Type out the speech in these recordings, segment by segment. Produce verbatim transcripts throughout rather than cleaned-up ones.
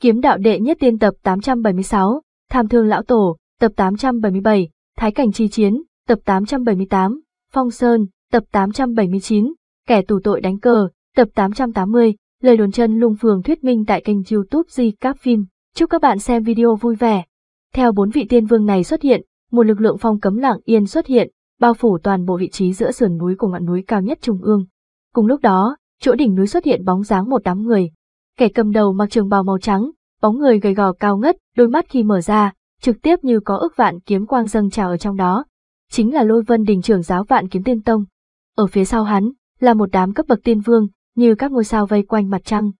Kiếm Đạo Đệ Nhất Tiên tập tám trăm bảy mươi sáu, Tham Thương Lão Tổ, tập tám trăm bảy mươi bảy, Thái Cảnh Chi Chiến, tập tám trăm bảy mươi tám, Phong Sơn, tập tám trăm bảy mươi chín, Kẻ Tù Tội Đánh Cờ, tập tám trăm tám mươi, lời đồn Trần Lung Phường thuyết minh tại kênh YouTube Di Các Phim. Chúc các bạn xem video vui vẻ. Theo bốn vị tiên vương này xuất hiện, một lực lượng phong cấm lặng yên xuất hiện, bao phủ toàn bộ vị trí giữa sườn núi của ngọn núi cao nhất trung ương. Cùng lúc đó, chỗ đỉnh núi xuất hiện bóng dáng một đám người. Kẻ cầm đầu mặc trường bào màu trắng, bóng người gầy gò cao ngất, đôi mắt khi mở ra, trực tiếp như có ức vạn kiếm quang dâng trào ở trong đó. Chính là Lôi Vân Đình, trưởng giáo Vạn Kiếm Tiên Tông. Ở phía sau hắn, là một đám cấp bậc tiên vương, như các ngôi sao vây quanh mặt trăng.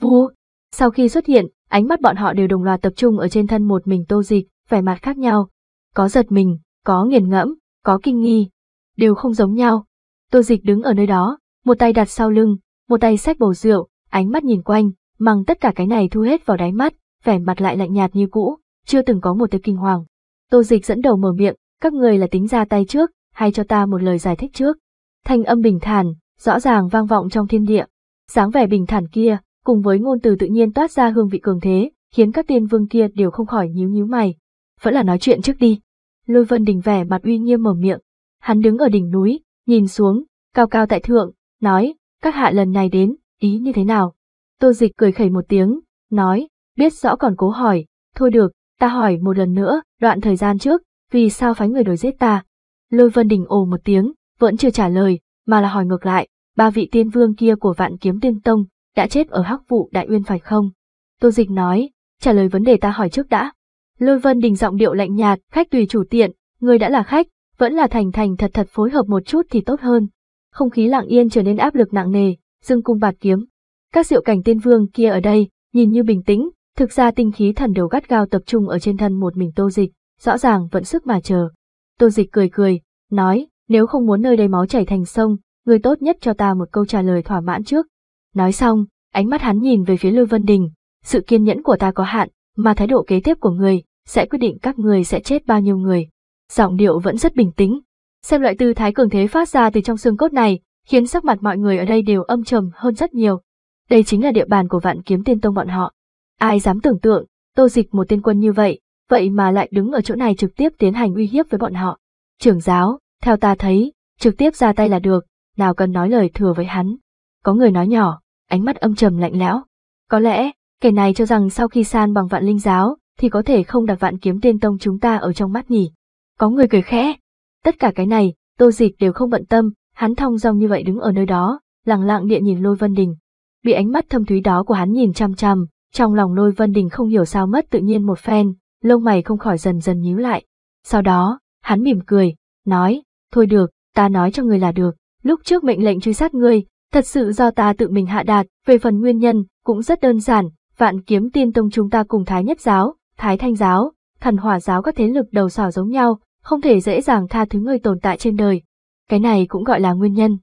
Vù! Sau khi xuất hiện, ánh mắt bọn họ đều đồng loạt tập trung ở trên thân một mình Tô Dịch, vẻ mặt khác nhau. Có giật mình, có nghiền ngẫm, có kinh nghi. Đều không giống nhau. Tô Dịch đứng ở nơi đó, một tay đặt sau lưng, một tay xách bầu rượu, ánh mắt nhìn quanh, mang tất cả cái này thu hết vào đáy mắt, vẻ mặt lại lạnh nhạt như cũ, chưa từng có một tia kinh hoàng. Tô Dịch dẫn đầu mở miệng, các người là tính ra tay trước, hay cho ta một lời giải thích trước. Thanh âm bình thản, rõ ràng vang vọng trong thiên địa. Dáng vẻ bình thản kia, cùng với ngôn từ tự nhiên toát ra hương vị cường thế, khiến các tiên vương kia đều không khỏi nhíu nhíu mày. Vẫn là nói chuyện trước đi. Lôi Vân Đình vẻ mặt uy nghiêm mở miệng. Hắn đứng ở đỉnh núi, nhìn xuống, cao cao tại thượng, nói, các hạ lần này đến, ý như thế nào? Tô Dịch cười khẩy một tiếng, nói, biết rõ còn cố hỏi, thôi được, ta hỏi một lần nữa, đoạn thời gian trước, vì sao phái người đuổi giết ta? Lôi Vân Đình ồ một tiếng, vẫn chưa trả lời, mà là hỏi ngược lại, ba vị tiên vương kia của Vạn Kiếm Tiên Tông, đã chết ở Hắc Vụ Đại Uyên phải không? Tô Dịch nói, trả lời vấn đề ta hỏi trước đã. Lôi Vân Đình giọng điệu lạnh nhạt, khách tùy chủ tiện, người đã là khách, vẫn là thành thành thật thật phối hợp một chút thì tốt hơn. Không khí lặng yên trở nên áp lực nặng nề, dương cung bạt kiếm. Các diệu cảnh tiên vương kia ở đây, nhìn như bình tĩnh, thực ra tinh khí thần đều gắt gao tập trung ở trên thân một mình Tô Dịch, rõ ràng vẫn sức mà chờ. Tô Dịch cười cười, nói, nếu không muốn nơi đây máu chảy thành sông, người tốt nhất cho ta một câu trả lời thỏa mãn trước. Nói xong, ánh mắt hắn nhìn về phía Lôi Vân Đình, sự kiên nhẫn của ta có hạn, mà thái độ kế tiếp của người sẽ quyết định các người sẽ chết bao nhiêu người. Giọng điệu vẫn rất bình tĩnh. Xem loại tư thái cường thế phát ra từ trong xương cốt này, khiến sắc mặt mọi người ở đây đều âm trầm hơn rất nhiều. Đây chính là địa bàn của Vạn Kiếm Tiên Tông bọn họ. Ai dám tưởng tượng, Tô Dịch một tiên quân như vậy, vậy mà lại đứng ở chỗ này trực tiếp tiến hành uy hiếp với bọn họ. Trưởng giáo, theo ta thấy, trực tiếp ra tay là được, nào cần nói lời thừa với hắn. Có người nói nhỏ, ánh mắt âm trầm lạnh lẽo. Có lẽ, kẻ này cho rằng sau khi san bằng Vạn Linh Giáo, thì có thể không đặt Vạn Kiếm Tiên Tông chúng ta ở trong mắt nhỉ. Có người cười khẽ. Tất cả cái này, Tô Dịch đều không bận tâm, hắn thong dong như vậy đứng ở nơi đó, lặng lặng địa nhìn Lôi Vân Đình. Bị ánh mắt thâm thúy đó của hắn nhìn chăm chăm, trong lòng Lôi Vân Đình không hiểu sao mất tự nhiên một phen, lông mày không khỏi dần dần nhíu lại. Sau đó, hắn mỉm cười, nói, thôi được, ta nói cho ngươi là được, lúc trước mệnh lệnh truy sát ngươi, thật sự do ta tự mình hạ đạt, về phần nguyên nhân, cũng rất đơn giản, Vạn Kiếm Tiên Tông chúng ta cùng Thái Nhất Giáo, Thái Thanh Giáo, Thần Hỏa Giáo các thế lực đầu sỏ giống nhau, không thể dễ dàng tha thứ người tồn tại trên đời. Cái này cũng gọi là nguyên nhân.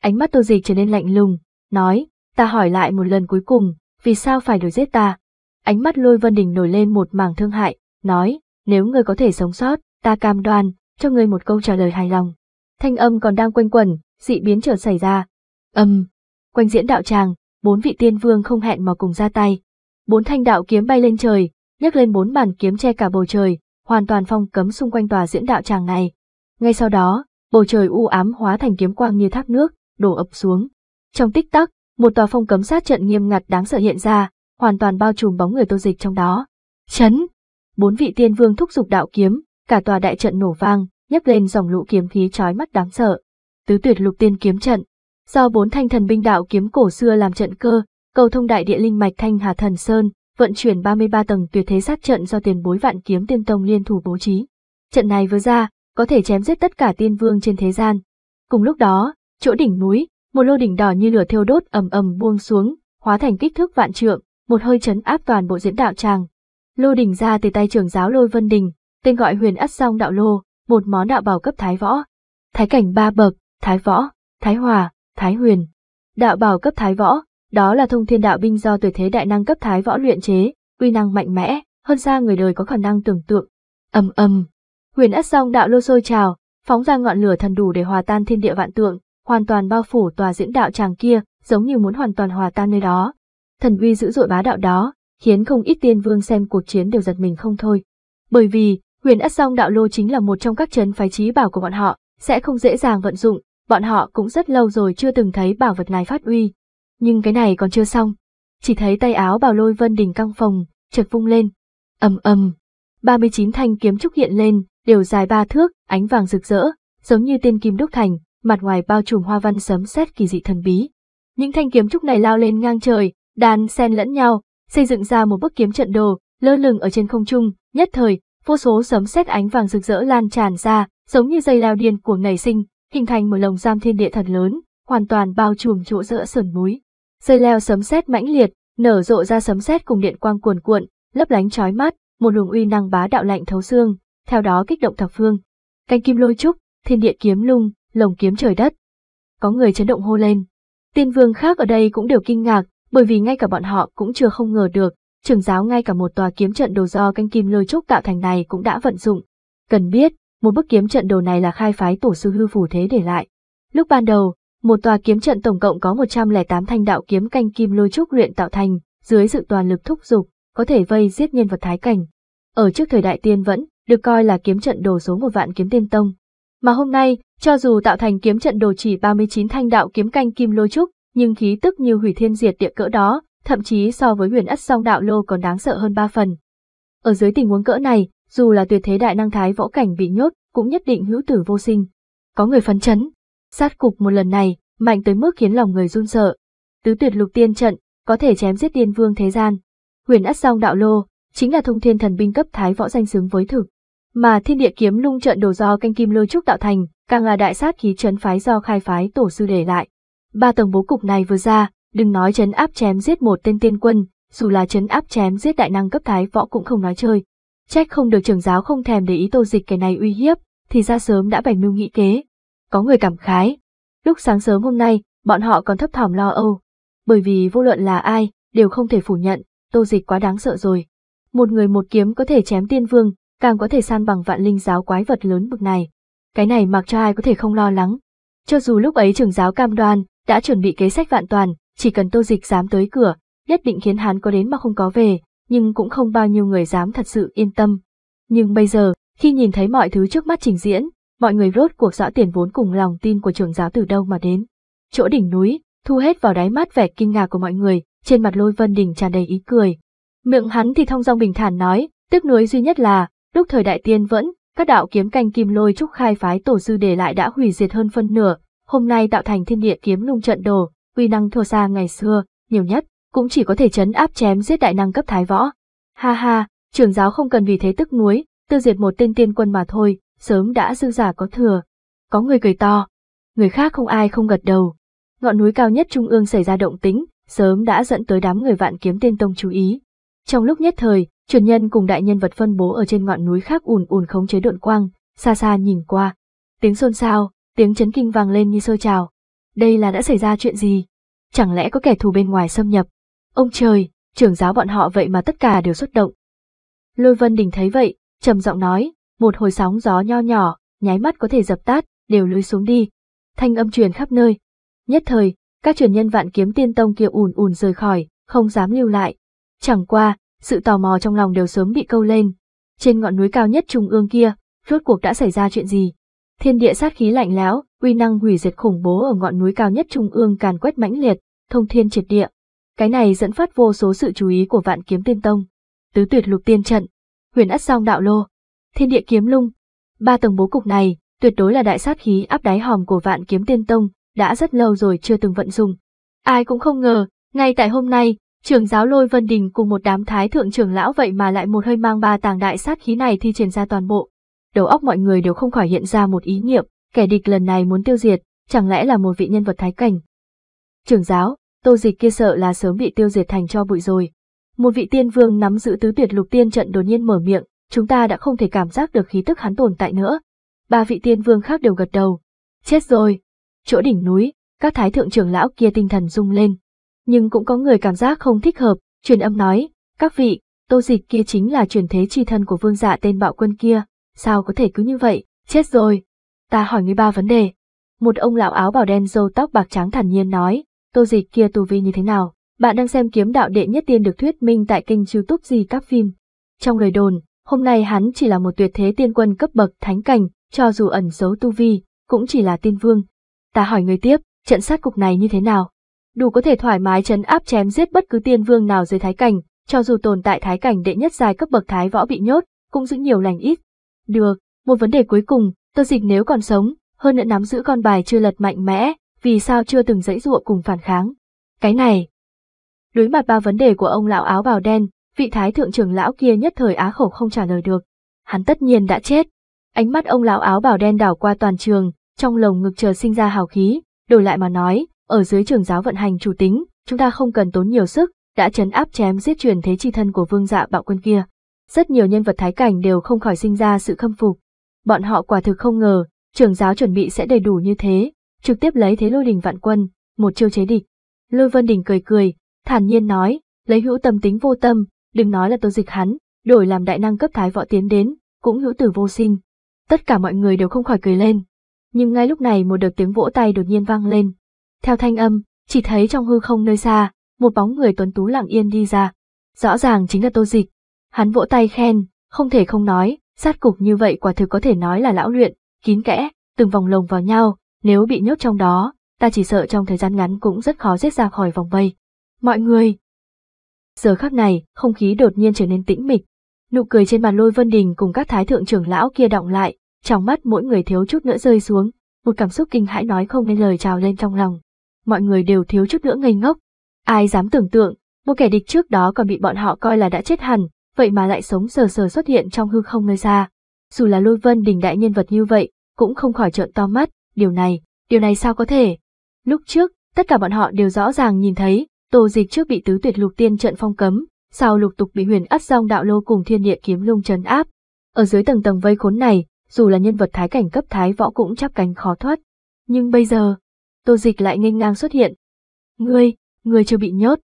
Ánh mắt Tô Dịch trở nên lạnh lùng, nói, ta hỏi lại một lần cuối cùng, vì sao phải đuổi giết ta? Ánh mắt Lôi Vân Đình nổi lên một mảng thương hại, nói, nếu ngươi có thể sống sót, ta cam đoan, cho ngươi một câu trả lời hài lòng. Thanh âm còn đang quanh quẩn, dị biến chợt xảy ra. Âm, um, quanh diễn đạo tràng, bốn vị tiên vương không hẹn mà cùng ra tay. Bốn thanh đạo kiếm bay lên trời, nhấc lên bốn màn kiếm che cả bầu trời, hoàn toàn phong cấm xung quanh tòa diễn đạo tràng này. Ngay sau đó, bầu trời u ám hóa thành kiếm quang như thác nước, đổ ập xuống. Trong tích tắc, một tòa phong cấm sát trận nghiêm ngặt đáng sợ hiện ra, hoàn toàn bao trùm bóng người Tô Dịch trong đó. Chấn! Bốn vị tiên vương thúc giục đạo kiếm, cả tòa đại trận nổ vang, nhấc lên dòng lũ kiếm khí chói mắt đáng sợ. Tứ Tuyệt Lục Tiên Kiếm Trận, do bốn thanh thần binh đạo kiếm cổ xưa làm trận cơ, cầu thông đại địa linh mạch Thanh Hà Thần Sơn, vận chuyển ba mươi ba tầng tuyệt thế sát trận do tiền bối Vạn Kiếm Tiên Tông liên thủ bố trí. Trận này vừa ra, có thể chém giết tất cả tiên vương trên thế gian. Cùng lúc đó, chỗ đỉnh núi, một lô đỉnh đỏ như lửa thiêu đốt ầm ầm buông xuống, hóa thành kích thước vạn trượng, một hơi chấn áp toàn bộ diễn đạo tràng. Lô đỉnh ra từ tay trưởng giáo Lôi Vân Đình, tên gọi Huyền Ất Song Đạo Lô, một món đạo bảo cấp thái võ, thái cảnh ba bậc, thái võ, thái hòa, thái huyền. Đạo bảo cấp thái võ, đó là thông thiên đạo binh do tuyệt thế đại năng cấp thái võ luyện chế, uy năng mạnh mẽ, hơn xa người đời có khả năng tưởng tượng. Ầm ầm, Huyền Ất Song Đạo Lô sôi trào, phóng ra ngọn lửa thần đủ để hòa tan thiên địa vạn tượng, hoàn toàn bao phủ tòa diễn đạo tràng kia, giống như muốn hoàn toàn hòa tan nơi đó. Thần uy dữ dội bá đạo đó, khiến không ít tiên vương xem cuộc chiến đều giật mình không thôi. Bởi vì, Huyền Ất Song Đạo Lô chính là một trong các trấn phái trí bảo của bọn họ, sẽ không dễ dàng vận dụng, bọn họ cũng rất lâu rồi chưa từng thấy bảo vật này phát uy. Nhưng cái này còn chưa xong, chỉ thấy tay áo bào Lôi Vân Đình căng phồng, chợt vung lên. Ầm ầm, ba mươi chín thanh kiếm trúc hiện lên, đều dài ba thước, ánh vàng rực rỡ, giống như tiên kim đúc thành, mặt ngoài bao trùm hoa văn sấm sét kỳ dị thần bí. Những thanh kiếm trúc này lao lên ngang trời, đan xen lẫn nhau, xây dựng ra một bức kiếm trận đồ, lơ lửng ở trên không trung, nhất thời, vô số sấm sét ánh vàng rực rỡ lan tràn ra, giống như dây lao điên cuồng nảy sinh, hình thành một lồng giam thiên địa thật lớn, hoàn toàn bao trùm chỗ giữa sườn núi. Dây leo sấm sét mãnh liệt, nở rộ ra sấm sét cùng điện quang cuồn cuộn, lấp lánh chói mắt, một luồng uy năng bá đạo lạnh thấu xương, theo đó kích động thập phương. Canh kim lôi trúc, thiên địa kiếm lung, lồng kiếm trời đất. Có người chấn động hô lên. Tiên vương khác ở đây cũng đều kinh ngạc, bởi vì ngay cả bọn họ cũng chưa không ngờ được, trưởng giáo ngay cả một tòa kiếm trận đồ do canh kim lôi trúc tạo thành này cũng đã vận dụng. Cần biết, một bức kiếm trận đồ này là khai phái tổ sư hư phủ thế để lại. Lúc ban đầu, một tòa kiếm trận tổng cộng có một trăm lẻ tám thanh đạo kiếm canh kim lôi trúc luyện tạo thành, dưới sự toàn lực thúc giục, có thể vây giết nhân vật thái cảnh. Ở trước thời đại tiên vẫn được coi là kiếm trận đồ số một Vạn Kiếm Tiên Tông. Mà hôm nay, cho dù tạo thành kiếm trận đồ chỉ ba mươi chín thanh đạo kiếm canh kim lôi trúc, nhưng khí tức như hủy thiên diệt địa cỡ đó, thậm chí so với Huyền Ất Song Đạo Lô còn đáng sợ hơn ba phần. Ở dưới tình huống cỡ này, dù là tuyệt thế đại năng thái võ cảnh bị nhốt, cũng nhất định hữu tử vô sinh. Có người phấn chấn, sát cục một lần này, mạnh tới mức khiến lòng người run sợ. Tứ tuyệt lục tiên trận, có thể chém giết tiên vương thế gian. Huyền Ất Song Đạo Lô, chính là thông thiên thần binh cấp thái võ danh xứng với thực. Mà thiên địa kiếm lung trận đồ do canh kim lôi trúc tạo thành, càng là đại sát khí trấn phái do khai phái tổ sư để lại. Ba tầng bố cục này vừa ra, đừng nói trấn áp chém giết một tên tiên quân, dù là trấn áp chém giết đại năng cấp thái võ cũng không nói chơi. Trách không được trưởng giáo không thèm để ý Tô Dịch cái này uy hiếp, thì ra sớm đã bày mưu nghĩ kế. Có người cảm khái. Lúc sáng sớm hôm nay, bọn họ còn thấp thỏm lo âu, bởi vì vô luận là ai, đều không thể phủ nhận, Tô Dịch quá đáng sợ rồi. Một người một kiếm có thể chém tiên vương, càng có thể san bằng vạn linh giáo quái vật lớn bực này. Cái này mặc cho ai có thể không lo lắng. Cho dù lúc ấy trưởng giáo cam đoan, đã chuẩn bị kế sách vạn toàn, chỉ cần Tô Dịch dám tới cửa, nhất định khiến hắn có đến mà không có về, nhưng cũng không bao nhiêu người dám thật sự yên tâm. Nhưng bây giờ, khi nhìn thấy mọi thứ trước mắt trình diễn, mọi người rốt cuộc rõ tiền vốn cùng lòng tin của trưởng giáo từ đâu mà đến. Chỗ đỉnh núi, thu hết vào đáy mắt vẻ kinh ngạc của mọi người, trên mặt Lôi Vân Đình tràn đầy ý cười. Miệng hắn thì thong dong bình thản nói, tiếc nuối duy nhất là, lúc thời đại tiên vẫn, các đạo kiếm canh kim lôi trúc khai phái tổ sư để lại đã hủy diệt hơn phân nửa, hôm nay tạo thành thiên địa kiếm lung trận đồ, uy năng thua xa ngày xưa, nhiều nhất cũng chỉ có thể trấn áp chém giết đại năng cấp thái võ. Ha ha, trưởng giáo không cần vì thế tức nuối, tiêu diệt một tên tiên quân mà thôi, sớm đã dư giả có thừa. Có người cười to, người khác không ai không gật đầu. Ngọn núi cao nhất trung ương xảy ra động tĩnh, sớm đã dẫn tới đám người Vạn Kiếm Tiên Tông chú ý. Trong lúc nhất thời, truyền nhân cùng đại nhân vật phân bố ở trên ngọn núi khác ùn ùn khống chế độn quang, xa xa nhìn qua, tiếng xôn xao, tiếng chấn kinh vang lên như sôi trào. Đây là đã xảy ra chuyện gì? Chẳng lẽ có kẻ thù bên ngoài xâm nhập? Ông trời, trưởng giáo bọn họ vậy mà tất cả đều xuất động. Lôi Vân Đình thấy vậy, trầm giọng nói, một hồi sóng gió nho nhỏ, nháy mắt có thể dập tắt, đều lùi xuống đi. Thanh âm truyền khắp nơi. Nhất thời, các truyền nhân Vạn Kiếm Tiên Tông kia ùn ùn rời khỏi, không dám lưu lại. Chẳng qua, sự tò mò trong lòng đều sớm bị câu lên. Trên ngọn núi cao nhất trung ương kia, rốt cuộc đã xảy ra chuyện gì? Thiên địa sát khí lạnh lẽo, uy năng hủy diệt khủng bố ở ngọn núi cao nhất trung ương càn quét mãnh liệt, thông thiên triệt địa. Cái này dẫn phát vô số sự chú ý của Vạn Kiếm Tiên Tông. Tứ tuyệt lục tiên trận, Huyền Ất Song Đạo Lô, thiên địa kiếm lung, ba tầng bố cục này tuyệt đối là đại sát khí áp đáy hòm của Vạn Kiếm Tiên Tông, đã rất lâu rồi chưa từng vận dụng. Ai cũng không ngờ, ngay tại hôm nay, trưởng giáo Lôi Vân Đình cùng một đám thái thượng trưởng lão vậy mà lại một hơi mang ba tàng đại sát khí này thi triển ra toàn bộ. Đầu óc mọi người đều không khỏi hiện ra một ý niệm, kẻ địch lần này muốn tiêu diệt, chẳng lẽ là một vị nhân vật thái cảnh. Trưởng giáo, Tô Dịch kia sợ là sớm bị tiêu diệt thành tro bụi rồi. Một vị tiên vương nắm giữ tứ tuyệt lục tiên trận đột nhiên mở miệng, chúng ta đã không thể cảm giác được khí tức hắn tồn tại nữa. Ba vị tiên vương khác đều gật đầu. Chết rồi. Chỗ đỉnh núi, các thái thượng trưởng lão kia tinh thần rung lên. Nhưng cũng có người cảm giác không thích hợp, truyền âm nói, các vị, Tô Dịch kia chính là truyền thế chi thân của Vương Dạ tên bạo quân kia, sao có thể cứ như vậy, chết rồi. Ta hỏi ngươi ba vấn đề. Một ông lão áo bào đen râu tóc bạc trắng thản nhiên nói, Tô Dịch kia tu vi như thế nào, Bạn đang xem Kiếm Đạo Đệ Nhất Tiên được thuyết minh tại kênh YouTube Di Các Phim. Trong lời đồn, hôm nay hắn chỉ là một tuyệt thế tiên quân cấp bậc thánh cảnh, cho dù ẩn giấu tu vi, cũng chỉ là tiên vương. Ta hỏi người tiếp, trận sát cục này như thế nào? Đủ có thể thoải mái trấn áp chém giết bất cứ tiên vương nào dưới thái cảnh, cho dù tồn tại thái cảnh đệ nhất giai cấp bậc thái võ bị nhốt, cũng giữ nhiều lành ít. Được, một vấn đề cuối cùng, Tô Dịch nếu còn sống, hơn nữa nắm giữ con bài chưa lật mạnh mẽ, vì sao chưa từng giãy giụa cùng phản kháng? Cái này. Đối mặt ba vấn đề của ông lão áo bào đen, vị thái thượng trưởng lão kia nhất thời á khẩu không trả lời được. Hắn tất nhiên đã chết. Ánh mắt ông lão áo bào đen đảo qua toàn trường, trong lồng ngực chờ sinh ra hào khí, đổi lại mà nói, ở dưới trường giáo vận hành chủ tính, chúng ta không cần tốn nhiều sức, đã trấn áp chém giết truyền thế chi thân của Vương Dạ bạo quân kia. Rất nhiều nhân vật thái cảnh đều không khỏi sinh ra sự khâm phục. Bọn họ quả thực không ngờ, trường giáo chuẩn bị sẽ đầy đủ như thế, trực tiếp lấy thế lôi đình vạn quân, một chiêu chế địch. Lôi Vân Đình cười cười, thản nhiên nói, lấy hữu tâm tính vô tâm, đừng nói là Tô Dịch hắn, đổi làm đại năng cấp thái võ tiến đến, cũng hữu tử vô sinh. Tất cả mọi người đều không khỏi cười lên. Nhưng ngay lúc này một đợt tiếng vỗ tay đột nhiên vang lên. Theo thanh âm, chỉ thấy trong hư không nơi xa, một bóng người tuấn tú lặng yên đi ra. Rõ ràng chính là Tô Dịch. Hắn vỗ tay khen, không thể không nói, sát cục như vậy quả thực có thể nói là lão luyện, kín kẽ, từng vòng lồng vào nhau, nếu bị nhốt trong đó, ta chỉ sợ trong thời gian ngắn cũng rất khó giết ra khỏi vòng vây. Mọi người! Giờ khắc này, không khí đột nhiên trở nên tĩnh mịch. Nụ cười trên mặt Lôi Vân Đình cùng các thái thượng trưởng lão kia đọng lại, trong mắt mỗi người thiếu chút nữa rơi xuống, một cảm xúc kinh hãi nói không nên lời trào lên trong lòng. Mọi người đều thiếu chút nữa ngây ngốc. Ai dám tưởng tượng, một kẻ địch trước đó còn bị bọn họ coi là đã chết hẳn, vậy mà lại sống sờ sờ xuất hiện trong hư không nơi xa. Dù là Lôi Vân Đình đại nhân vật như vậy, cũng không khỏi trợn to mắt, điều này, điều này sao có thể? Lúc trước, tất cả bọn họ đều rõ ràng nhìn thấy, Tô Dịch trước bị Tứ Tuyệt Lục Tiên Trận phong cấm, sau lục tục bị Huyền Ất Song Đạo Lô cùng Thiên Địa Kiếm Lung trấn áp. Ở dưới tầng tầng vây khốn này, dù là nhân vật thái cảnh cấp thái võ cũng chắp cánh khó thoát. Nhưng bây giờ, Tô Dịch lại nghênh ngang xuất hiện. Ngươi, ngươi chưa bị nhốt.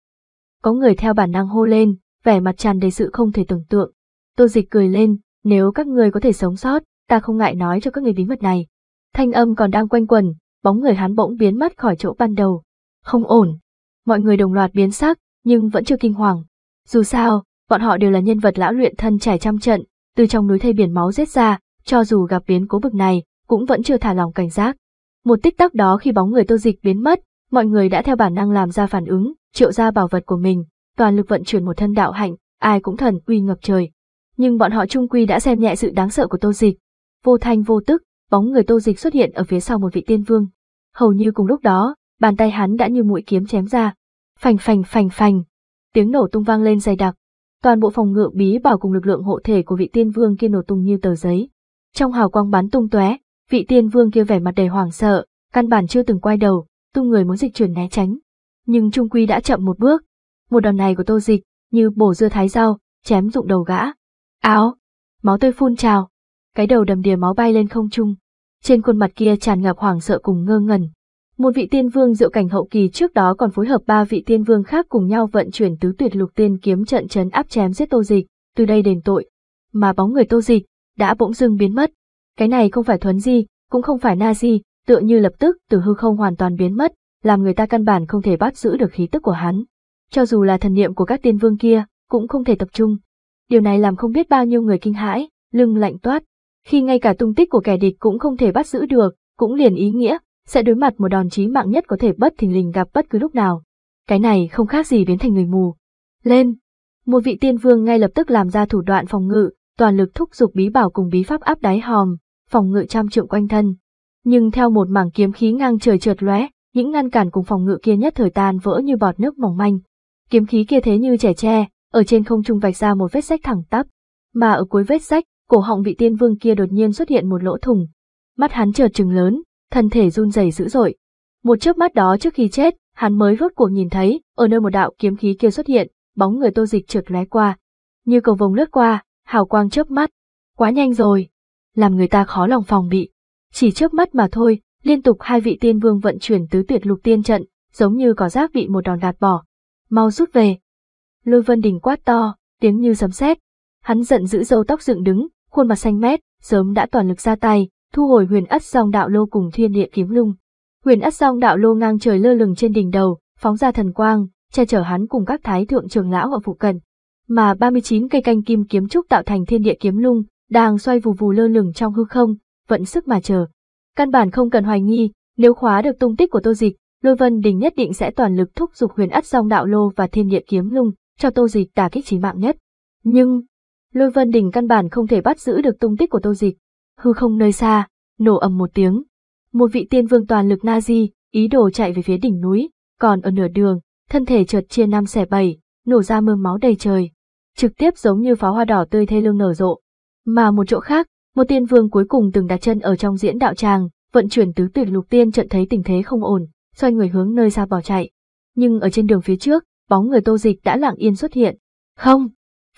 Có người theo bản năng hô lên, vẻ mặt tràn đầy sự không thể tưởng tượng. Tô Dịch cười lên, nếu các ngươi có thể sống sót, ta không ngại nói cho các ngươi bí mật này. Thanh âm còn đang quanh quẩn, bóng người hắn bỗng biến mất khỏi chỗ ban đầu. Không ổn. Mọi người đồng loạt biến sắc, nhưng vẫn chưa kinh hoàng. Dù sao, bọn họ đều là nhân vật lão luyện thân trải trăm trận, từ trong núi thây biển máu giết ra, cho dù gặp biến cố bực này, cũng vẫn chưa thả lòng cảnh giác. Một tích tắc đó khi bóng người Tô Dịch biến mất, mọi người đã theo bản năng làm ra phản ứng, triệu ra bảo vật của mình, toàn lực vận chuyển một thân đạo hạnh, ai cũng thần uy ngập trời. Nhưng bọn họ chung quy đã xem nhẹ sự đáng sợ của Tô Dịch. Vô thanh vô tức, bóng người Tô Dịch xuất hiện ở phía sau một vị tiên vương. Hầu như cùng lúc đó, bàn tay hắn đã như mũi kiếm chém ra. Phành phành phành phành, tiếng nổ tung vang lên dày đặc, toàn bộ phòng ngự bí bảo cùng lực lượng hộ thể của vị tiên vương kia nổ tung như tờ giấy. Trong hào quang bắn tung tóe, vị tiên vương kia vẻ mặt đầy hoảng sợ, căn bản chưa từng quay đầu, tung người muốn dịch chuyển né tránh, nhưng chung quy đã chậm một bước. Một đòn này của Tô Dịch như bổ dưa thái rau, chém rụng đầu gã. Áo, máu tươi phun trào, cái đầu đầm đìa máu bay lên không trung, trên khuôn mặt kia tràn ngập hoảng sợ cùng ngơ ngẩn. Một vị tiên vương diệu cảnh hậu kỳ trước đó còn phối hợp ba vị tiên vương khác cùng nhau vận chuyển Tứ Tuyệt Lục Tiên Kiếm Trận trấn áp chém giết Tô Dịch, từ đây đền tội. Mà bóng người Tô Dịch đã bỗng dưng biến mất. Cái này không phải thuấn di, cũng không phải na di, tựa như lập tức từ hư không hoàn toàn biến mất, làm người ta căn bản không thể bắt giữ được khí tức của hắn. Cho dù là thần niệm của các tiên vương kia cũng không thể tập trung. Điều này làm không biết bao nhiêu người kinh hãi, lưng lạnh toát. Khi ngay cả tung tích của kẻ địch cũng không thể bắt giữ được, cũng liền ý nghĩa sẽ đối mặt một đòn chí mạng nhất có thể bất thình lình gặp bất cứ lúc nào. Cái này không khác gì biến thành người mù. Lên! Một vị tiên vương ngay lập tức làm ra thủ đoạn phòng ngự, toàn lực thúc giục bí bảo cùng bí pháp áp đáy hòm, phòng ngự trăm trượng quanh thân. Nhưng theo một mảng kiếm khí ngang trời trượt lóe, những ngăn cản cùng phòng ngự kia nhất thời tan vỡ như bọt nước mỏng manh. Kiếm khí kia thế như chẻ tre, ở trên không trung vạch ra một vết rách thẳng tắp, mà ở cuối vết rách, cổ họng vị tiên vương kia đột nhiên xuất hiện một lỗ thủng. Mắt hắn trợn trừng lớn, thân thể run rẩy dữ dội. Một chớp mắt đó trước khi chết, hắn mới rốt cuộc nhìn thấy, ở nơi một đạo kiếm khí kia xuất hiện, bóng người Tô Dịch trượt lóe qua, như cầu vồng lướt qua, hào quang chớp mắt, quá nhanh rồi, làm người ta khó lòng phòng bị. Chỉ chớp mắt mà thôi, liên tục hai vị tiên vương vận chuyển Tứ Tuyệt Lục Tiên Trận, giống như cỏ rác bị một đòn gạt bỏ. Mau rút về! Lôi Vân Đình quát to, tiếng như sấm sét. Hắn giận dữ râu tóc dựng đứng, khuôn mặt xanh mét, sớm đã toàn lực ra tay, thu hồi Huyền Ất Song Đạo Lô cùng Thiên Địa Kiếm Lung. Huyền Ất Song Đạo Lô ngang trời lơ lửng trên đỉnh đầu, phóng ra thần quang, che chở hắn cùng các thái thượng trưởng lão ở phụ cận. Mà ba mươi chín cây canh kim kiếm trúc tạo thành thiên địa kiếm lung, đang xoay vù vù lơ lửng trong hư không, vận sức mà chờ. Căn bản không cần hoài nghi, nếu khóa được tung tích của Tô Dịch, Lôi Vân Đình nhất định sẽ toàn lực thúc giục Huyền Ất Song Đạo Lô và Thiên Địa Kiếm Lung cho Tô Dịch đả kích chí mạng nhất. Nhưng Lôi Vân Đình căn bản không thể bắt giữ được tung tích của Tô Dịch. Hư không nơi xa, nổ ầm một tiếng, một vị tiên vương toàn lực na di, ý đồ chạy về phía đỉnh núi, còn ở nửa đường, thân thể chợt chia năm xẻ bảy, nổ ra mưa máu đầy trời, trực tiếp giống như pháo hoa đỏ tươi thê lương nở rộ. Mà một chỗ khác, một tiên vương cuối cùng từng đặt chân ở trong diễn đạo tràng, vận chuyển tứ tuyệt lục tiên trận thấy tình thế không ổn, xoay người hướng nơi xa bỏ chạy. Nhưng ở trên đường phía trước, bóng người Tô Dịch đã lặng yên xuất hiện. Không!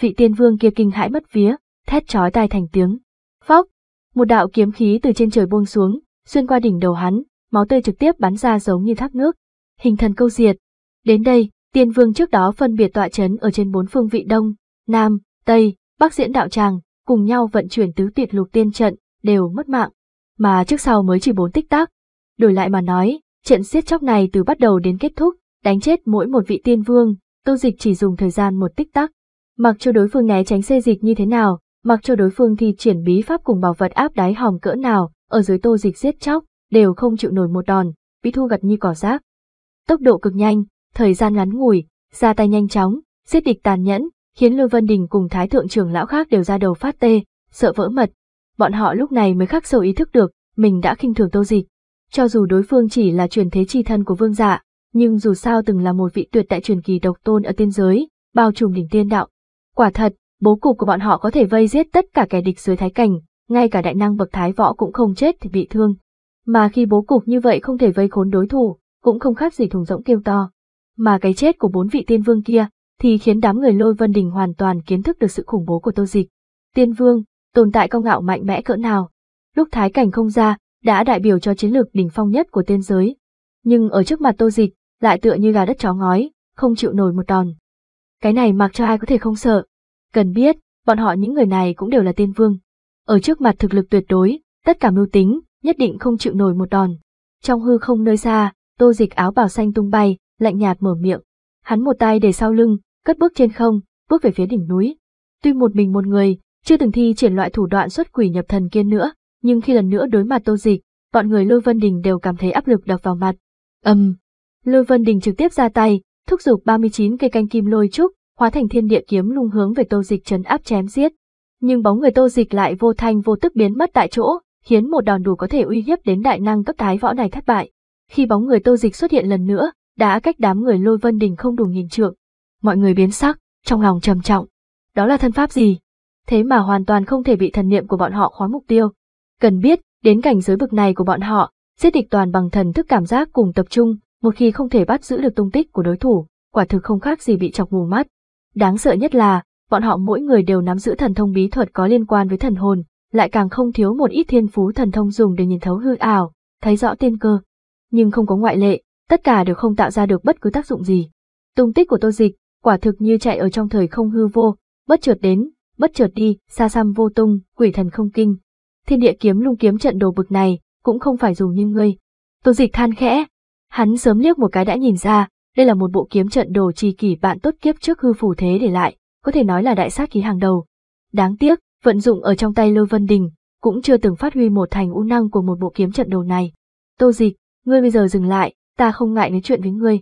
Vị tiên vương kia kinh hãi mất vía, thét chói tai thành tiếng. Phốc! Một đạo kiếm khí từ trên trời buông xuống, xuyên qua đỉnh đầu hắn, máu tươi trực tiếp bắn ra giống như thác nước. Hình thần câu diệt. Đến đây, tiên vương trước đó phân biệt tọa trấn ở trên bốn phương vị đông, nam, tây, bắc diễn đạo tràng, cùng nhau vận chuyển tứ tuyệt lục tiên trận, đều mất mạng. Mà trước sau mới chỉ bốn tích tắc. Đổi lại mà nói, trận giết chóc này từ bắt đầu đến kết thúc, đánh chết mỗi một vị tiên vương, Tô Dịch chỉ dùng thời gian một tích tắc. Mặc cho đối phương né tránh xê dịch như thế nào, mặc cho đối phương thi triển bí pháp cùng bảo vật áp đáy hòm cỡ nào, ở dưới Tô Dịch giết chóc, đều không chịu nổi một đòn, bị thu gặt như cỏ rác. Tốc độ cực nhanh, thời gian ngắn ngủi, ra tay nhanh chóng, giết địch tàn nhẫn, khiến Lôi Vân Đình cùng thái thượng trưởng lão khác đều ra đầu phát tê, sợ vỡ mật. Bọn họ lúc này mới khắc sâu ý thức được, mình đã khinh thường Tô Dịch. Cho dù đối phương chỉ là truyền thế chi thân của Vương Dạ, nhưng dù sao từng là một vị tuyệt đại truyền kỳ độc tôn ở tiên giới, bao trùm đỉnh tiên đạo. Quả thật, bố cục của bọn họ có thể vây giết tất cả kẻ địch dưới thái cảnh, ngay cả đại năng bậc thái võ cũng không chết thì bị thương. Mà khi bố cục như vậy không thể vây khốn đối thủ, cũng không khác gì thùng rỗng kêu to. Mà cái chết của bốn vị tiên vương kia thì khiến đám người Lôi Vân Đình hoàn toàn kiến thức được sự khủng bố của Tô Dịch. Tiên vương, tồn tại cao ngạo mạnh mẽ cỡ nào. Lúc thái cảnh không ra, đã đại biểu cho chiến lược đỉnh phong nhất của tiên giới. Nhưng ở trước mặt Tô Dịch, lại tựa như gà đất chó ngói, không chịu nổi một đòn. Cái này mặc cho ai có thể không sợ. Cần biết, bọn họ những người này cũng đều là tiên vương. Ở trước mặt thực lực tuyệt đối, tất cả mưu tính, nhất định không chịu nổi một đòn. Trong hư không nơi xa, Tô Dịch áo bào xanh tung bay, lạnh nhạt mở miệng. Hắn một tay để sau lưng, cất bước trên không, bước về phía đỉnh núi. Tuy một mình một người, chưa từng thi triển loại thủ đoạn xuất quỷ nhập thần kia nữa, nhưng khi lần nữa đối mặt Tô Dịch, bọn người Lôi Vân Đình đều cảm thấy áp lực đập vào mặt. Ầm. Um, Lôi Vân Đình trực tiếp ra tay, thúc giục ba mươi chín cây canh kim lôi trúc, hóa thành thiên địa kiếm lung hướng về Tô Dịch trấn áp chém giết. Nhưng bóng người Tô Dịch lại vô thanh vô tức biến mất tại chỗ, khiến một đòn đủ có thể uy hiếp đến đại năng cấp thái võ này thất bại. Khi bóng người Tô Dịch xuất hiện lần nữa, đã cách đám người Lôi Vân Đình không đủ nghìn trượng. Mọi người biến sắc, trong lòng trầm trọng. Đó là thân pháp gì? Thế mà hoàn toàn không thể bị thần niệm của bọn họ khóa mục tiêu. Cần biết, đến cảnh giới bực này của bọn họ, giết địch toàn bằng thần thức cảm giác cùng tập trung, một khi không thể bắt giữ được tung tích của đối thủ, quả thực không khác gì bị chọc mù mắt. Đáng sợ nhất là, bọn họ mỗi người đều nắm giữ thần thông bí thuật có liên quan với thần hồn, lại càng không thiếu một ít thiên phú thần thông dùng để nhìn thấu hư ảo, thấy rõ tiên cơ. Nhưng không có ngoại lệ, tất cả đều không tạo ra được bất cứ tác dụng gì. Tung tích của Tô Dịch, quả thực như chạy ở trong thời không hư vô, bất chợt đến, bất chợt đi, xa xăm vô tung, quỷ thần không kinh. Thiên địa kiếm lung kiếm trận đồ bực này cũng không phải dùng như ngươi. Tô Dịch than khẽ, hắn sớm liếc một cái đã nhìn ra, đây là một bộ kiếm trận đồ tri kỷ bạn tốt kiếp trước hư phủ thế để lại, có thể nói là đại sát khí hàng đầu. Đáng tiếc, vận dụng ở trong tay Lôi Vân Đình, cũng chưa từng phát huy một thành u năng của một bộ kiếm trận đồ này. Tô Dịch, ngươi bây giờ dừng lại, ta không ngại nói chuyện với ngươi.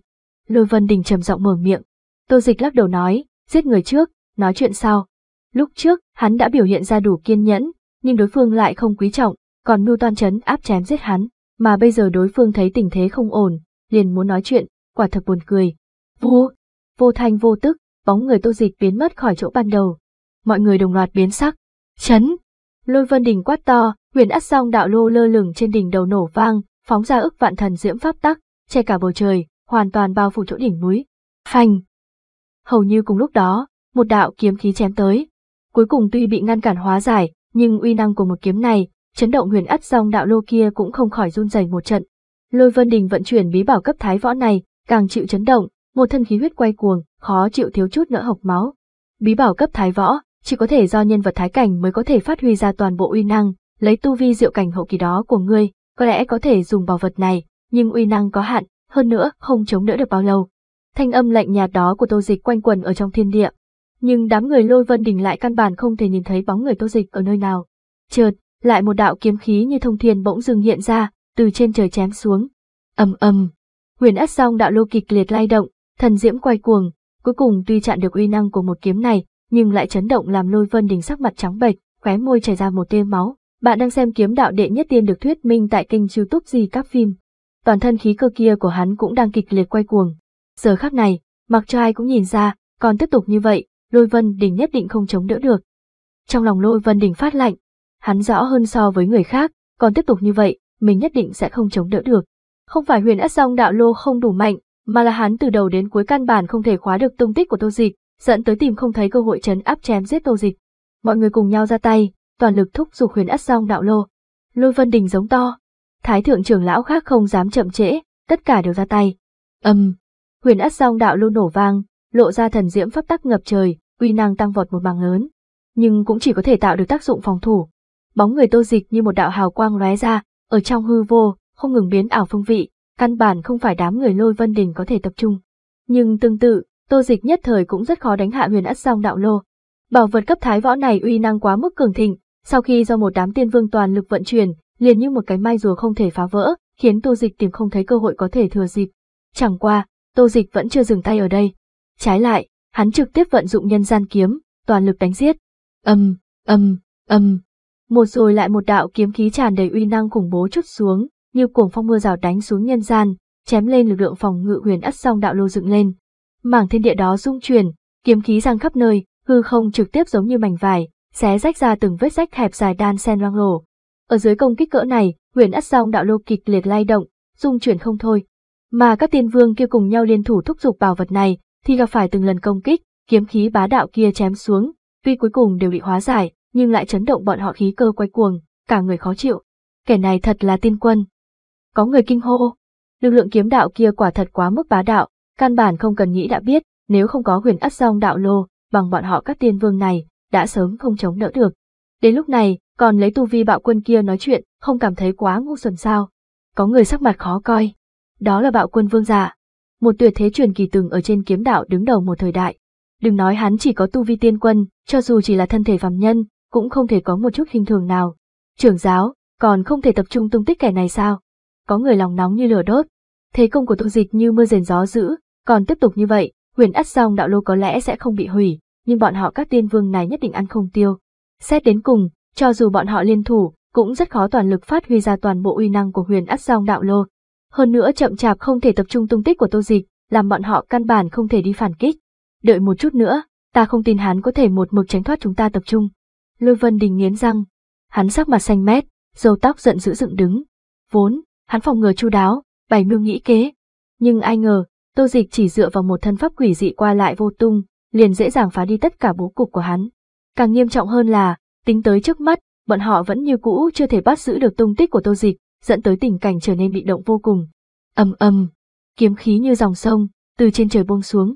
Lôi Vân Đình trầm giọng mở miệng. Tô Dịch lắc đầu nói, giết người trước, nói chuyện sau. Lúc trước, hắn đã biểu hiện ra đủ kiên nhẫn, nhưng đối phương lại không quý trọng, còn mưu toan trấn áp chém giết hắn, mà bây giờ đối phương thấy tình thế không ổn, liền muốn nói chuyện, quả thật buồn cười. Vô, vô thanh vô tức, bóng người Tô Dịch biến mất khỏi chỗ ban đầu. Mọi người đồng loạt biến sắc. Chấn! Lôi Vân Đình quát to, Huyền Ất Song Đạo Lô lơ lửng trên đỉnh đầu nổ vang, phóng ra ức vạn thần diễm pháp tắc, che cả bầu trời, hoàn toàn bao phủ chỗ đỉnh núi. Phanh! Hầu như cùng lúc đó, một đạo kiếm khí chém tới, cuối cùng tuy bị ngăn cản hóa giải, nhưng uy năng của một kiếm này, chấn động Huyền Ất Song Đạo Lô kia cũng không khỏi run rẩy một trận. Lôi Vân Đình vận chuyển bí bảo cấp thái võ này, càng chịu chấn động, một thân khí huyết quay cuồng, khó chịu thiếu chút nữa hộc máu. Bí bảo cấp thái võ, chỉ có thể do nhân vật thái cảnh mới có thể phát huy ra toàn bộ uy năng, lấy tu vi diệu cảnh hậu kỳ đó của ngươi, có lẽ có thể dùng bảo vật này, nhưng uy năng có hạn, hơn nữa không chống đỡ được bao lâu. Thanh âm lạnh nhạt đó của Tô Dịch quanh quần ở trong thiên địa, nhưng đám người Lôi Vân Đình lại căn bản không thể nhìn thấy bóng người Tô Dịch ở nơi nào. Chợt, lại một đạo kiếm khí như thông thiên bỗng dưng hiện ra, từ trên trời chém xuống. Ầm ầm, Huyền Ất Song Đạo Lô kịch liệt lay động, thần diễm quay cuồng, cuối cùng tuy chặn được uy năng của một kiếm này, nhưng lại chấn động làm Lôi Vân Đình sắc mặt trắng bệch, khóe môi chảy ra một tia máu. Bạn đang xem Kiếm Đạo Đệ Nhất Tiên được thuyết minh tại kênh YouTube gì các phim. Toàn thân khí cơ kia của hắn cũng đang kịch liệt quay cuồng. Giờ khắc này, mặc cho ai cũng nhìn ra, còn tiếp tục như vậy, Lôi Vân Đình nhất định không chống đỡ được. Trong lòng Lôi Vân Đình phát lạnh, hắn rõ hơn so với người khác, còn tiếp tục như vậy, mình nhất định sẽ không chống đỡ được. Không phải Huyền Ất Song Đạo Lô không đủ mạnh, mà là hắn từ đầu đến cuối căn bản không thể khóa được tung tích của Tô Dịch, dẫn tới tìm không thấy cơ hội trấn áp chém giết Tô Dịch. Mọi người cùng nhau ra tay, toàn lực thúc giục Huyền Ất Song Đạo Lô. Lôi Vân Đình giống to, Thái thượng trưởng lão khác không dám chậm trễ, tất cả đều ra tay. Ầm, um, Huyền Ất Song Đạo Lô nổ vang, lộ ra thần diễm pháp tắc ngập trời, uy năng tăng vọt một mảng lớn, nhưng cũng chỉ có thể tạo được tác dụng phòng thủ. Bóng người Tô Dịch như một đạo hào quang lóe ra, ở trong hư vô, không ngừng biến ảo phương vị, căn bản không phải đám người Lôi Vân Đình có thể tập trung. Nhưng tương tự, Tô Dịch nhất thời cũng rất khó đánh hạ Huyền Ất Song Đạo Lô. Bảo vật cấp thái võ này uy năng quá mức cường thịnh, sau khi do một đám tiên vương toàn lực vận chuyển, liền như một cái mai rùa không thể phá vỡ, khiến Tô Dịch tìm không thấy cơ hội có thể thừa dịp. Chẳng qua, Tô Dịch vẫn chưa dừng tay ở đây. Trái lại, hắn trực tiếp vận dụng nhân gian kiếm, toàn lực đánh giết. Âm, âm, âm. Một rồi lại một đạo kiếm khí tràn đầy uy năng khủng bố chút xuống, như cuồng phong mưa rào đánh xuống nhân gian, chém lên lực lượng phòng ngự Huyền Ất Song Đạo Lô dựng lên. Mảng thiên địa đó rung chuyển, kiếm khí giăng khắp nơi, hư không trực tiếp giống như mảnh vải, xé rách ra từng vết rách hẹp dài đan xen loang lổ. Ở dưới công kích cỡ này, Huyền Ất Song Đạo Lô kịch liệt lay động, rung chuyển không thôi. Mà các tiên vương kia cùng nhau liên thủ thúc giục bảo vật này, thì gặp phải từng lần công kích, kiếm khí bá đạo kia chém xuống, tuy cuối cùng đều bị hóa giải, nhưng lại chấn động bọn họ khí cơ quay cuồng, cả người khó chịu. Kẻ này thật là tiên quân. Có người kinh hô, lực lượng kiếm đạo kia quả thật quá mức bá đạo, căn bản không cần nghĩ đã biết, nếu không có Huyền Ất Song Đạo Lô, bằng bọn họ các tiên vương này, đã sớm không chống đỡ được. Đến lúc này, còn lấy tu vi bạo quân kia nói chuyện, không cảm thấy quá ngu xuẩn sao? Có người sắc mặt khó coi. Đó là bạo quân Vương Dạ, một tuyệt thế truyền kỳ từng ở trên kiếm đạo đứng đầu một thời đại. Đừng nói hắn chỉ có tu vi tiên quân, cho dù chỉ là thân thể phàm nhân, cũng không thể có một chút khinh thường nào. Trưởng giáo, còn không thể tập trung tung tích kẻ này sao? Có người lòng nóng như lửa đốt. Thế công của Tô Dịch như mưa rền gió dữ, còn tiếp tục như vậy, Huyền Ất Song Đạo Lô có lẽ sẽ không bị hủy, nhưng bọn họ các tiên vương này nhất định ăn không tiêu. Xét đến cùng, cho dù bọn họ liên thủ, cũng rất khó toàn lực phát huy ra toàn bộ uy năng của Huyền Ất Song Đạo Lô. Hơn nữa chậm chạp không thể tập trung tung tích của Tô Dịch, làm bọn họ căn bản không thể đi phản kích. Đợi một chút nữa, ta không tin hắn có thể một mực tránh thoát chúng ta tập trung. Lôi Vân Đình nghiến răng, hắn sắc mặt xanh mét, râu tóc giận dữ dựng đứng. Vốn, hắn phòng ngừa chu đáo, bày mưu nghĩ kế, nhưng ai ngờ, Tô Dịch chỉ dựa vào một thân pháp quỷ dị qua lại vô tung, liền dễ dàng phá đi tất cả bố cục của hắn. Càng nghiêm trọng hơn là, tính tới trước mắt, bọn họ vẫn như cũ chưa thể bắt giữ được tung tích của Tô Dịch, dẫn tới tình cảnh trở nên bị động vô cùng. Ầm ầm, kiếm khí như dòng sông từ trên trời buông xuống,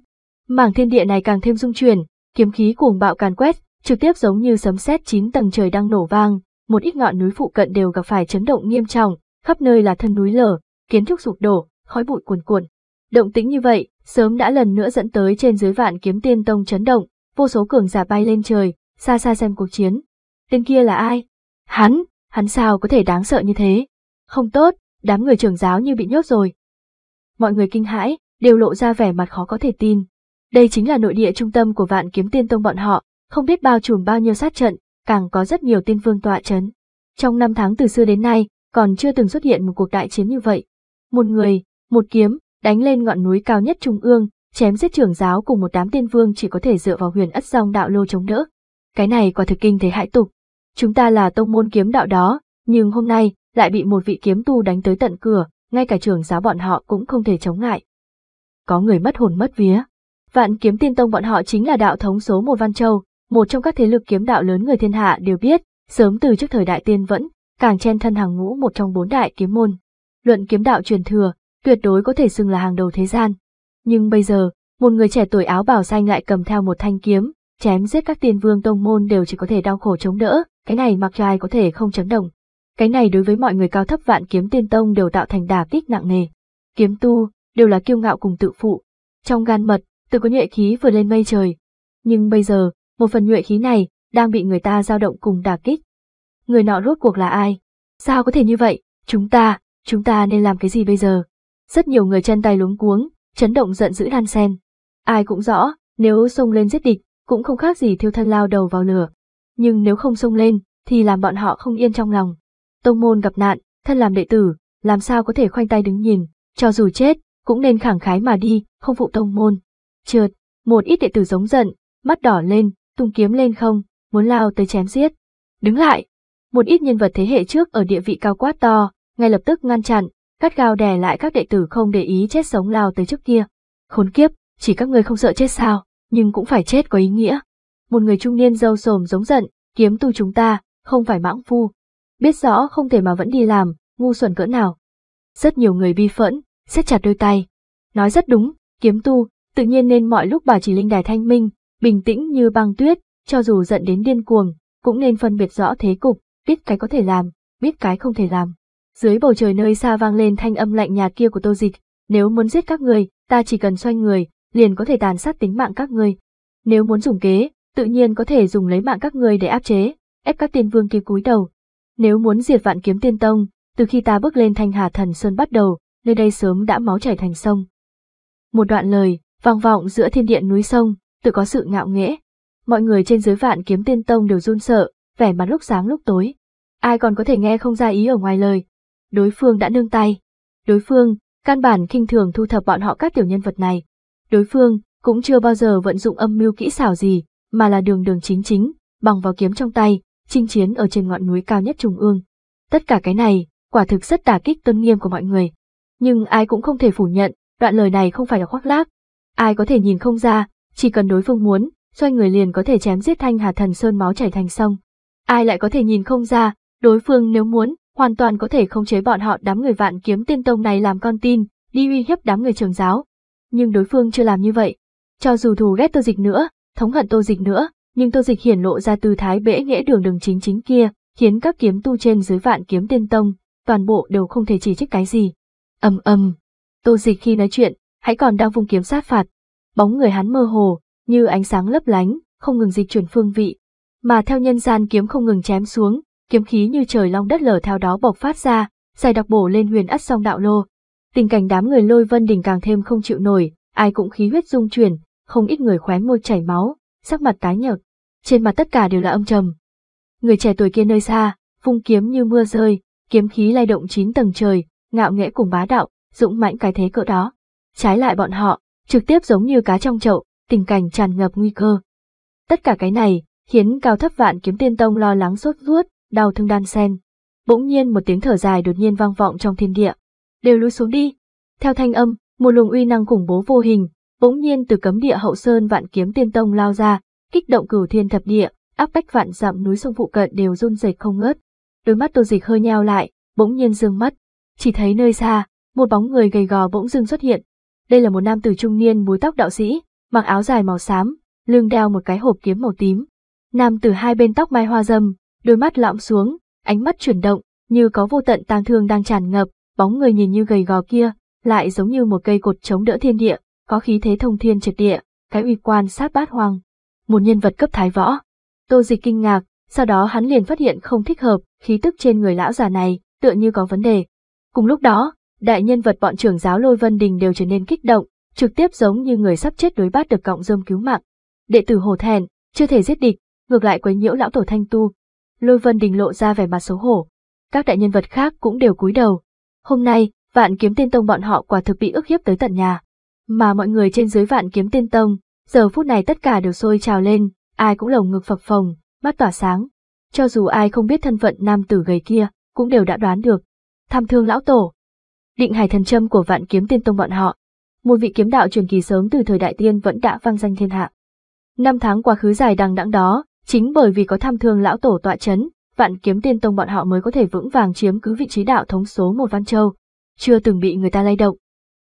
mảng thiên địa này càng thêm rung chuyển, kiếm khí cuồng bạo càn quét, trực tiếp giống như sấm sét chín tầng trời đang nổ vang, một ít ngọn núi phụ cận đều gặp phải chấn động nghiêm trọng, khắp nơi là thân núi lở, kiến trúc sụp đổ, khói bụi cuồn cuộn. Động tĩnh như vậy, sớm đã lần nữa dẫn tới trên dưới Vạn Kiếm Tiên Tông chấn động, vô số cường giả bay lên trời, xa xa xem cuộc chiến. Tên kia là ai? Hắn, hắn sao có thể đáng sợ như thế? Không tốt, đám người trưởng giáo như bị nhốt rồi. Mọi người kinh hãi, đều lộ ra vẻ mặt khó có thể tin. Đây chính là nội địa trung tâm của Vạn Kiếm Tiên Tông bọn họ, không biết bao trùm bao nhiêu sát trận, càng có rất nhiều tiên vương tọa trấn. Trong năm tháng từ xưa đến nay, còn chưa từng xuất hiện một cuộc đại chiến như vậy. Một người, một kiếm, đánh lên ngọn núi cao nhất trung ương, chém giết trưởng giáo cùng một đám tiên vương chỉ có thể dựa vào Huyền Ất Song Đạo Lô chống đỡ. Cái này quả thực kinh thế hãi tục. Chúng ta là tông môn kiếm đạo đó, nhưng hôm nay lại bị một vị kiếm tu đánh tới tận cửa, ngay cả trưởng giáo bọn họ cũng không thể chống lại. Có người mất hồn mất vía. Vạn Kiếm Tiên Tông bọn họ chính là đạo thống số một Văn Châu, một trong các thế lực kiếm đạo lớn người thiên hạ đều biết, sớm từ trước thời đại tiên vẫn, càng chen thân hàng ngũ một trong bốn đại kiếm môn. Luận kiếm đạo truyền thừa, tuyệt đối có thể xưng là hàng đầu thế gian. Nhưng bây giờ, một người trẻ tuổi áo bào xanh lại cầm theo một thanh kiếm, chém giết các tiên vương tông môn đều chỉ có thể đau khổ chống đỡ, cái này mặc cho ai có thể không chấn động. Cái này đối với mọi người cao thấp Vạn Kiếm Tiên Tông đều tạo thành đả kích nặng nề. Kiếm tu đều là kiêu ngạo cùng tự phụ, Trong gan mật, tự có nhuệ khí vừa lên mây trời. Nhưng bây giờ, một phần nhuệ khí này đang bị người ta dao động cùng đả kích. Người nọ rốt cuộc là ai? Sao có thể như vậy? Chúng ta, chúng ta nên làm cái gì bây giờ? Rất nhiều người chân tay luống cuống, chấn động giận dữ đan sen. Ai cũng rõ, nếu xông lên giết địch, cũng không khác gì thiêu thân lao đầu vào lửa. Nhưng nếu không xông lên, thì làm bọn họ không yên trong lòng. Tông môn gặp nạn, thân làm đệ tử, làm sao có thể khoanh tay đứng nhìn, cho dù chết, cũng nên khẳng khái mà đi, không phụ tông môn. Trượt, một ít đệ tử giống giận, mắt đỏ lên, tung kiếm lên không, muốn lao tới chém giết. Đứng lại! Một ít nhân vật thế hệ trước ở địa vị cao quát to, ngay lập tức ngăn chặn, cắt gao đè lại các đệ tử không để ý chết sống lao tới trước kia. Khốn kiếp, chỉ các người không sợ chết sao, nhưng cũng phải chết có ý nghĩa. Một người trung niên râu sồm giống giận, kiếm tu chúng ta, không phải mãng phu. Biết rõ không thể mà vẫn đi làm, ngu xuẩn cỡ nào. Rất nhiều người bi phẫn, siết chặt đôi tay. Nói rất đúng, kiếm tu, tự nhiên nên mọi lúc bảo trì linh đài thanh minh, bình tĩnh như băng tuyết, cho dù giận đến điên cuồng, cũng nên phân biệt rõ thế cục, biết cái có thể làm, biết cái không thể làm. Dưới bầu trời nơi xa vang lên thanh âm lạnh nhạt kia của Tô Dịch, nếu muốn giết các người, ta chỉ cần xoay người, liền có thể tàn sát tính mạng các người. Nếu muốn dùng kế, tự nhiên có thể dùng lấy mạng các người để áp chế, ép các tiên vương kia cúi đầu. Nếu muốn diệt Vạn Kiếm Tiên Tông, từ khi ta bước lên Thanh Hà Thần Sơn bắt đầu, nơi đây sớm đã máu chảy thành sông. Một đoạn lời vang vọng giữa thiên địa núi sông, tự có sự ngạo nghễ. Mọi người trên dưới Vạn Kiếm Tiên Tông đều run sợ, vẻ mặt lúc sáng lúc tối. Ai còn có thể nghe không ra ý ở ngoài lời. Đối phương đã nương tay. Đối phương, căn bản khinh thường thu thập bọn họ các tiểu nhân vật này. Đối phương, cũng chưa bao giờ vận dụng âm mưu kỹ xảo gì, mà là đường đường chính chính, bằng vào kiếm trong tay, chinh chiến ở trên ngọn núi cao nhất trung ương. Tất cả cái này, quả thực rất đả kích tôn nghiêm của mọi người. Nhưng ai cũng không thể phủ nhận, đoạn lời này không phải là khoác lác. Ai có thể nhìn không ra, chỉ cần đối phương muốn, xoay người liền có thể chém giết Thanh Hà Thần Sơn máu chảy thành sông. Ai lại có thể nhìn không ra, đối phương nếu muốn, hoàn toàn có thể khống chế bọn họ đám người Vạn Kiếm Tiên Tông này làm con tin, đi uy hiếp đám người Trường giáo. Nhưng đối phương chưa làm như vậy. Cho dù thù ghét Tô Dịch nữa, thống hận Tô Dịch nữa, nhưng Tô Dịch hiển lộ ra tư thái bệ nghệ đường đường chính chính kia, khiến các kiếm tu trên dưới Vạn Kiếm Tiên Tông, toàn bộ đều không thể chỉ trích cái gì. Ầm ầm, Tô Dịch khi nói chuyện, hãy còn đang vung kiếm sát phạt. Bóng người hắn mơ hồ, như ánh sáng lấp lánh, không ngừng dịch chuyển phương vị, mà theo nhân gian kiếm không ngừng chém xuống, kiếm khí như trời long đất lở theo đó bộc phát ra, dài đặc bổ lên Huyền Ất Song Đạo Lô. Tình cảnh đám người Lôi Vân Đình càng thêm không chịu nổi, ai cũng khí huyết rung chuyển, không ít người khóe môi chảy máu, sắc mặt tái nhợt, trên mặt tất cả đều là âm trầm. Người trẻ tuổi kia nơi xa, vung kiếm như mưa rơi, kiếm khí lay động chín tầng trời, ngạo nghễ cùng bá đạo, dũng mãnh cái thế cỡ đó. Trái lại bọn họ, trực tiếp giống như cá trong chậu, tình cảnh tràn ngập nguy cơ. Tất cả cái này, khiến cao thấp Vạn Kiếm Tiên Tông lo lắng sốt ruột, đau thương đan sen. Bỗng nhiên một tiếng thở dài đột nhiên vang vọng trong thiên địa. Đều lùi xuống đi. Theo thanh âm, một luồng uy năng khủng bố vô hình, bỗng nhiên từ cấm địa hậu sơn Vạn Kiếm Tiên Tông lao ra, kích động cửu thiên thập địa, áp bách vạn dặm núi sông phụ cận đều run rẩy không ngớt. Đôi mắt Tô Dịch hơi nheo lại, bỗng nhiên dương mắt, chỉ thấy nơi xa, một bóng người gầy gò bỗng dưng xuất hiện. Đây là một nam tử trung niên búi tóc đạo sĩ, mặc áo dài màu xám, lưng đeo một cái hộp kiếm màu tím. Nam tử hai bên tóc mai hoa râm, đôi mắt lõm xuống, ánh mắt chuyển động, như có vô tận tang thương đang tràn ngập, bóng người nhìn như gầy gò kia, lại giống như một cây cột chống đỡ thiên địa, có khí thế thông thiên triệt địa, cái uy quan sát bát hoang. Một nhân vật cấp thái võ. Tô Dịch kinh ngạc, sau đó hắn liền phát hiện không thích hợp, khí tức trên người lão già này, tựa như có vấn đề. Cùng lúc đó, đại nhân vật bọn Trưởng giáo Lôi Vân Đình đều trở nên kích động, trực tiếp giống như người sắp chết đối bát được cọng rơm cứu mạng. Đệ tử hổ thẹn, chưa thể giết địch, ngược lại quấy nhiễu lão tổ thanh tu. Lôi Vân Đình lộ ra vẻ mặt xấu hổ. Các đại nhân vật khác cũng đều cúi đầu. Hôm nay, Vạn Kiếm Tiên Tông bọn họ quả thực bị ức hiếp tới tận nhà. Mà mọi người trên dưới Vạn Kiếm Tiên Tông, giờ phút này tất cả đều sôi trào lên, ai cũng lồng ngực phập phồng, mắt tỏa sáng. Cho dù ai không biết thân phận nam tử gầy kia, cũng đều đã đoán được. Tham Thương lão tổ, định hải thần châm của Vạn Kiếm Tiên Tông bọn họ, một vị kiếm đạo truyền kỳ sớm từ thời đại tiên vẫn đã vang danh thiên hạ. Năm tháng quá khứ dài đằng đẵng đó, chính bởi vì có Tham Thương lão tổ tọa chấn, Vạn Kiếm Tiên Tông bọn họ mới có thể vững vàng chiếm cứ vị trí đạo thống số một Văn Châu, chưa từng bị người ta lay động.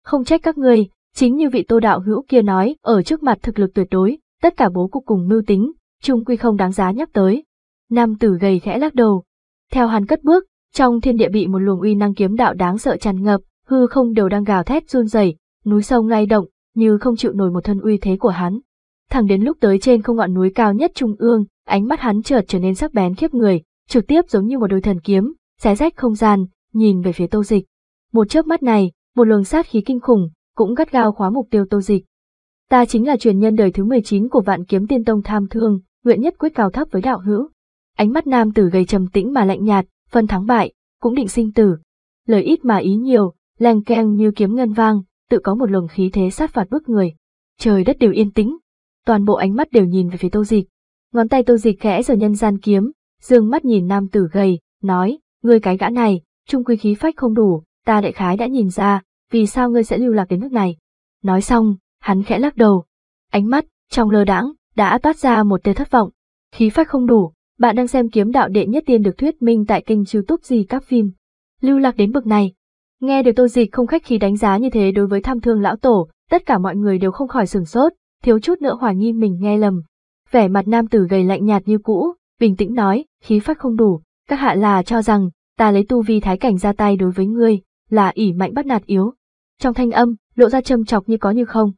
Không trách các ngươi, chính như vị Tô đạo hữu kia nói, ở trước mặt thực lực tuyệt đối, tất cả bố cục cùng mưu tính, chung quy không đáng giá nhắc tới. Nam tử gầy khẽ lắc đầu, theo hắn cất bước, trong thiên địa bị một luồng uy năng kiếm đạo đáng sợ tràn ngập, hư không đều đang gào thét run rẩy, núi sông lay động, như không chịu nổi một thân uy thế của hắn. Thẳng đến lúc tới trên không ngọn núi cao nhất trung ương, ánh mắt hắn chợt trở nên sắc bén khiếp người, trực tiếp giống như một đôi thần kiếm, xé rách không gian, nhìn về phía Tô Dịch. Một chớp mắt này, một luồng sát khí kinh khủng, cũng gắt gao khóa mục tiêu Tô Dịch. Ta chính là truyền nhân đời thứ mười chín của Vạn Kiếm Tiên Tông Tham Thương, nguyện nhất quyết cao thấp với đạo hữu. Ánh mắt nam tử gầy trầm tĩnh mà lạnh nhạt, phân thắng bại, cũng định sinh tử. Lời ít mà ý nhiều, leng keng như kiếm ngân vang, tự có một luồng khí thế sát phạt bức người. Trời đất đều yên tĩnh, toàn bộ ánh mắt đều nhìn về phía Tô Dịch. Ngón tay Tô Dịch khẽ giở nhân gian kiếm, dương mắt nhìn nam tử gầy, nói: "Ngươi cái gã này, trung quy khí phách không đủ, ta đại khái đã nhìn ra, vì sao ngươi sẽ lưu lạc đến nước này?" Nói xong, hắn khẽ lắc đầu. Ánh mắt trong lơ đãng đã toát ra một tia thất vọng. Khí phách không đủ, bạn đang xem Kiếm Đạo Đệ Nhất Tiên được thuyết minh tại kênh YouTube gì các phim. Lưu lạc đến bậc này. Nghe được Tô Dịch không khách khí đánh giá như thế đối với Tham Thương lão tổ, tất cả mọi người đều không khỏi sửng sốt, thiếu chút nữa hoài nghi mình nghe lầm. Vẻ mặt nam tử gầy lạnh nhạt như cũ, bình tĩnh nói: "Khí phách không đủ, các hạ là cho rằng ta lấy tu vi thái cảnh ra tay đối với ngươi, là ỷ mạnh bắt nạt yếu." Trong thanh âm lộ ra châm chọc như có như không.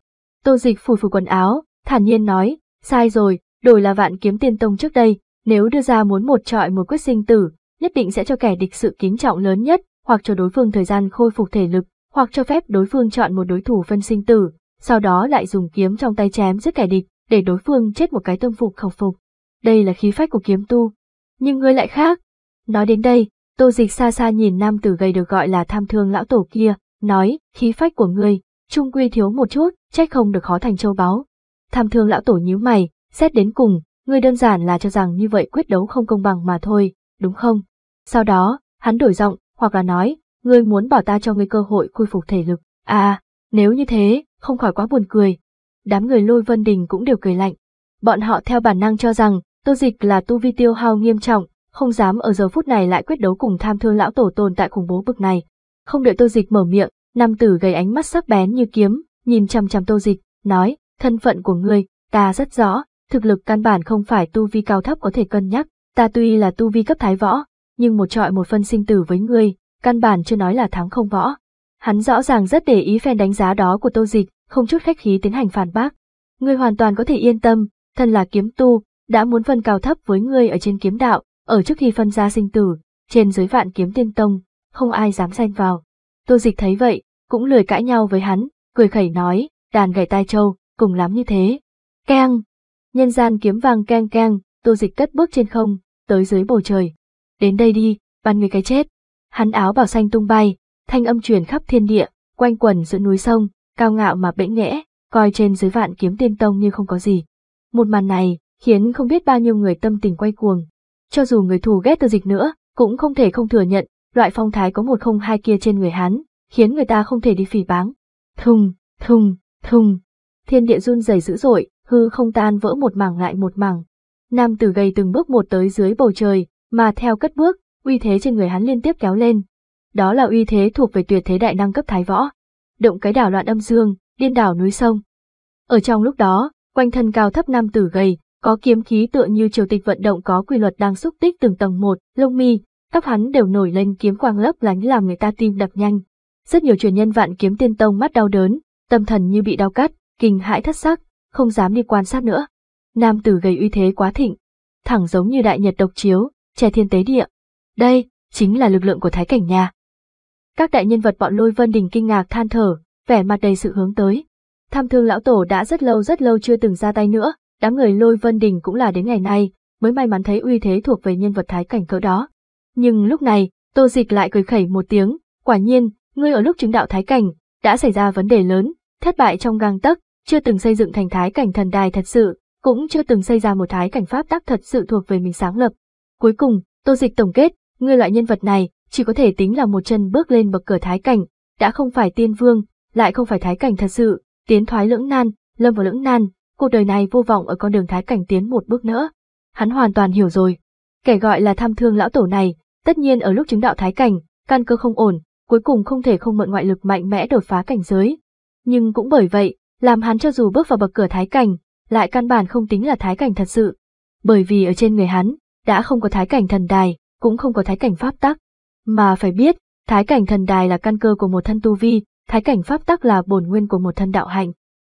Tô Dịch phủi phủi quần áo, thản nhiên nói: "Sai rồi, đổi là Vạn Kiếm Tiên Tông trước đây, nếu đưa ra muốn một trọi một quyết sinh tử, nhất định sẽ cho kẻ địch sự kính trọng lớn nhất, hoặc cho đối phương thời gian khôi phục thể lực, hoặc cho phép đối phương chọn một đối thủ phân sinh tử, sau đó lại dùng kiếm trong tay chém giết kẻ địch, để đối phương chết một cái tâm phục khẩu phục. Đây là khí phách của kiếm tu. Nhưng ngươi lại khác." Nói đến đây, Tô Dịch xa xa nhìn nam tử gầy được gọi là Tham Thương lão tổ kia, nói: "Khí phách của ngươi, trung quy thiếu một chút, trách không được khó thành châu báu." Tham Thương lão tổ nhíu mày, xét đến cùng, ngươi đơn giản là cho rằng như vậy quyết đấu không công bằng mà thôi, đúng không? Sau đó, hắn đổi giọng, hoặc là nói, ngươi muốn bảo ta cho ngươi cơ hội khôi phục thể lực. À, nếu như thế, không khỏi quá buồn cười. Đám người Lôi Vân Đình cũng đều cười lạnh. Bọn họ theo bản năng cho rằng, Tô Dịch là tu vi tiêu hao nghiêm trọng, không dám ở giờ phút này lại quyết đấu cùng Tham Thương lão tổ tồn tại khủng bố bực này. Không đợi Tô Dịch mở miệng, nam tử gầy ánh mắt sắc bén như kiếm, nhìn chằm chằm Tô Dịch, nói: "Thân phận của ngươi, ta rất rõ, thực lực căn bản không phải tu vi cao thấp có thể cân nhắc, ta tuy là tu vi cấp thái võ, nhưng một trọi một phân sinh tử với ngươi, căn bản chưa nói là thắng không võ." Hắn rõ ràng rất để ý phen đánh giá đó của Tô Dịch, không chút khách khí tiến hành phản bác. "Ngươi hoàn toàn có thể yên tâm, thân là kiếm tu, đã muốn phân cao thấp với ngươi ở trên kiếm đạo, ở trước khi phân ra sinh tử, trên dưới Vạn Kiếm Tiên Tông, không ai dám xen vào." Tô Dịch thấy vậy, cũng lười cãi nhau với hắn, cười khẩy nói: "Đàn gảy tai trâu, cùng lắm như thế." Keng! Nhân gian kiếm vang keng keng, Tô Dịch cất bước trên không, tới dưới bầu trời. "Đến đây đi, ban người cái chết." Hắn áo bào xanh tung bay, thanh âm truyền khắp thiên địa, quanh quẩn giữa núi sông, cao ngạo mà bẽn lẽn, coi trên dưới Vạn Kiếm Tiên Tông như không có gì. Một màn này khiến không biết bao nhiêu người tâm tình quay cuồng. Cho dù người thù ghét Tô Dịch nữa, cũng không thể không thừa nhận, loại phong thái có một không hai kia trên người hắn, khiến người ta không thể đi phỉ báng. Thùng, thùng, thùng. Thiên địa run rẩy dữ dội, hư không tan vỡ một mảng lại một mảng. Nam tử gầy từng bước một tới dưới bầu trời, mà theo cất bước, uy thế trên người hắn liên tiếp kéo lên. Đó là uy thế thuộc về tuyệt thế đại năng cấp thái võ. Động cái đảo loạn âm dương, điên đảo núi sông. Ở trong lúc đó, quanh thân cao thấp nam tử gầy, có kiếm khí tựa như triều tịch vận động có quy luật đang xúc tích từng tầng một, lông mi, tóc hắn đều nổi lên kiếm quang lấp lánh làm người ta tim đập nhanh. Rất nhiều truyền nhân Vạn Kiếm Tiên Tông mắt đau đớn, tâm thần như bị đau cắt, kinh hãi thất sắc, không dám đi quan sát nữa. Nam tử gầy uy thế quá thịnh, thẳng giống như đại nhật độc chiếu, che thiên tế địa. Đây chính là lực lượng của thái cảnh nhà. Các đại nhân vật bọn Lôi Vân Đình kinh ngạc than thở, vẻ mặt đầy sự hướng tới. Tham Thương lão tổ đã rất lâu rất lâu chưa từng ra tay nữa, đám người Lôi Vân Đình cũng là đến ngày nay mới may mắn thấy uy thế thuộc về nhân vật thái cảnh cỡ đó. Nhưng lúc này, Tô Dịch lại cười khẩy một tiếng, quả nhiên, ngươi ở lúc chứng đạo thái cảnh, đã xảy ra vấn đề lớn, thất bại trong gang tấc, chưa từng xây dựng thành thái cảnh thần đài thật sự, cũng chưa từng xây ra một thái cảnh pháp tắc thật sự thuộc về mình sáng lập. Cuối cùng, Tô Dịch tổng kết, ngươi loại nhân vật này, chỉ có thể tính là một chân bước lên bậc cửa thái cảnh, đã không phải tiên vương, lại không phải thái cảnh thật sự, tiến thoái lưỡng nan, lâm vào lưỡng nan, cuộc đời này vô vọng ở con đường thái cảnh tiến một bước nữa. Hắn hoàn toàn hiểu rồi. Kẻ gọi là Tham Thương lão tổ này, tất nhiên ở lúc chứng đạo thái cảnh, căn cơ không ổn, cuối cùng không thể không mượn ngoại lực mạnh mẽ đột phá cảnh giới. Nhưng cũng bởi vậy, làm hắn cho dù bước vào bậc cửa thái cảnh, lại căn bản không tính là thái cảnh thật sự. Bởi vì ở trên người hắn, đã không có thái cảnh thần đài, cũng không có thái cảnh pháp tắc. Mà phải biết, thái cảnh thần đài là căn cơ của một thân tu vi, thái cảnh pháp tắc là bổn nguyên của một thân đạo hạnh.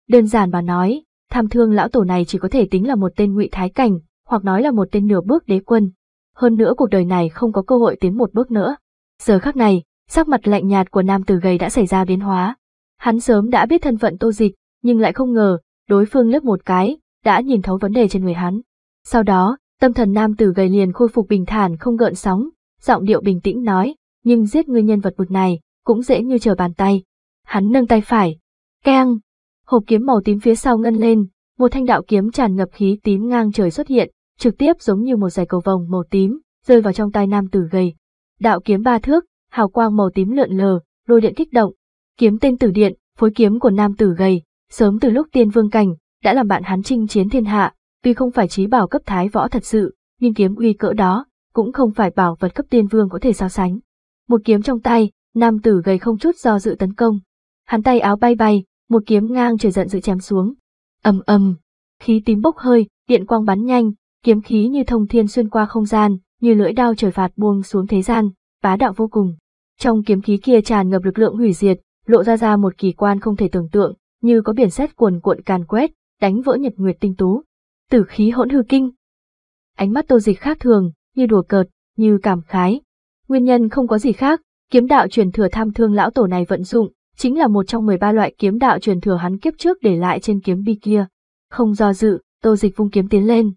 Đơn giản mà nói, Tham Thương lão tổ này chỉ có thể tính là một tên ngụy thái cảnh, hoặc nói là một tên nửa bước đế quân. Hơn nữa cuộc đời này không có cơ hội tiến một bước nữa. Giờ khắc này, sắc mặt lạnh nhạt của nam tử gầy đã xảy ra biến hóa. Hắn sớm đã biết thân phận Tô Dịch, nhưng lại không ngờ, đối phương liếc một cái, đã nhìn thấu vấn đề trên người hắn. Sau đó, tâm thần nam tử gầy liền khôi phục bình thản không gợn sóng, giọng điệu bình tĩnh nói, nhưng giết người nhân vật bực này, cũng dễ như trở bàn tay. Hắn nâng tay phải. Keng! Hộp kiếm màu tím phía sau ngân lên, một thanh đạo kiếm tràn ngập khí tím ngang trời xuất hiện, trực tiếp giống như một dải cầu vồng màu tím, rơi vào trong tay nam tử gầy. Đạo kiếm ba thước, hào quang màu tím lượn lờ, lôi điện kích động. Kiếm tên Tử Điện, phối kiếm của nam tử gầy, sớm từ lúc tiên vương cảnh, đã làm bạn hắn chinh chiến thiên hạ, tuy không phải chí bảo cấp thái võ thật sự, nhưng kiếm uy cỡ đó, cũng không phải bảo vật cấp tiên vương có thể so sánh. Một kiếm trong tay, nam tử gầy không chút do dự tấn công. Hắn tay áo bay bay, một kiếm ngang trời giận dữ chém xuống. Ầm ầm, khí tím bốc hơi, điện quang bắn nhanh, kiếm khí như thông thiên xuyên qua không gian, như lưỡi đao trời phạt buông xuống thế gian, bá đạo vô cùng. Trong kiếm khí kia tràn ngập lực lượng hủy diệt, lộ ra ra một kỳ quan không thể tưởng tượng, như có biển sét cuồn cuộn càn quét, đánh vỡ nhật nguyệt tinh tú. Tử khí hỗn hư kinh. Ánh mắt Tô Dịch khác thường, như đùa cợt, như cảm khái. Nguyên nhân không có gì khác, kiếm đạo truyền thừa Tham Thương lão tổ này vận dụng chính là một trong mười ba loại kiếm đạo truyền thừa hắn kiếp trước để lại trên kiếm bi kia. Không do dự, Tô Dịch vung kiếm tiến lên.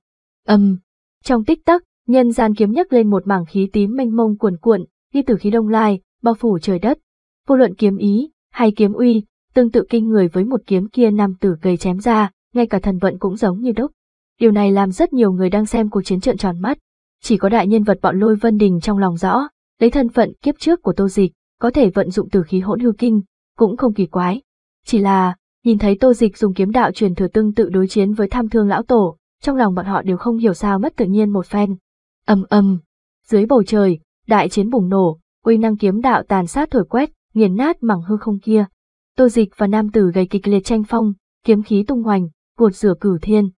Ầm. Um. Trong tích tắc, nhân gian kiếm nhấc lên một mảng khí tím mênh mông cuồn cuộn, như tử khí đông lai, bao phủ trời đất. Vô luận kiếm ý hay kiếm uy, tương tự kinh người với một kiếm kia nam tử gầy chém ra, ngay cả thần vận cũng giống như đúc. Điều này làm rất nhiều người đang xem cuộc chiến trợn tròn mắt. Chỉ có đại nhân vật bọn Lôi Vân Đình trong lòng rõ, lấy thân phận kiếp trước của Tô Dịch, có thể vận dụng tử khí hỗn hư kinh, cũng không kỳ quái. Chỉ là, nhìn thấy Tô Dịch dùng kiếm đạo truyền thừa tương tự đối chiến với Tham Thương lão tổ, trong lòng bọn họ đều không hiểu sao mất tự nhiên một phen. Ầm ầm, dưới bầu trời, đại chiến bùng nổ, uy năng kiếm đạo tàn sát thổi quét, nghiền nát mảng hư không kia. Tô Dịch và nam tử gầy kịch liệt tranh phong, kiếm khí tung hoành, cuột rửa cửu thiên.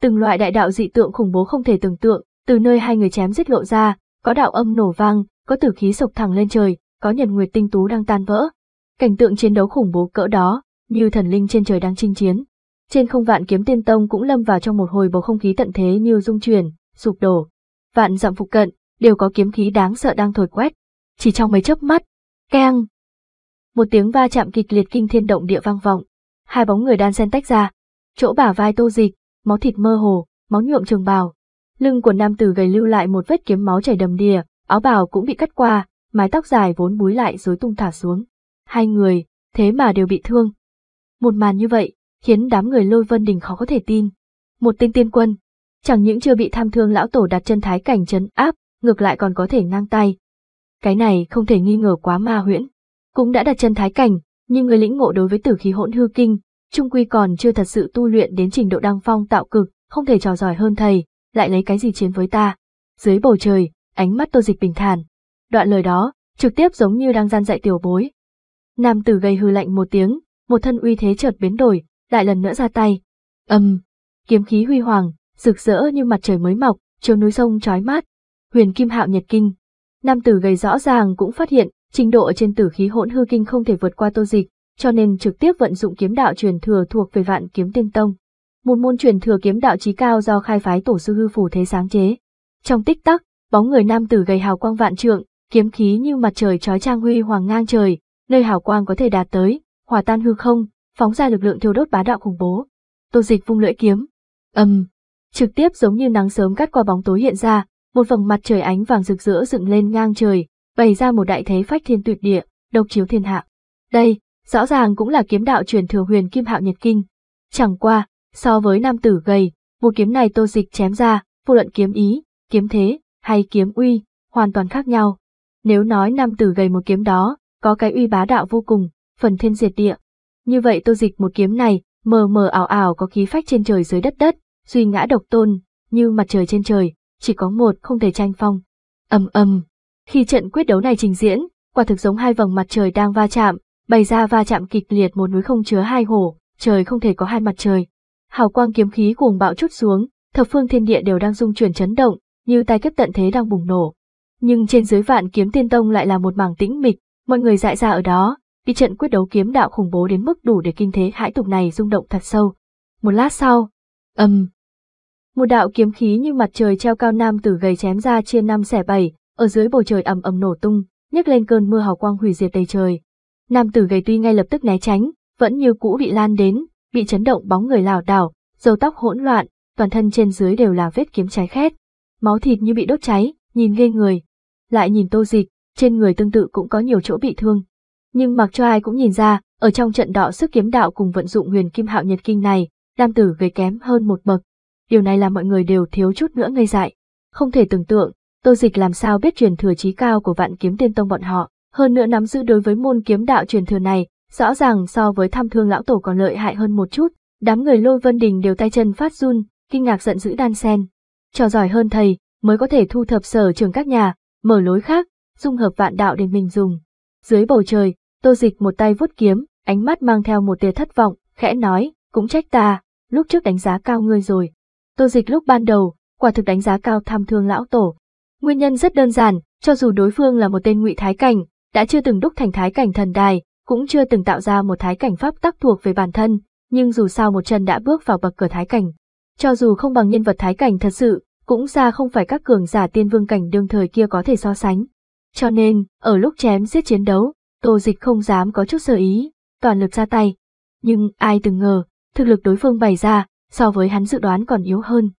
Từng loại đại đạo dị tượng khủng bố không thể tưởng tượng, từ nơi hai người chém giết lộ ra, có đạo âm nổ vang, có tử khí sộc thẳng lên trời, có nhật nguyệt tinh tú đang tan vỡ. Cảnh tượng chiến đấu khủng bố cỡ đó, như thần linh trên trời đang chinh chiến. Trên không Vạn Kiếm Tiên Tông cũng lâm vào trong một hồi bầu không khí tận thế như rung chuyển, sụp đổ. Vạn dặm phụ cận, đều có kiếm khí đáng sợ đang thổi quét. Chỉ trong mấy chớp mắt, keng! Một tiếng va chạm kịch liệt kinh thiên động địa vang vọng. Hai bóng người đan xen tách ra. Chỗ bả vai Tô Dịch, máu thịt mơ hồ, máu nhuộm trường bào. Lưng của nam tử gầy lưu lại một vết kiếm máu chảy đầm đìa, áo bào cũng bị cắt qua, mái tóc dài vốn búi lại rối tung thả xuống. Hai người, thế mà đều bị thương. Một màn như vậy, khiến đám người Lôi Vân Đình khó có thể tin. Một tên tiên quân, chẳng những chưa bị Tham Thương lão tổ đặt chân thái cảnh trấn áp, ngược lại còn có thể ngang tay. Cái này không thể nghi ngờ quá ma huyễn. Cũng đã đặt chân thái cảnh, nhưng người lĩnh ngộ đối với tử khí hỗn hư kinh, chung quy còn chưa thật sự tu luyện đến trình độ đăng phong tạo cực, không thể trò giỏi hơn thầy, lại lấy cái gì chiến với ta. Dưới bầu trời, ánh mắt Tô Dịch bình thản. Đoạn lời đó, trực tiếp giống như đang gian dạy tiểu bối. Nam tử gầy hừ lạnh một tiếng, một thân uy thế chợt biến đổi, lại lần nữa ra tay. Ầm, um, kiếm khí huy hoàng, rực rỡ như mặt trời mới mọc, chiếu núi sông chói mát. Huyền Kim Hạo Nhật Kinh. Nam tử gầy rõ ràng cũng phát hiện, trình độ trên tử khí hỗn hư kinh không thể vượt qua Tô Dịch, cho nên trực tiếp vận dụng kiếm đạo truyền thừa thuộc về Vạn Kiếm Tiên Tông, một môn truyền thừa kiếm đạo chí cao do khai phái tổ sư hư phủ thế sáng chế. Trong tích tắc, bóng người nam tử gầy hào quang vạn trượng, kiếm khí như mặt trời chói chang huy hoàng ngang trời, nơi hào quang có thể đạt tới, hòa tan hư không, phóng ra lực lượng thiêu đốt bá đạo khủng bố. Tô Dịch vung lưỡi kiếm, ầm, um, trực tiếp giống như nắng sớm cắt qua bóng tối hiện ra, một vầng mặt trời ánh vàng rực rỡ dựng lên ngang trời, bày ra một đại thế phách thiên tuyệt địa, độc chiếu thiên hạ. Đây, rõ ràng cũng là kiếm đạo truyền thừa Huyền Kim Hạo Nhật Kinh. Chẳng qua, so với nam tử gầy, một kiếm này Tô Dịch chém ra, vô luận kiếm ý, kiếm thế hay kiếm uy, hoàn toàn khác nhau. Nếu nói nam tử gầy một kiếm đó, có cái uy bá đạo vô cùng, phần thiên diệt địa. Như vậy Tô Dịch một kiếm này, mờ mờ ảo ảo có khí phách trên trời dưới đất đất, duy ngã độc tôn, như mặt trời trên trời, chỉ có một không thể tranh phong. Ầm ầm, khi trận quyết đấu này trình diễn, quả thực giống hai vầng mặt trời đang va chạm, bày ra va chạm kịch liệt một núi không chứa hai hổ, trời không thể có hai mặt trời. Hào quang kiếm khí cuồng bạo chút xuống, thập phương thiên địa đều đang rung chuyển chấn động, như tai kiếp tận thế đang bùng nổ. Nhưng trên dưới Vạn Kiếm Tiên Tông lại là một mảng tĩnh mịch, mọi người dại ra ở đó, Bị trận quyết đấu kiếm đạo khủng bố đến mức đủ để kinh thế hãi tục này rung động thật sâu. Một lát sau, ầm, um, một đạo kiếm khí như mặt trời treo cao nam tử gầy chém ra chia năm xẻ bảy, ở dưới bầu trời ầm ầm nổ tung, nhấc lên cơn mưa hào quang hủy diệt đầy trời. Nam tử gầy tuy ngay lập tức né tránh, vẫn như cũ bị lan đến, bị chấn động bóng người lảo đảo, râu tóc hỗn loạn, toàn thân trên dưới đều là vết kiếm cháy khét, máu thịt như bị đốt cháy, nhìn ghê người. Lại nhìn Tô Dịch, trên người tương tự cũng có nhiều chỗ bị thương, nhưng mặc cho ai cũng nhìn ra, ở trong trận đọ sức kiếm đạo cùng vận dụng Huyền Kim Hạo Nhật Kinh này, nam tử gầy kém hơn một bậc. Điều này làm mọi người đều thiếu chút nữa ngây dại, không thể tưởng tượng Tô Dịch làm sao biết truyền thừa chí cao của Vạn Kiếm Tiên Tông bọn họ, hơn nữa nắm giữ đối với môn kiếm đạo truyền thừa này, rõ ràng so với Tham Thương lão tổ còn lợi hại hơn một chút. Đám người Lôi Vân Đình đều tay chân phát run, kinh ngạc giận dữ đan xen. Trò giỏi hơn thầy, mới có thể thu thập sở trường các nhà, mở lối khác, dung hợp vạn đạo để mình dùng. Dưới bầu trời, Tô Dịch một tay vuốt kiếm, ánh mắt mang theo một tia thất vọng, khẽ nói, cũng trách ta, lúc trước đánh giá cao ngươi rồi. Tô Dịch lúc ban đầu, quả thực đánh giá cao Tham Thương lão tổ. Nguyên nhân rất đơn giản, cho dù đối phương là một tên ngụy thái cảnh, đã chưa từng đúc thành thái cảnh thần đài, cũng chưa từng tạo ra một thái cảnh pháp tắc thuộc về bản thân, nhưng dù sao một chân đã bước vào bậc cửa thái cảnh. Cho dù không bằng nhân vật thái cảnh thật sự, cũng ra không phải các cường giả tiên vương cảnh đương thời kia có thể so sánh. Cho nên, ở lúc chém giết chiến đấu, Tô Dịch không dám có chút sơ ý, toàn lực ra tay. Nhưng ai từng ngờ, thực lực đối phương bày ra, so với hắn dự đoán còn yếu hơn.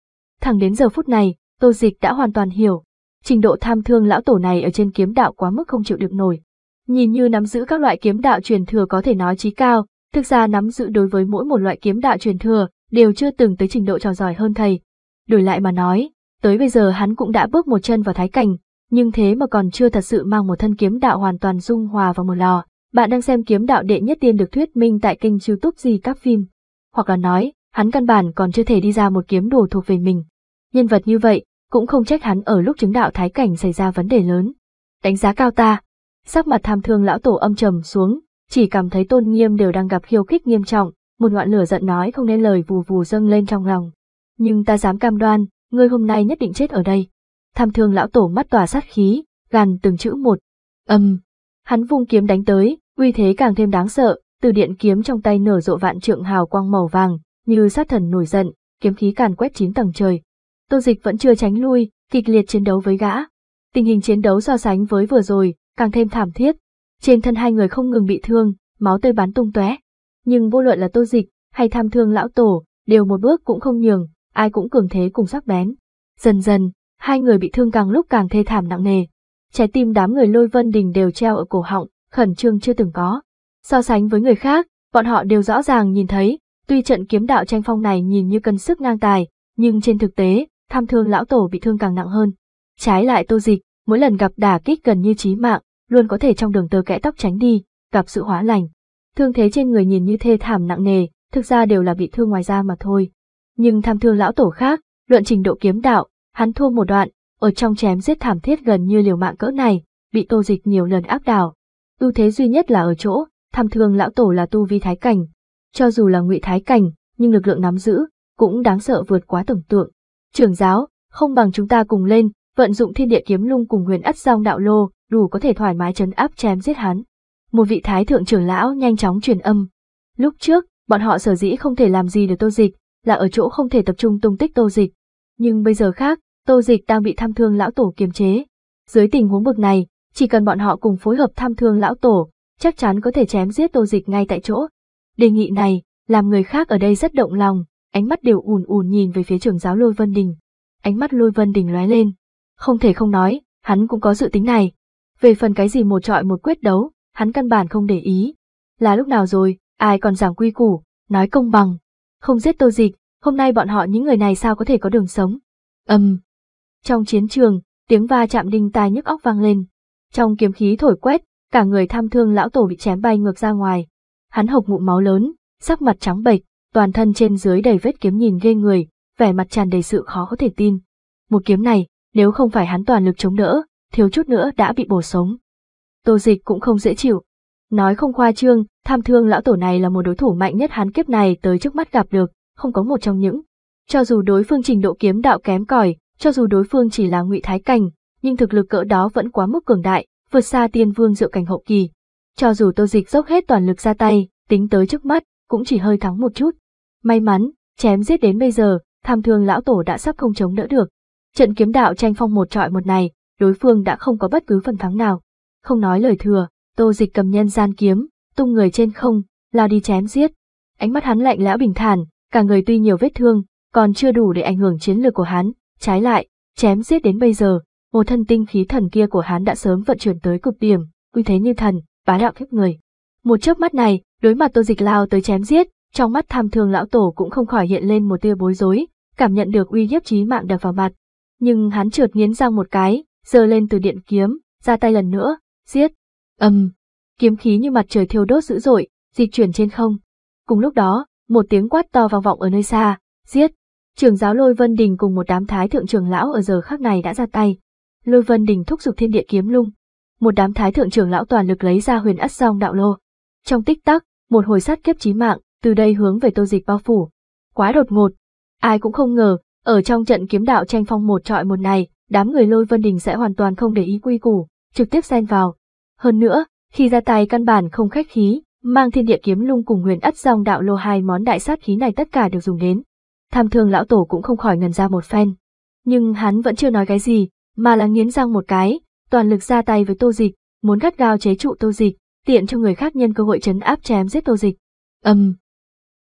Thẳng đến giờ phút này, Tô Dịch đã hoàn toàn hiểu, trình độ Tham Thương lão tổ này ở trên kiếm đạo quá mức không chịu được nổi. Nhìn như nắm giữ các loại kiếm đạo truyền thừa có thể nói chí cao, thực ra nắm giữ đối với mỗi một loại kiếm đạo truyền thừa đều chưa từng tới trình độ trò giỏi hơn thầy. Đổi lại mà nói, tới bây giờ hắn cũng đã bước một chân vào thái cảnh, nhưng thế mà còn chưa thật sự mang một thân kiếm đạo hoàn toàn dung hòa vào một lò. Bạn đang xem Kiếm Đạo Đệ Nhất Tiên được thuyết minh tại kênh YouTube gì các phim, hoặc là nói, hắn căn bản còn chưa thể đi ra một kiếm đồ thuộc về mình. Nhân vật như vậy, cũng không trách hắn ở lúc chứng đạo thái cảnh xảy ra vấn đề lớn. Đánh giá cao ta. Sắc mặt Tham Thương lão tổ âm trầm xuống, chỉ cảm thấy tôn nghiêm đều đang gặp khiêu khích nghiêm trọng, một ngọn lửa giận nói không nên lời vù vù dâng lên trong lòng. Nhưng ta dám cam đoan, ngươi hôm nay nhất định chết ở đây. Tham Thương lão tổ mắt tỏa sát khí, gằn từng chữ một. Âm. Um. Hắn vung kiếm đánh tới, uy thế càng thêm đáng sợ, từ điện kiếm trong tay nở rộ vạn trượng hào quang màu vàng, như sát thần nổi giận, kiếm khí càn quét chín tầng trời. Tô Dịch vẫn chưa tránh lui, kịch liệt chiến đấu với gã. Tình hình chiến đấu so sánh với vừa rồi, càng thêm thảm thiết. Trên thân hai người không ngừng bị thương, máu tươi bắn tung tóe. Nhưng vô luận là Tô Dịch hay Tham Thương lão tổ, đều một bước cũng không nhường, ai cũng cường thế cùng sắc bén. Dần dần, hai người bị thương càng lúc càng thê thảm nặng nề. Trái tim đám người Lôi Vân Đình đều treo ở cổ họng, khẩn trương chưa từng có. So sánh với người khác, bọn họ đều rõ ràng nhìn thấy, tuy trận kiếm đạo tranh phong này nhìn như cân sức ngang tài, nhưng trên thực tế, Tham Thương lão tổ bị thương càng nặng hơn. Trái lại Tô Dịch, mỗi lần gặp đả kích gần như chí mạng, luôn có thể trong đường tơ kẽ tóc tránh đi, gặp sự hóa lành. Thương thế trên người nhìn như thê thảm nặng nề, thực ra đều là bị thương ngoài da mà thôi. Nhưng Tham Thương lão tổ khác, luận trình độ kiếm đạo, hắn thua một đoạn, ở trong chém giết thảm thiết gần như liều mạng cỡ này, bị Tô Dịch nhiều lần áp đảo. Ưu thế duy nhất là ở chỗ, Tham Thương lão tổ là tu vi thái cảnh, cho dù là ngụy thái cảnh, nhưng lực lượng nắm giữ cũng đáng sợ vượt quá tưởng tượng. Trưởng giáo, không bằng chúng ta cùng lên, vận dụng Thiên Địa Kiếm Lung cùng Huyền Ất Song Đạo Lô, đủ có thể thoải mái trấn áp chém giết hắn. Một vị thái thượng trưởng lão nhanh chóng truyền âm. Lúc trước, bọn họ sở dĩ không thể làm gì được Tô Dịch, là ở chỗ không thể tập trung tung tích Tô Dịch. Nhưng bây giờ khác, Tô Dịch đang bị Tham Thương lão tổ kiềm chế. Dưới tình huống bực này, chỉ cần bọn họ cùng phối hợp Tham Thương lão tổ, chắc chắn có thể chém giết Tô Dịch ngay tại chỗ. Đề nghị này, làm người khác ở đây rất động lòng, ánh mắt đều ùn ùn nhìn về phía trưởng giáo Lôi Vân Đình. Ánh mắt Lôi Vân Đình lóe lên. Không thể không nói, hắn cũng có dự tính này. Về phần cái gì một trọi một quyết đấu, hắn căn bản không để ý. Là lúc nào rồi, ai còn giảng quy củ, nói công bằng. Không giết Tô Dịch, hôm nay bọn họ những người này sao có thể có đường sống. Âm. Um. Trong chiến trường, tiếng va chạm đinh tai nhức óc vang lên. Trong kiếm khí thổi quét, cả người Tham Thương lão tổ bị chém bay ngược ra ngoài. Hắn hộc ngụm máu lớn, sắc mặt trắng bệch, toàn thân trên dưới đầy vết kiếm nhìn ghê người, vẻ mặt tràn đầy sự khó có thể tin. Một kiếm này, nếu không phải hắn toàn lực chống đỡ, thiếu chút nữa đã bị bổ sống. Tô Dịch cũng không dễ chịu. Nói không khoa trương, Tham Thương lão tổ này là một đối thủ mạnh nhất hắn kiếp này tới trước mắt gặp được, không có một trong những. Cho dù đối phương trình độ kiếm đạo kém cỏi, cho dù đối phương chỉ là ngụy thái cảnh, nhưng thực lực cỡ đó vẫn quá mức cường đại, vượt xa tiên vương diệu cảnh hậu kỳ. Cho dù Tô Dịch dốc hết toàn lực ra tay, tính tới trước mắt, cũng chỉ hơi thắng một chút. May mắn, chém giết đến bây giờ, Tham Thương lão tổ đã sắp không chống đỡ được. Trận kiếm đạo tranh phong một trọi một này, đối phương đã không có bất cứ phần thắng nào. Không nói lời thừa, Tô Dịch cầm nhân gian kiếm, tung người trên không, lao đi chém giết. Ánh mắt hắn lạnh lẽo bình thản, cả người tuy nhiều vết thương, còn chưa đủ để ảnh hưởng chiến lược của hắn, trái lại, chém giết đến bây giờ, một thân tinh khí thần kia của hắn đã sớm vận chuyển tới cực điểm, uy thế như thần, bá đạo khiếp người. Một chớp mắt này, đối mặt Tô Dịch lao tới chém giết, trong mắt Tham Thương lão tổ cũng không khỏi hiện lên một tia bối rối, cảm nhận được uy hiếp chí mạng đập vào mặt. Nhưng hắn trượt nghiến răng một cái, giơ lên từ điện kiếm, ra tay lần nữa, giết. Ầm, um, kiếm khí như mặt trời thiêu đốt dữ dội, dịch chuyển trên không. Cùng lúc đó, một tiếng quát to vang vọng ở nơi xa, giết. Trưởng giáo Lôi Vân Đình cùng một đám thái thượng trưởng lão ở giờ khắc này đã ra tay. Lôi Vân Đình thúc giục Thiên Địa Kiếm Lung, một đám thái thượng trưởng lão toàn lực lấy ra Huyền Ất Song Đạo Lô. Trong tích tắc, một hồi sát kiếp chí mạng từ đây hướng về Tô Dịch bao phủ. Quá đột ngột, ai cũng không ngờ, ở trong trận kiếm đạo tranh phong một trọi một này, đám người Lôi Vân Đình sẽ hoàn toàn không để ý quy củ, trực tiếp xen vào. Hơn nữa, khi ra tay căn bản không khách khí, mang Thiên Địa Kiếm Lung cùng Huyền Ất Song Đạo Lô hai món đại sát khí này tất cả đều dùng đến. Tham Thương lão tổ cũng không khỏi ngần ra một phen, nhưng hắn vẫn chưa nói cái gì, mà là nghiến răng một cái, toàn lực ra tay với Tô Dịch, muốn gắt gao chế trụ Tô Dịch, tiện cho người khác nhân cơ hội trấn áp chém giết Tô Dịch. Ầm. Um.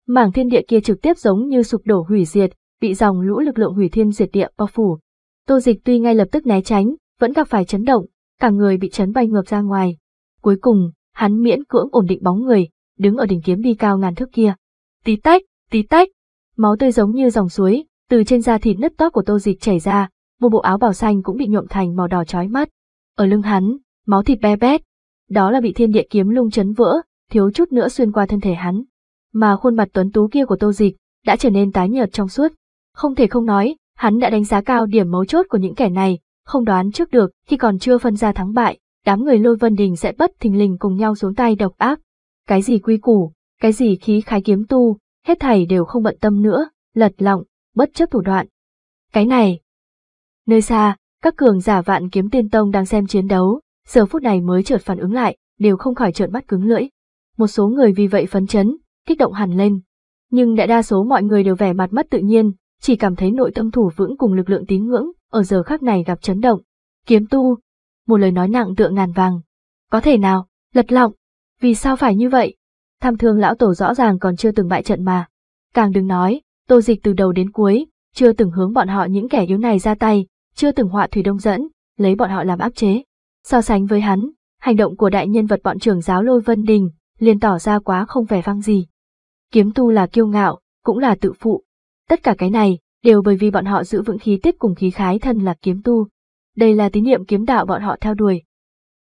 Mảng thiên địa kia trực tiếp giống như sụp đổ hủy diệt, bị dòng lũ lực lượng hủy thiên diệt địa bao phủ. Tô Dịch tuy ngay lập tức né tránh, vẫn gặp phải chấn động, cả người bị chấn bay ngược ra ngoài. Cuối cùng, hắn miễn cưỡng ổn định bóng người, đứng ở đỉnh kiếm đi cao ngàn thước kia. Tí tách, tí tách, máu tươi giống như dòng suối, từ trên da thịt nứt tóp của Tô Dịch chảy ra, một bộ áo bào xanh cũng bị nhuộm thành màu đỏ chói mắt. Ở lưng hắn, máu thịt be bét, đó là bị Thiên Địa Kiếm Lung chấn vỡ, thiếu chút nữa xuyên qua thân thể hắn. Mà khuôn mặt tuấn tú kia của Tô Dịch đã trở nên tái nhợt trong suốt. Không thể không nói, hắn đã đánh giá cao điểm mấu chốt của những kẻ này, không đoán trước được khi còn chưa phân ra thắng bại, đám người Lôi Vân Đình sẽ bất thình lình cùng nhau xuống tay độc ác. Cái gì quy củ, cái gì khí khái kiếm tu, hết thảy đều không bận tâm nữa, lật lọng, bất chấp thủ đoạn. Cái này. Nơi xa, các cường giả Vạn Kiếm Tiên Tông đang xem chiến đấu, giờ phút này mới chợt phản ứng lại, đều không khỏi trợn mắt cứng lưỡi. Một số người vì vậy phấn chấn, kích động hẳn lên, nhưng đại đa số mọi người đều vẻ mặt mất tự nhiên, chỉ cảm thấy nội tâm thủ vững cùng lực lượng tín ngưỡng ở giờ khắc này gặp chấn động. Kiếm tu, một lời nói nặng tựa ngàn vàng. Có thể nào? Lật lọng, vì sao phải như vậy? Tham Thương lão tổ rõ ràng còn chưa từng bại trận mà, càng đừng nói Tô Dịch từ đầu đến cuối chưa từng hướng bọn họ những kẻ yếu này ra tay, chưa từng họa thủy đông dẫn, lấy bọn họ làm áp chế. So sánh với hắn, hành động của đại nhân vật bọn trưởng giáo Lôi Vân Đình liền tỏ ra quá không vẻ vang gì. Kiếm tu là kiêu ngạo, cũng là tự phụ. Tất cả cái này đều bởi vì bọn họ giữ vững khí tiết cùng khí khái thân là kiếm tu. Đây là tín niệm kiếm đạo bọn họ theo đuổi.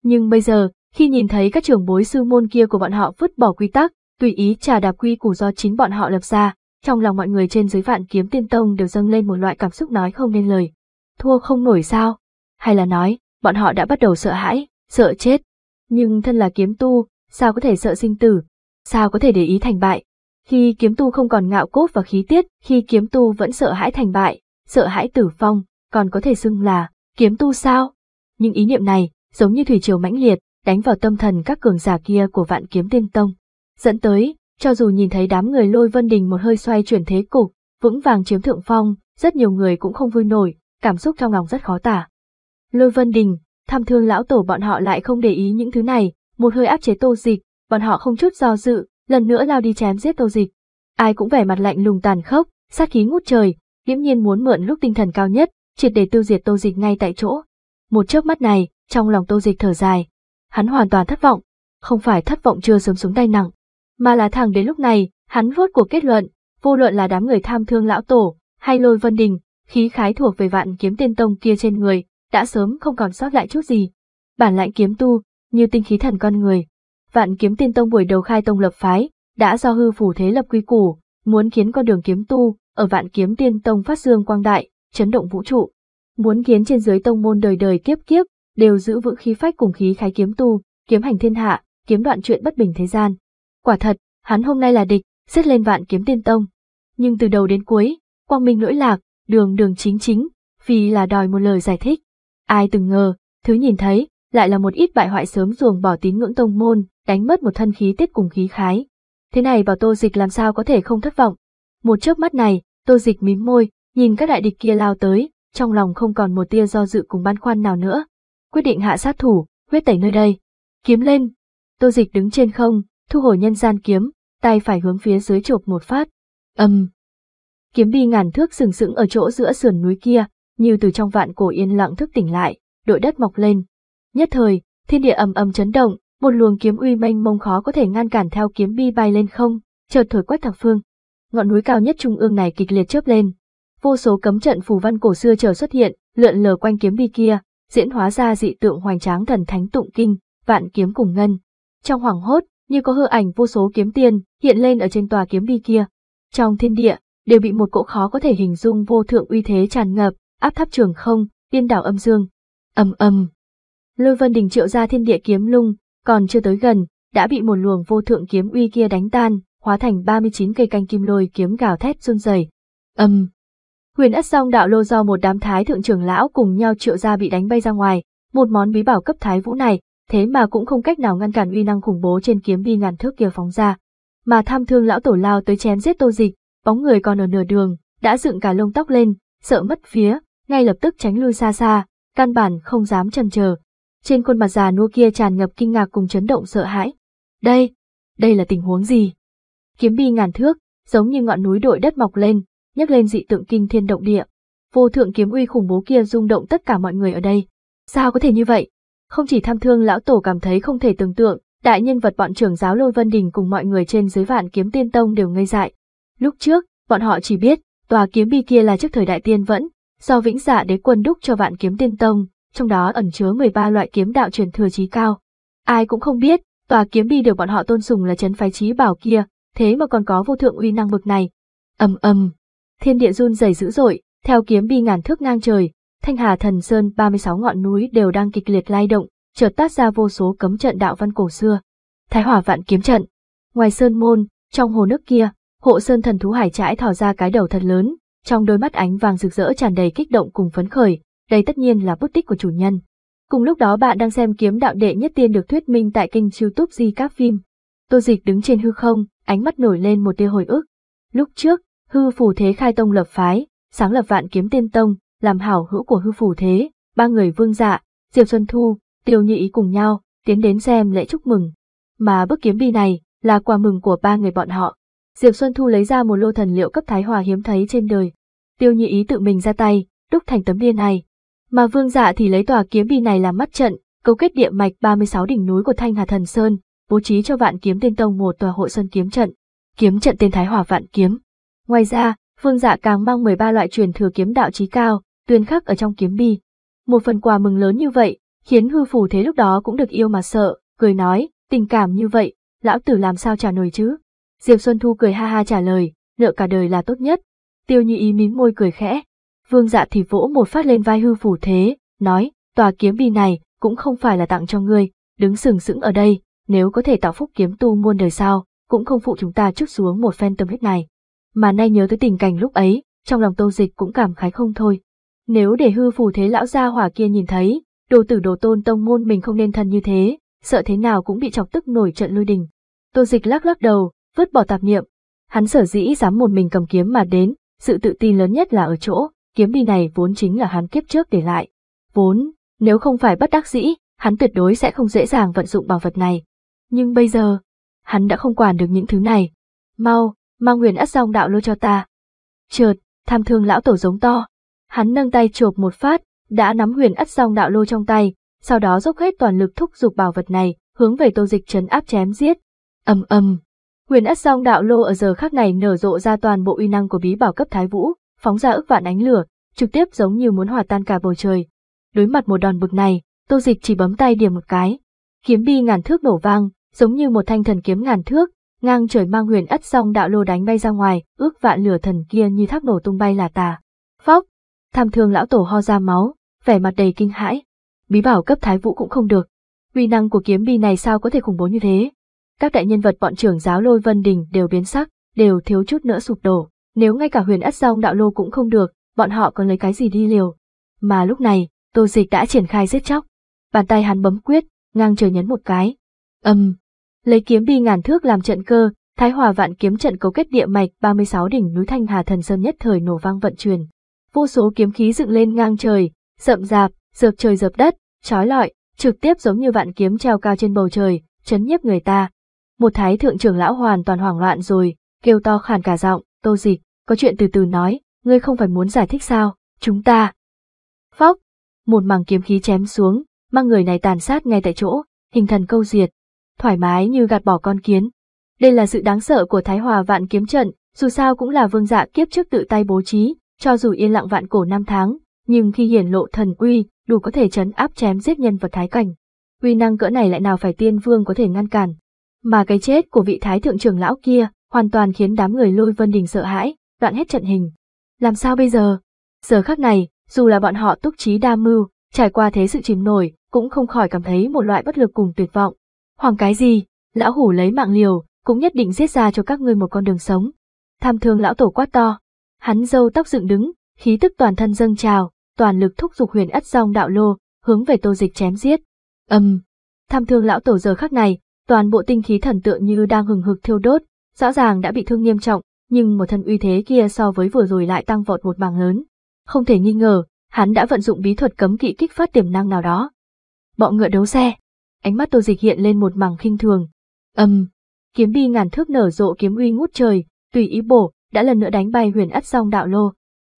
Nhưng bây giờ, khi nhìn thấy các trưởng bối sư môn kia của bọn họ vứt bỏ quy tắc, tùy ý trà đạp quy củ do chính bọn họ lập ra, trong lòng mọi người trên dưới Vạn Kiếm Tiên Tông đều dâng lên một loại cảm xúc nói không nên lời. Thua không nổi sao? Hay là nói, bọn họ đã bắt đầu sợ hãi, sợ chết. Nhưng thân là kiếm tu, sao có thể sợ sinh tử? Sao có thể để ý thành bại? Khi kiếm tu không còn ngạo cốt và khí tiết, khi kiếm tu vẫn sợ hãi thành bại, sợ hãi tử vong, còn có thể xưng là kiếm tu sao? Những ý niệm này, giống như thủy triều mãnh liệt, đánh vào tâm thần các cường giả kia của Vạn Kiếm Tiên Tông. Dẫn tới, cho dù nhìn thấy đám người Lôi Vân Đình một hơi xoay chuyển thế cục, vững vàng chiếm thượng phong, rất nhiều người cũng không vui nổi, cảm xúc trong lòng rất khó tả. Lôi Vân Đình, Tham Thương lão tổ bọn họ lại không để ý những thứ này, một hơi áp chế Tô Dịch, bọn họ không chút do dự, lần nữa lao đi chém giết Tô Dịch. Ai cũng vẻ mặt lạnh lùng tàn khốc, sát khí ngút trời, nghiễm nhiên muốn mượn lúc tinh thần cao nhất, triệt để tiêu diệt Tô Dịch ngay tại chỗ. Một chớp mắt này, trong lòng Tô Dịch thở dài, hắn hoàn toàn thất vọng, không phải thất vọng chưa sớm xuống tay nặng, mà là thẳng đến lúc này, hắn rốt cuộc kết luận, vô luận là đám người Tham Thương lão tổ hay Lôi Vân Đình, khí khái thuộc về Vạn Kiếm Tiên Tông kia trên người đã sớm không còn sót lại chút gì. Bản lãnh kiếm tu như tinh khí thần con người. Vạn Kiếm Tiên Tông buổi đầu khai tông lập phái, đã do hư phủ thế lập quy củ, muốn khiến con đường kiếm tu ở Vạn Kiếm Tiên Tông phát dương quang đại, chấn động vũ trụ, muốn khiến trên dưới tông môn đời đời kiếp kiếp đều giữ vững khí phách cùng khí khái kiếm tu, kiếm hành thiên hạ, kiếm đoạn chuyện bất bình thế gian. Quả thật, hắn hôm nay là địch, xét lên Vạn Kiếm Tiên Tông. Nhưng từ đầu đến cuối, quang minh lỗi lạc, đường đường chính chính, vì là đòi một lời giải thích. Ai từng ngờ, thứ nhìn thấy lại là một ít bại hoại sớm ruồng bỏ tín ngưỡng tông môn, đánh mất một thân khí tiết cùng khí khái. Thế này bảo Tô Dịch làm sao có thể không thất vọng. Một chớp mắt này, Tô Dịch mím môi, nhìn các đại địch kia lao tới, trong lòng không còn một tia do dự cùng băn khoăn nào nữa. Quyết định hạ sát thủ, huyết tẩy nơi đây. Kiếm lên! Tô Dịch đứng trên không, thu hồi nhân gian kiếm, tay phải hướng phía dưới chộp một phát. Âm! Um. Kiếm bi ngàn thước sừng sững ở chỗ giữa sườn núi kia, như từ trong vạn cổ yên lặng thức tỉnh lại, đội đất mọc lên. Nhất thời, thiên địa ầm ầm chấn động, một luồng kiếm uy mênh mông khó có thể ngăn cản theo kiếm bi bay lên không, chợt thổi quét thập phương. Ngọn núi cao nhất trung ương này kịch liệt chớp lên. Vô số cấm trận phù văn cổ xưa chờ xuất hiện, lượn lờ quanh kiếm bi kia, diễn hóa ra dị tượng hoành tráng thần thánh tụng kinh, vạn kiếm cùng ngân. Trong hoảng hốt, như có hư ảnh vô số kiếm tiên hiện lên ở trên tòa kiếm bi kia. Trong thiên địa đều bị một cỗ khó có thể hình dung vô thượng uy thế tràn ngập, áp tháp trường không, điên đảo âm dương. Ầm ầm. Lôi Vân Đình triệu ra thiên địa kiếm lung, còn chưa tới gần, đã bị một luồng vô thượng kiếm uy kia đánh tan, hóa thành ba mươi chín cây canh kim lôi kiếm gào thét run rẩy. Ầm. Huyền Ất Song Đạo Lô do một đám thái thượng trưởng lão cùng nhau triệu ra bị đánh bay ra ngoài, một món bí bảo cấp thái vũ này, thế mà cũng không cách nào ngăn cản uy năng khủng bố trên kiếm bi ngàn thước kia phóng ra. Mà Tham Thương lão tổ lao tới chém giết Tô Dịch, bóng người còn ở nửa đường, đã dựng cả lông tóc lên, sợ mất phía, ngay lập tức tránh lui xa xa, căn bản không dám chần chờ. Trên khuôn mặt già nua kia tràn ngập kinh ngạc cùng chấn động sợ hãi. Đây, đây là tình huống gì? Kiếm bi ngàn thước, giống như ngọn núi đội đất mọc lên, nhấc lên dị tượng kinh thiên động địa. Vô thượng kiếm uy khủng bố kia rung động tất cả mọi người ở đây. Sao có thể như vậy? Không chỉ Tham Thương lão tổ cảm thấy không thể tưởng tượng, đại nhân vật bọn trưởng giáo Lôi Vân Đình cùng mọi người trên dưới Vạn Kiếm Tiên Tông đều ngây dại. Lúc trước, bọn họ chỉ biết, tòa kiếm bi kia là trước thời đại tiên vẫn, do Vĩnh Dạ Đế Quân đúc cho Vạn Kiếm Tiên Tông, trong đó ẩn chứa mười ba loại kiếm đạo truyền thừa chí cao. Ai cũng không biết, tòa kiếm bi được bọn họ tôn sùng là trấn phái chí bảo kia, thế mà còn có vô thượng uy năng bực này. Ầm ầm, thiên địa run rẩy dữ dội, theo kiếm bi ngàn thước ngang trời, Thanh Hà Thần Sơn ba mươi sáu ngọn núi đều đang kịch liệt lay động, chợt tát ra vô số cấm trận đạo văn cổ xưa. Thái Hòa Vạn Kiếm Trận. Ngoài sơn môn, trong hồ nước kia, Hộ Sơn Thần Thú Hải Trãi thò ra cái đầu thật lớn, trong đôi mắt ánh vàng rực rỡ tràn đầy kích động cùng phấn khởi, đây tất nhiên là bút tích của chủ nhân. Cùng lúc đó bạn đang xem Kiếm Đạo Đệ Nhất Tiên được thuyết minh tại kênh YouTube Di Các Phim. Tô Dịch đứng trên hư không, ánh mắt nổi lên một tia hồi ức. Lúc trước, Hư Phù Thế khai tông lập phái, sáng lập Vạn Kiếm Tiên Tông, làm hảo hữu của Hư Phù Thế, ba người Vương Dạ, Diệp Xuân Thu, Tiêu Nhị cùng nhau tiến đến xem lễ chúc mừng. Mà bức kiếm bi này là quà mừng của ba người bọn họ. Diệp Xuân Thu lấy ra một lô thần liệu cấp Thái Hòa hiếm thấy trên đời. Tiêu Nhị Ý tự mình ra tay, đúc thành tấm bia này. Mà Vương Dạ thì lấy tòa kiếm bi này làm mắt trận, cấu kết địa mạch ba mươi sáu đỉnh núi của Thanh Hà Thần Sơn, bố trí cho Vạn Kiếm Tiên Tông một tòa Hội Sơn kiếm trận. Kiếm trận tên Thái Hòa Vạn Kiếm. Ngoài ra, Vương Dạ càng mang mười ba loại truyền thừa kiếm đạo chí cao, tuyên khắc ở trong kiếm bi. Một phần quà mừng lớn như vậy, khiến Hư Phù Thế lúc đó cũng được yêu mà sợ, cười nói, tình cảm như vậy, lão tử làm sao trả nổi chứ? Diệp Xuân Thu cười ha ha trả lời, nợ cả đời là tốt nhất. Tiêu Như Ý mím môi cười khẽ. Vương Dạ thì vỗ một phát lên vai Hư Phù Thế, nói, tòa kiếm bi này cũng không phải là tặng cho ngươi, đứng sừng sững ở đây, nếu có thể tạo phúc kiếm tu muôn đời sau, cũng không phụ chúng ta chút xuống một phen tâm huyết này. Mà nay nhớ tới tình cảnh lúc ấy, trong lòng Tô Dịch cũng cảm khái không thôi. Nếu để Hư Phù Thế lão gia hỏa kia nhìn thấy, đồ tử đồ tôn tông môn mình không nên thân như thế, sợ thế nào cũng bị chọc tức nổi trận lôi đình. Tô Dịch lắc lắc đầu, vứt bỏ tạp niệm. Hắn sở dĩ dám một mình cầm kiếm mà đến, sự tự tin lớn nhất là ở chỗ kiếm bi này vốn chính là hắn kiếp trước để lại. Vốn nếu không phải bất đắc dĩ, hắn tuyệt đối sẽ không dễ dàng vận dụng bảo vật này. Nhưng bây giờ hắn đã không quản được những thứ này. Mau mang Huyền Ất Song Đạo Lô cho ta. Chợt Tham Thương lão tổ giống to, hắn nâng tay chộp một phát, đã nắm Huyền Ất Song Đạo Lô trong tay, sau đó dốc hết toàn lực thúc giục bảo vật này hướng về Tô Dịch trấn áp chém giết. Ầm ầm. Huyền Ất Song Đạo Lô ở giờ khắc này nở rộ ra toàn bộ uy năng của bí bảo cấp Thái Vũ, phóng ra ức vạn ánh lửa, trực tiếp giống như muốn hòa tan cả bầu trời. Đối mặt một đòn bực này, Tô Dịch chỉ bấm tay điểm một cái, kiếm bi ngàn thước nổ vang, giống như một thanh thần kiếm ngàn thước, ngang trời mang Huyền Ất Song Đạo Lô đánh bay ra ngoài, ước vạn lửa thần kia như thác nổ tung bay là tà. Phóc! Tham Thương lão tổ ho ra máu, vẻ mặt đầy kinh hãi. Bí bảo cấp Thái Vũ cũng không được, uy năng của kiếm bi này sao có thể khủng bố như thế? Các đại nhân vật bọn trưởng giáo Lôi Vân Đình đều biến sắc, đều thiếu chút nữa sụp đổ. Nếu ngay cả Huyền Ất Song Đạo Lô cũng không được, bọn họ còn lấy cái gì đi liều? Mà lúc này, Tô Dịch đã triển khai giết chóc. Bàn tay hắn bấm quyết, ngang trời nhấn một cái. Âm! lấy kiếm bi ngàn thước làm trận cơ, Thái Hòa Vạn Kiếm Trận cấu kết địa mạch ba mươi sáu đỉnh núi Thanh Hà Thần Sơn nhất thời nổ vang vận truyền. Vô số kiếm khí dựng lên ngang trời, rậm rạp, dợp trời dợp đất, chói lọi, trực tiếp giống như vạn kiếm treo cao trên bầu trời, chấn nhiếp người ta. Một thái thượng trưởng lão hoàn toàn hoảng loạn rồi, kêu to khàn cả giọng, "Tô Dịch, có chuyện từ từ nói, ngươi không phải muốn giải thích sao? Chúng ta..." Phóc, một mảng kiếm khí chém xuống, mang người này tàn sát ngay tại chỗ, hình thần câu diệt, thoải mái như gạt bỏ con kiến. Đây là sự đáng sợ của Thái Hòa Vạn Kiếm Trận, dù sao cũng là Vương Dạ kiếp trước tự tay bố trí, cho dù yên lặng vạn cổ năm tháng, nhưng khi hiển lộ thần uy, đủ có thể trấn áp chém giết nhân vật thái cảnh. Uy năng cỡ này lại nào phải tiên vương có thể ngăn cản. Mà cái chết của vị thái thượng trưởng lão kia, hoàn toàn khiến đám người Lôi Vân Đình sợ hãi, đoạn hết trận hình. Làm sao bây giờ? Giờ khắc này, dù là bọn họ túc trí đa mưu, trải qua thế sự chìm nổi, cũng không khỏi cảm thấy một loại bất lực cùng tuyệt vọng. Hoàng cái gì? Lão hủ lấy mạng liều, cũng nhất định giết ra cho các ngươi một con đường sống. Tham Thương lão tổ quát to. Hắn râu tóc dựng đứng, khí tức toàn thân dâng trào, toàn lực thúc giục Huyền Ất Song Đạo Lô, hướng về Tô Dịch chém giết. Ầm. Um, Tham Thương lão tổ giờ khắc này, toàn bộ tinh khí thần tượng như đang hừng hực thiêu đốt, rõ ràng đã bị thương nghiêm trọng, nhưng một thân uy thế kia so với vừa rồi lại tăng vọt một mảng lớn. Không thể nghi ngờ, hắn đã vận dụng bí thuật cấm kỵ kích phát tiềm năng nào đó. Bọ ngựa đấu xe. Ánh mắt Tô Dịch hiện lên một mảng khinh thường. Ầm. Um, Kiếm bi ngàn thước nở rộ kiếm uy ngút trời, tùy ý bổ, đã lần nữa đánh bay Huyền Ất Song Đạo Lô.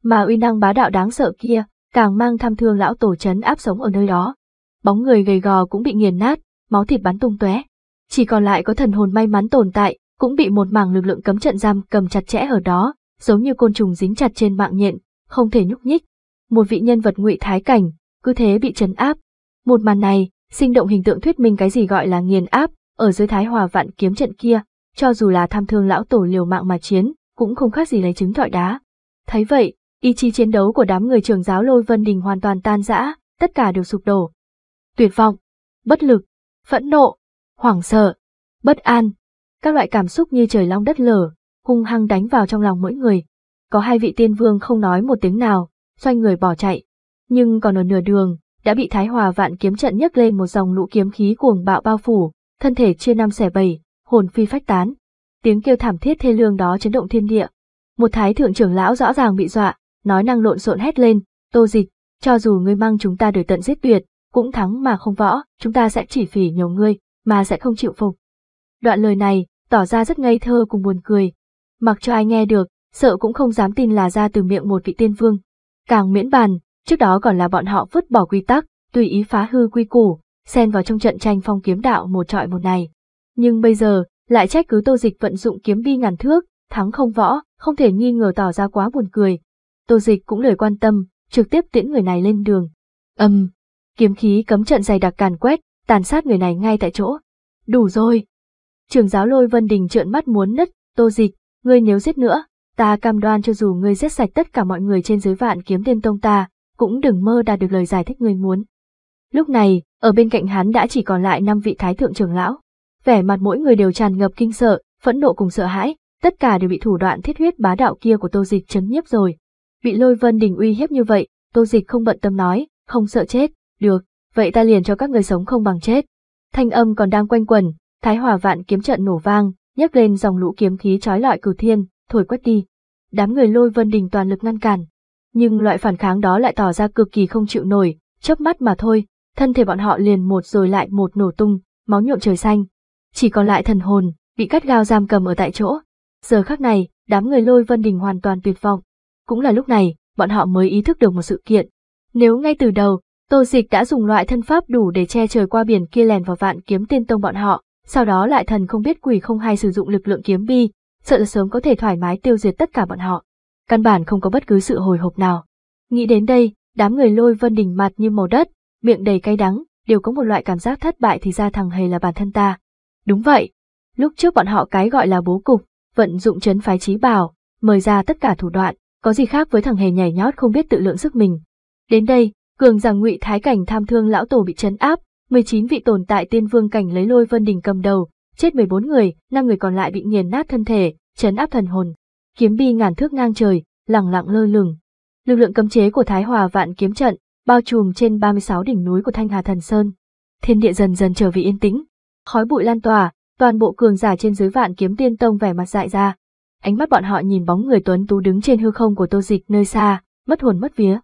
Mà uy năng bá đạo đáng sợ kia, càng mang Tham Thương lão tổ trấn áp sống ở nơi đó. Bóng người gầy gò cũng bị nghiền nát, máu thịt bắn tung tóe. Chỉ còn lại có thần hồn may mắn tồn tại, cũng bị một mảng lực lượng cấm trận giam cầm chặt chẽ ở đó, giống như côn trùng dính chặt trên mạng nhện, không thể nhúc nhích. Một vị nhân vật ngụy thái cảnh, cứ thế bị trấn áp. Một màn này, sinh động hình tượng thuyết minh cái gì gọi là nghiền áp. Ở dưới Thái Hòa Vạn Kiếm Trận kia, cho dù là Tham Thương lão tổ liều mạng mà chiến, cũng không khác gì lấy trứng thọi đá. Thấy vậy, ý chí chiến đấu của đám người trưởng giáo Lôi Vân Đình hoàn toàn tan rã, tất cả đều sụp đổ. Tuyệt vọng, bất lực, phẫn nộ, hoảng sợ, bất an, các loại cảm xúc như trời long đất lở, hung hăng đánh vào trong lòng mỗi người. Có hai vị tiên vương không nói một tiếng nào, xoay người bỏ chạy, nhưng còn ở nửa đường, đã bị Thái Hòa Vạn Kiếm Trận nhấc lên một dòng lũ kiếm khí cuồng bạo bao phủ. Thân thể chia năm xẻ bảy, hồn phi phách tán. Tiếng kêu thảm thiết thê lương đó chấn động thiên địa. Một thái thượng trưởng lão rõ ràng bị dọa, nói năng lộn xộn hét lên, "Tô Dịch, cho dù ngươi mang chúng ta đuổi tận giết tuyệt, cũng thắng mà không võ, chúng ta sẽ chỉ phỉ nhổ ngươi, mà sẽ không chịu phục." Đoạn lời này, tỏ ra rất ngây thơ cùng buồn cười. Mặc cho ai nghe được, sợ cũng không dám tin là ra từ miệng một vị tiên vương. Càng miễn bàn, trước đó còn là bọn họ vứt bỏ quy tắc, tùy ý phá hư quy củ, xen vào trong trận tranh phong kiếm đạo một trọi một này, nhưng bây giờ lại trách cứ Tô Dịch vận dụng kiếm bi ngàn thước thắng không võ, không thể nghi ngờ tỏ ra quá buồn cười. Tô Dịch cũng lời quan tâm, trực tiếp tiễn người này lên đường. Ầm, um, kiếm khí cấm trận dày đặc càn quét, tàn sát người này ngay tại chỗ. Đủ rồi! Trưởng giáo Lôi Vân Đình trợn mắt muốn nứt, "Tô Dịch, ngươi nếu giết nữa, ta cam đoan cho dù ngươi giết sạch tất cả mọi người trên dưới Vạn Kiếm Tiên Tông ta, cũng đừng mơ đạt được lời giải thích ngươi muốn." Lúc này, ở bên cạnh hắn đã chỉ còn lại năm vị thái thượng trưởng lão. Vẻ mặt mỗi người đều tràn ngập kinh sợ, phẫn nộ cùng sợ hãi, tất cả đều bị thủ đoạn thiết huyết bá đạo kia của Tô Dịch chấn nhiếp rồi. Bị Lôi Vân Đình uy hiếp như vậy, Tô Dịch không bận tâm nói, "Không sợ chết, được, vậy ta liền cho các người sống không bằng chết." Thanh âm còn đang quanh quẩn, Thái Hòa Vạn Kiếm Trận nổ vang, nhấc lên dòng lũ kiếm khí chói lọi cửu thiên, thổi quét đi. Đám người Lôi Vân Đình toàn lực ngăn cản, nhưng loại phản kháng đó lại tỏ ra cực kỳ không chịu nổi, chớp mắt mà thôi. Thân thể bọn họ liền một rồi lại một nổ tung, máu nhuộm trời xanh. Chỉ còn lại thần hồn, bị cắt gao giam cầm ở tại chỗ. Giờ khắc này, đám người Lôi Vân Đình hoàn toàn tuyệt vọng. Cũng là lúc này, bọn họ mới ý thức được một sự kiện. Nếu ngay từ đầu, Tô Dịch đã dùng loại thân pháp đủ để che trời qua biển kia lèn vào Vạn Kiếm Tiên Tông bọn họ, sau đó lại thần không biết quỷ không hay sử dụng lực lượng kiếm bi, sợ là sớm có thể thoải mái tiêu diệt tất cả bọn họ. Căn bản không có bất cứ sự hồi hộp nào. Nghĩ đến đây, đám người Lôi Vân Đình mặt như màu đất, miệng đầy cay đắng, đều có một loại cảm giác thất bại, thì ra thằng hề là bản thân ta. Đúng vậy, lúc trước bọn họ cái gọi là bố cục, vận dụng trấn phái trí bảo, mời ra tất cả thủ đoạn, có gì khác với thằng hề nhảy nhót không biết tự lượng sức mình. Đến đây, cường giả ngụy thái cảnh Tham Thương lão tổ bị trấn áp, mười chín vị tồn tại tiên vương cảnh lấy Lôi Vân Đình cầm đầu, chết mười bốn người, năm người còn lại bị nghiền nát thân thể, trấn áp thần hồn. Kiếm bi ngàn thước ngang trời, lẳng lặng lơ lửng. Lực lượng cấm chế của Thái Hòa Vạn Kiếm Trận bao trùm trên ba mươi sáu đỉnh núi của Thanh Hà Thần Sơn. Thiên địa dần dần trở về yên tĩnh, khói bụi lan tỏa, toàn bộ cường giả trên dưới Vạn Kiếm Tiên Tông vẻ mặt dại ra. Ánh mắt bọn họ nhìn bóng người tuấn tú đứng trên hư không của Tô Dịch nơi xa, mất hồn mất vía.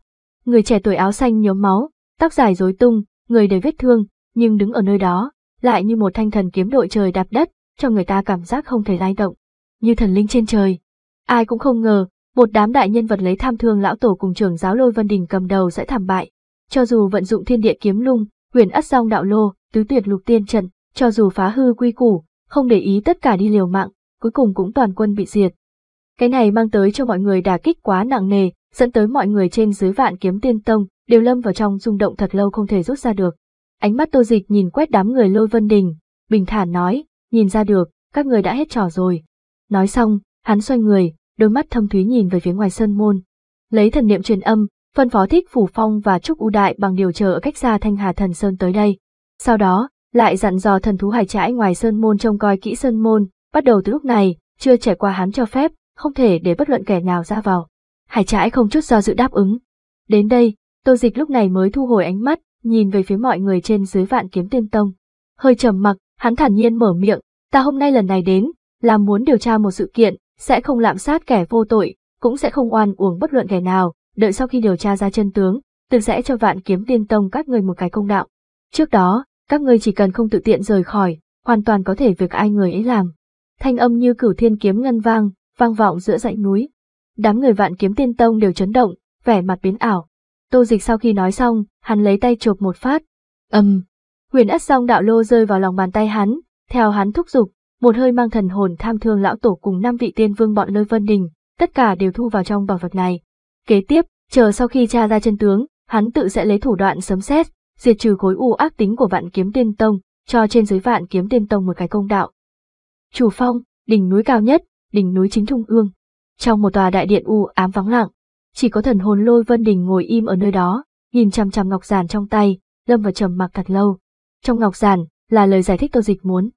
Người trẻ tuổi áo xanh nhuốm máu, tóc dài rối tung, người đầy vết thương, nhưng đứng ở nơi đó, lại như một thanh thần kiếm đội trời đạp đất, cho người ta cảm giác không thể lay động, như thần linh trên trời. Ai cũng không ngờ, một đám đại nhân vật lấy Tham Thương Lão Tổ cùng trưởng giáo Lôi Vân Đình cầm đầu sẽ thảm bại. Cho dù vận dụng Thiên Địa Kiếm Lung, Huyền Ất Song Đạo Lô, Tứ Tuyệt Lục Tiên Trận, cho dù phá hư quy củ, không để ý tất cả đi liều mạng, cuối cùng cũng toàn quân bị diệt. Cái này mang tới cho mọi người đả kích quá nặng nề, dẫn tới mọi người trên dưới Vạn Kiếm Tiên Tông đều lâm vào trong rung động thật lâu không thể rút ra được. Ánh mắt Tô Dịch nhìn quét đám người Lôi Vân Đình, bình thản nói, nhìn ra được, các người đã hết trò rồi. Nói xong, hắn xoay người, đôi mắt thâm thúy nhìn về phía ngoài sơn môn. Lấy thần niệm truyền âm, phân phó Thích Phủ Phong và Trúc U Đại Bằng Điều chờ ở cách xa Thanh Hà Thần Sơn tới đây. Sau đó, lại dặn dò thần thú Hải Trãi ngoài sơn môn trông coi kỹ sơn môn, bắt đầu từ lúc này, chưa trải qua hắn cho phép, không thể để bất luận kẻ nào ra vào. Hải Trãi không chút do dự đáp ứng. Đến đây, Tô Dịch lúc này mới thu hồi ánh mắt, nhìn về phía mọi người trên dưới Vạn Kiếm Tiên Tông. Hơi trầm mặc, hắn thản nhiên mở miệng, ta hôm nay lần này đến, là muốn điều tra một sự kiện, sẽ không lạm sát kẻ vô tội, cũng sẽ không oan uổng bất luận kẻ nào, đợi sau khi điều tra ra chân tướng, tự sẽ cho Vạn Kiếm Tiên Tông các ngươi một cái công đạo. Trước đó, các ngươi chỉ cần không tự tiện rời khỏi, hoàn toàn có thể việc ai người ấy làm. Thanh âm như cửu thiên kiếm ngân vang, vang vọng giữa dãy núi. Đám người Vạn Kiếm Tiên Tông đều chấn động, vẻ mặt biến ảo. Tô Dịch sau khi nói xong, hắn lấy tay chộp một phát. Ầm, um, Huyền Ất Song Đạo Lô rơi vào lòng bàn tay hắn, theo hắn thúc giục, một hơi mang thần hồn Tham Thương Lão Tổ cùng năm vị tiên vương bọn Lôi Vân Đình, tất cả đều thu vào trong bảo vật này. Kế tiếp, chờ sau khi tra ra chân tướng, hắn tự sẽ lấy thủ đoạn sấm sét, diệt trừ khối u ác tính của Vạn Kiếm Tiên Tông, cho trên dưới Vạn Kiếm Tiên Tông một cái công đạo. Chủ phong, đỉnh núi cao nhất, đỉnh núi chính trung ương. Trong một tòa đại điện u ám vắng lặng, chỉ có thần hồn Lôi Vân Đình ngồi im ở nơi đó, nhìn chằm chằm ngọc giản trong tay, lâm vào trầm mặc thật lâu. Trong ngọc giản là lời giải thích Tô Dịch muốn.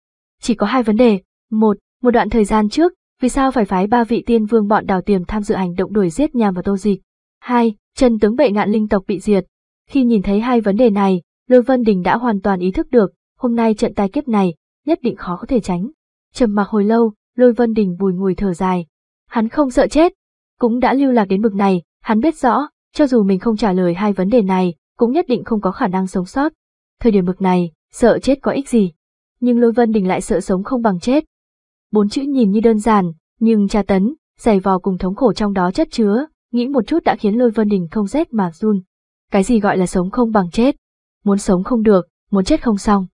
Chỉ có hai vấn đề, một, một đoạn thời gian trước, vì sao phải phái ba vị tiên vương bọn Đào Tiềm tham dự hành động đuổi giết nhằm vào Tô Dịch? Hai, chân tướng Bệ Ngạn Linh Tộc bị diệt. Khi nhìn thấy hai vấn đề này, Lôi Vân Đình đã hoàn toàn ý thức được, hôm nay trận tai kiếp này, nhất định khó có thể tránh. Trầm mặc hồi lâu, Lôi Vân Đình bùi ngùi thở dài. Hắn không sợ chết, cũng đã lưu lạc đến bực này, hắn biết rõ, cho dù mình không trả lời hai vấn đề này, cũng nhất định không có khả năng sống sót. Thời điểm bực này, sợ chết có ích gì? Nhưng Lôi Vân Đình lại sợ sống không bằng chết. Bốn chữ nhìn như đơn giản, nhưng tra tấn, giày vò cùng thống khổ trong đó chất chứa, nghĩ một chút đã khiến Lôi Vân Đình không rét mà run. Cái gì gọi là sống không bằng chết? Muốn sống không được, muốn chết không xong.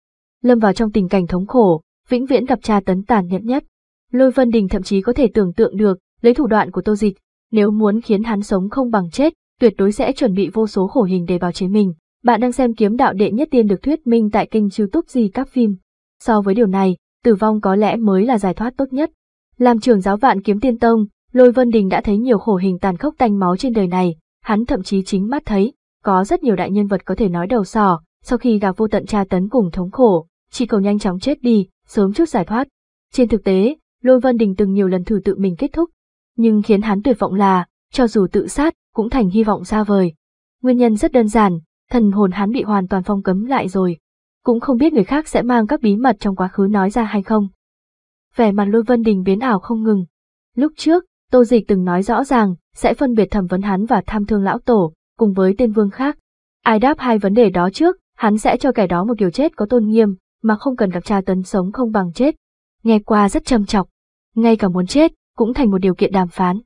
Lâm vào trong tình cảnh thống khổ, vĩnh viễn gặp tra tấn tàn nhẫn nhất. Lôi Vân Đình thậm chí có thể tưởng tượng được, lấy thủ đoạn của Tô Dịch, nếu muốn khiến hắn sống không bằng chết, tuyệt đối sẽ chuẩn bị vô số khổ hình để bào chế mình. Bạn đang xem Kiếm Đạo Đệ Nhất Tiên được thuyết minh tại kênh YouTube gì các phim. So với điều này, tử vong có lẽ mới là giải thoát tốt nhất. Làm trưởng giáo Vạn Kiếm Tiên Tông, Lôi Vân Đình đã thấy nhiều khổ hình tàn khốc tanh máu trên đời này, hắn thậm chí chính mắt thấy, có rất nhiều đại nhân vật có thể nói đầu sỏ, sau khi gặp vô tận tra tấn cùng thống khổ, chỉ cầu nhanh chóng chết đi, sớm chút giải thoát. Trên thực tế, Lôi Vân Đình từng nhiều lần thử tự mình kết thúc, nhưng khiến hắn tuyệt vọng là, cho dù tự sát, cũng thành hy vọng xa vời. Nguyên nhân rất đơn giản, thần hồn hắn bị hoàn toàn phong cấm lại rồi. Cũng không biết người khác sẽ mang các bí mật trong quá khứ nói ra hay không. Vẻ mặt Lôi Vân Đình biến ảo không ngừng. Lúc trước, Tô Dịch từng nói rõ ràng, sẽ phân biệt thẩm vấn hắn và Tham Thương Lão Tổ, cùng với tiên vương khác. Ai đáp hai vấn đề đó trước, hắn sẽ cho kẻ đó một điều chết có tôn nghiêm, mà không cần gặp tra tấn sống không bằng chết. Nghe qua rất châm chọc, ngay cả muốn chết, cũng thành một điều kiện đàm phán.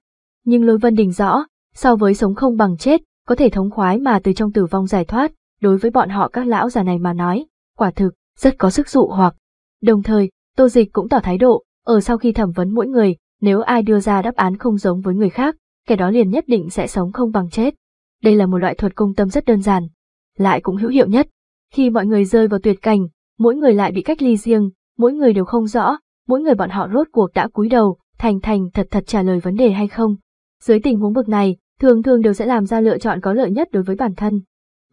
Nhưng Lôi Vân Đình rõ, so với sống không bằng chết, có thể thống khoái mà từ trong tử vong giải thoát, đối với bọn họ các lão già này mà nói, quả thực, rất có sức dụ hoặc. Đồng thời, Tô Dịch cũng tỏ thái độ, ở sau khi thẩm vấn mỗi người, nếu ai đưa ra đáp án không giống với người khác, kẻ đó liền nhất định sẽ sống không bằng chết. Đây là một loại thuật công tâm rất đơn giản, lại cũng hữu hiệu nhất. Khi mọi người rơi vào tuyệt cảnh, mỗi người lại bị cách ly riêng, mỗi người đều không rõ, mỗi người bọn họ rốt cuộc đã cúi đầu, thành thành thật thật trả lời vấn đề hay không. Dưới tình huống bực này, thường thường đều sẽ làm ra lựa chọn có lợi nhất đối với bản thân.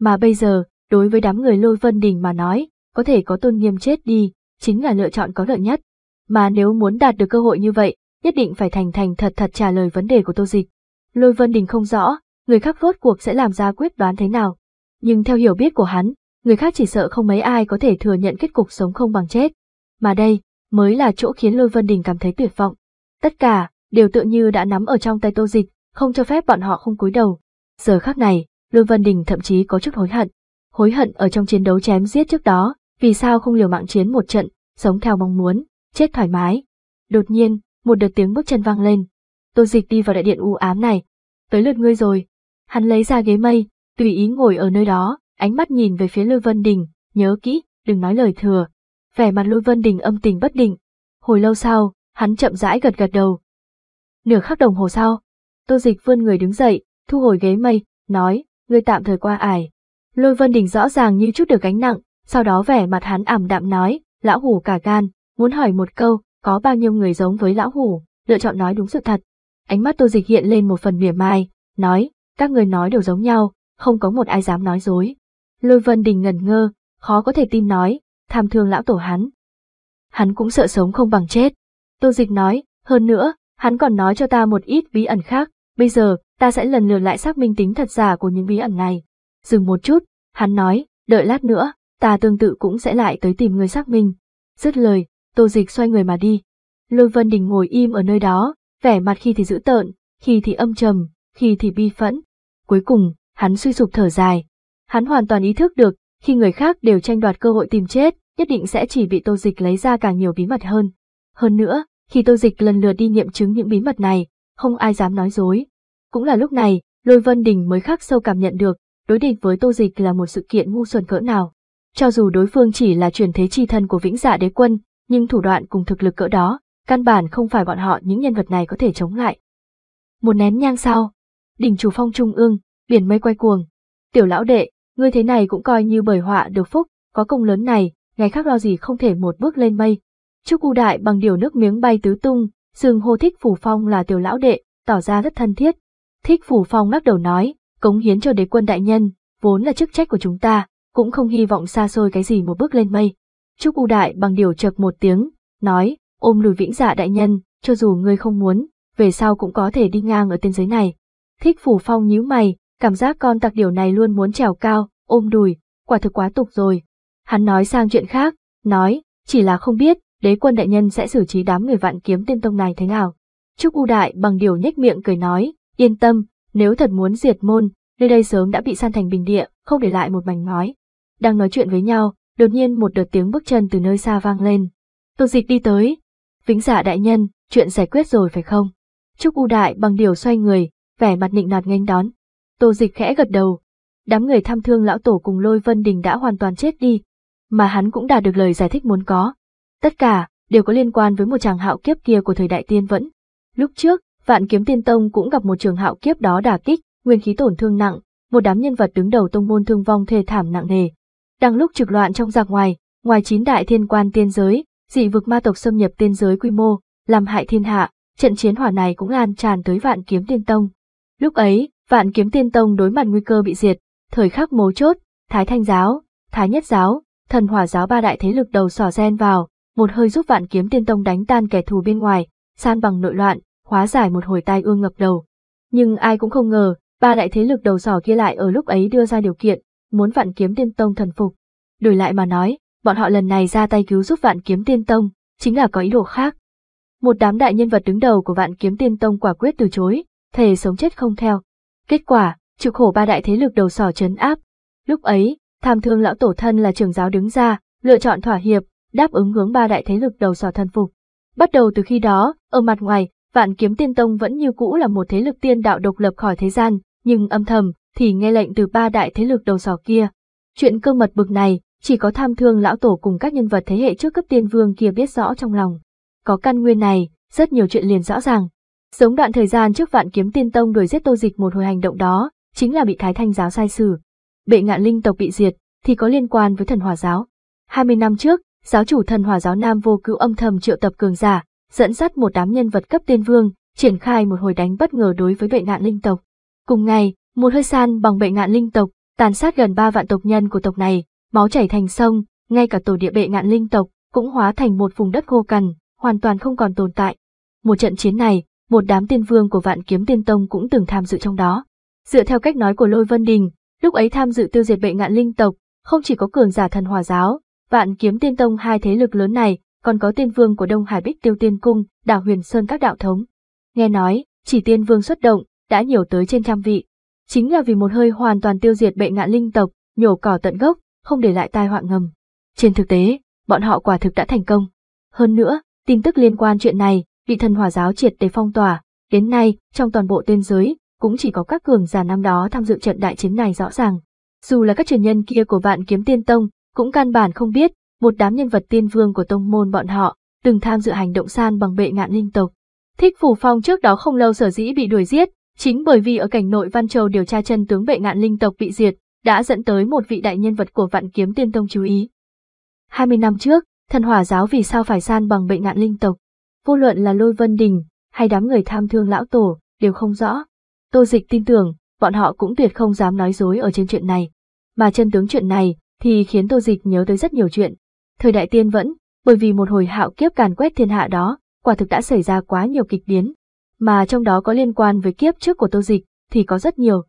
Mà bây giờ, đối với đám người Lôi Vân Đình mà nói, có thể có tôn nghiêm chết đi, chính là lựa chọn có lợi nhất. Mà nếu muốn đạt được cơ hội như vậy, nhất định phải thành thành thật thật trả lời vấn đề của Tô Dịch. Lôi Vân Đình không rõ, người khác rốt cuộc sẽ làm ra quyết đoán thế nào. Nhưng theo hiểu biết của hắn, người khác chỉ sợ không mấy ai có thể thừa nhận kết cục sống không bằng chết. Mà đây, mới là chỗ khiến Lôi Vân Đình cảm thấy tuyệt vọng. Tất cả đều tựa như đã nắm ở trong tay Tô Dịch, không cho phép bọn họ không cúi đầu. Giờ khắc này, Lôi Vân Đình thậm chí có chút hối hận. Hối hận ở trong chiến đấu chém giết trước đó, vì sao không liều mạng chiến một trận, sống theo mong muốn, chết thoải mái. Đột nhiên, một đợt tiếng bước chân vang lên. Tô Dịch đi vào đại điện u ám này. Tới lượt ngươi rồi. Hắn lấy ra ghế mây, tùy ý ngồi ở nơi đó, ánh mắt nhìn về phía Lôi Vân Đình, nhớ kỹ, đừng nói lời thừa. Vẻ mặt Lôi Vân Đình âm tình bất định. Hồi lâu sau, hắn chậm rãi gật gật đầu. Nửa khắc đồng hồ sau, Tô Dịch vươn người đứng dậy, thu hồi ghế mây, nói, ngươi tạm thời qua ải. Lôi Vân Đình rõ ràng như chút được gánh nặng, sau đó vẻ mặt hắn ảm đạm nói, lão hủ cả gan, muốn hỏi một câu, có bao nhiêu người giống với lão hủ, lựa chọn nói đúng sự thật. Ánh mắt Tô Dịch hiện lên một phần mỉa mai, nói, các người nói đều giống nhau, không có một ai dám nói dối. Lôi Vân Đình ngẩn ngơ, khó có thể tin nói, tham thương lão tổ hắn. Hắn cũng sợ sống không bằng chết. Tô Dịch nói, hơn nữa, hắn còn nói cho ta một ít bí ẩn khác, bây giờ, ta sẽ lần lượt lại xác minh tính thật giả của những bí ẩn này. Dừng một chút, hắn nói, đợi lát nữa, ta tương tự cũng sẽ lại tới tìm người xác minh. Dứt lời, Tô Dịch xoay người mà đi. Lôi Vân Đình ngồi im ở nơi đó, vẻ mặt khi thì dữ tợn, khi thì âm trầm, khi thì bi phẫn. Cuối cùng, hắn suy sụp thở dài. Hắn hoàn toàn ý thức được, khi người khác đều tranh đoạt cơ hội tìm chết, nhất định sẽ chỉ bị Tô Dịch lấy ra càng nhiều bí mật hơn. Hơn nữa, khi Tô Dịch lần lượt đi nghiệm chứng những bí mật này, không ai dám nói dối. Cũng là lúc này, Lôi Vân Đình mới khắc sâu cảm nhận được, đối địch với Tô Dịch là một sự kiện ngu xuẩn cỡ nào. Cho dù đối phương chỉ là truyền thế chi thân của Vĩnh Dạ Đế Quân, nhưng thủ đoạn cùng thực lực cỡ đó, căn bản không phải bọn họ những nhân vật này có thể chống lại. Một nén nhang sau, đỉnh chủ phong trung ương, biển mây quay cuồng. Tiểu lão đệ, ngươi thế này cũng coi như bởi họa được phúc, có công lớn này, ngày khác lo gì không thể một bước lên mây. Trúc U Đại Bằng Điều nước miếng bay tứ tung, sừng hô Thích Phủ Phong là tiểu lão đệ, tỏ ra rất thân thiết. Thích Phủ Phong lắc đầu nói, cống hiến cho đế quân đại nhân, vốn là chức trách của chúng ta, cũng không hy vọng xa xôi cái gì một bước lên mây. Trúc U Đại Bằng Điều chợt một tiếng, nói, ôm lùi Vĩnh Dạ đại nhân, cho dù ngươi không muốn, về sau cũng có thể đi ngang ở tên giới này. Thích Phủ Phong nhíu mày, cảm giác con tặc điều này luôn muốn trèo cao, ôm đùi, quả thực quá tục rồi. Hắn nói sang chuyện khác, nói, chỉ là không biết, đế quân đại nhân sẽ xử trí đám người Vạn Kiếm Tiên Tông này thế nào. Trúc U Đại Bằng Điều nhếch miệng cười nói, yên tâm, nếu thật muốn diệt môn, nơi đây sớm đã bị san thành bình địa, không để lại một mảnh ngói. Đang nói chuyện với nhau, đột nhiên một đợt tiếng bước chân từ nơi xa vang lên. Tô Dịch đi tới. Vĩnh Dạ đại nhân, chuyện giải quyết rồi phải không? Trúc U Đại Bằng Điều xoay người, vẻ mặt nịnh nọt nghênh đón. Tô Dịch khẽ gật đầu. Đám người tham thương lão tổ cùng Lôi Vân Đình đã hoàn toàn chết đi, mà hắn cũng đạt được lời giải thích muốn có. Tất cả đều có liên quan với một chàng hạo kiếp kia của thời đại tiên vẫn. Lúc trước, Vạn Kiếm Tiên Tông cũng gặp một trường hạo kiếp đó đả kích, nguyên khí tổn thương nặng, một đám nhân vật đứng đầu tông môn thương vong thê thảm nặng nề. Đang lúc trực loạn trong giặc ngoài, ngoài chín đại thiên quan tiên giới, dị vực ma tộc xâm nhập tiên giới quy mô, làm hại thiên hạ, trận chiến hỏa này cũng lan tràn tới Vạn Kiếm Tiên Tông. Lúc ấy, Vạn Kiếm Tiên Tông đối mặt nguy cơ bị diệt, thời khắc mấu chốt, Thái Thanh Giáo, Thái Nhất Giáo, Thần Hỏa Giáo ba đại thế lực đầu xỏ ren vào, một hơi giúp Vạn Kiếm Tiên Tông đánh tan kẻ thù bên ngoài, san bằng nội loạn, hóa giải một hồi tai ương ngập đầu. Nhưng ai cũng không ngờ, ba đại thế lực đầu xỏ kia lại ở lúc ấy đưa ra điều kiện, muốn Vạn Kiếm Tiên Tông thần phục. Đổi lại mà nói, bọn họ lần này ra tay cứu giúp Vạn Kiếm Tiên Tông, chính là có ý đồ khác. Một đám đại nhân vật đứng đầu của Vạn Kiếm Tiên Tông quả quyết từ chối, thề sống chết không theo. Kết quả, chịu khổ ba đại thế lực đầu sỏ trấn áp. Lúc ấy, tham thương lão tổ thân là trưởng giáo đứng ra, lựa chọn thỏa hiệp, đáp ứng hướng ba đại thế lực đầu sỏ thần phục. Bắt đầu từ khi đó, ở mặt ngoài, Vạn Kiếm Tiên Tông vẫn như cũ là một thế lực tiên đạo độc lập khỏi thế gian, nhưng âm thầm thì nghe lệnh từ ba đại thế lực đầu sỏ kia. Chuyện cơ mật bực này, chỉ có tham thương lão tổ cùng các nhân vật thế hệ trước cấp tiên vương kia biết rõ trong lòng. Có căn nguyên này, rất nhiều chuyện liền rõ ràng. Giống đoạn thời gian trước Vạn Kiếm Tiên Tông đuổi giết Tô Dịch một hồi hành động đó, chính là bị Thái Thanh Giáo sai xử. Bệ Ngạn Linh Tộc bị diệt, thì có liên quan với Thần Hỏa Giáo. hai mươi năm trước, giáo chủ Thần Hỏa Giáo Nam Vô Cứu âm thầm triệu tập cường giả, dẫn dắt một đám nhân vật cấp tiên vương, triển khai một hồi đánh bất ngờ đối với Bệ Ngạn Linh Tộc. Cùng ngày, một hơi san bằng Bệ Ngạn Linh Tộc, tàn sát gần ba vạn tộc nhân của tộc này, máu chảy thành sông, ngay cả tổ địa Bệ Ngạn Linh Tộc cũng hóa thành một vùng đất khô cằn, hoàn toàn không còn tồn tại. Một trận chiến này, một đám tiên vương của Vạn Kiếm Tiên Tông cũng từng tham dự trong đó. Dựa theo cách nói của Lôi Vân Đình, lúc ấy tham dự tiêu diệt Bệ Ngạn Linh Tộc, không chỉ có cường giả Thần Hỏa Giáo, Vạn Kiếm Tiên Tông hai thế lực lớn này, còn có tiên vương của Đông Hải Bích Tiêu Tiên Cung, đảo Huyền Sơn các đạo thống. Nghe nói, chỉ tiên vương xuất động, đã nhiều tới trên trăm vị. Chính là vì một hơi hoàn toàn tiêu diệt Bệ Ngạn Linh Tộc, nhổ cỏ tận gốc, không để lại tai họa ngầm. Trên thực tế, bọn họ quả thực đã thành công. Hơn nữa, tin tức liên quan chuyện này, bị Thần Hỏa Giáo triệt để phong tỏa. Đến nay, trong toàn bộ tiên giới, cũng chỉ có các cường giả năm đó tham dự trận đại chiến này rõ ràng. Dù là các truyền nhân kia của Vạn Kiếm Tiên Tông, cũng căn bản không biết, một đám nhân vật tiên vương của tông môn bọn họ, từng tham dự hành động san bằng Bệ Ngạn Linh Tộc. Thích Phủ Phong trước đó không lâu sở dĩ bị đuổi giết, chính bởi vì ở cảnh nội Văn Châu điều tra chân tướng Bệ Ngạn Linh Tộc bị diệt, đã dẫn tới một vị đại nhân vật của Vạn Kiếm Tiên Tông chú ý. hai mươi năm trước, Thần Hỏa Giáo vì sao phải san bằng Bệ Ngạn Linh Tộc? Vô luận là Lôi Vân Đình hay đám người Tham Thương Lão Tổ, đều không rõ. Tô Dịch tin tưởng, bọn họ cũng tuyệt không dám nói dối ở trên chuyện này. Mà chân tướng chuyện này, thì khiến Tô Dịch nhớ tới rất nhiều chuyện. Thời đại tiên vẫn, bởi vì một hồi hạo kiếp càn quét thiên hạ đó, quả thực đã xảy ra quá nhiều kịch biến. Mà trong đó có liên quan với kiếp trước của Tô Dịch, thì có rất nhiều.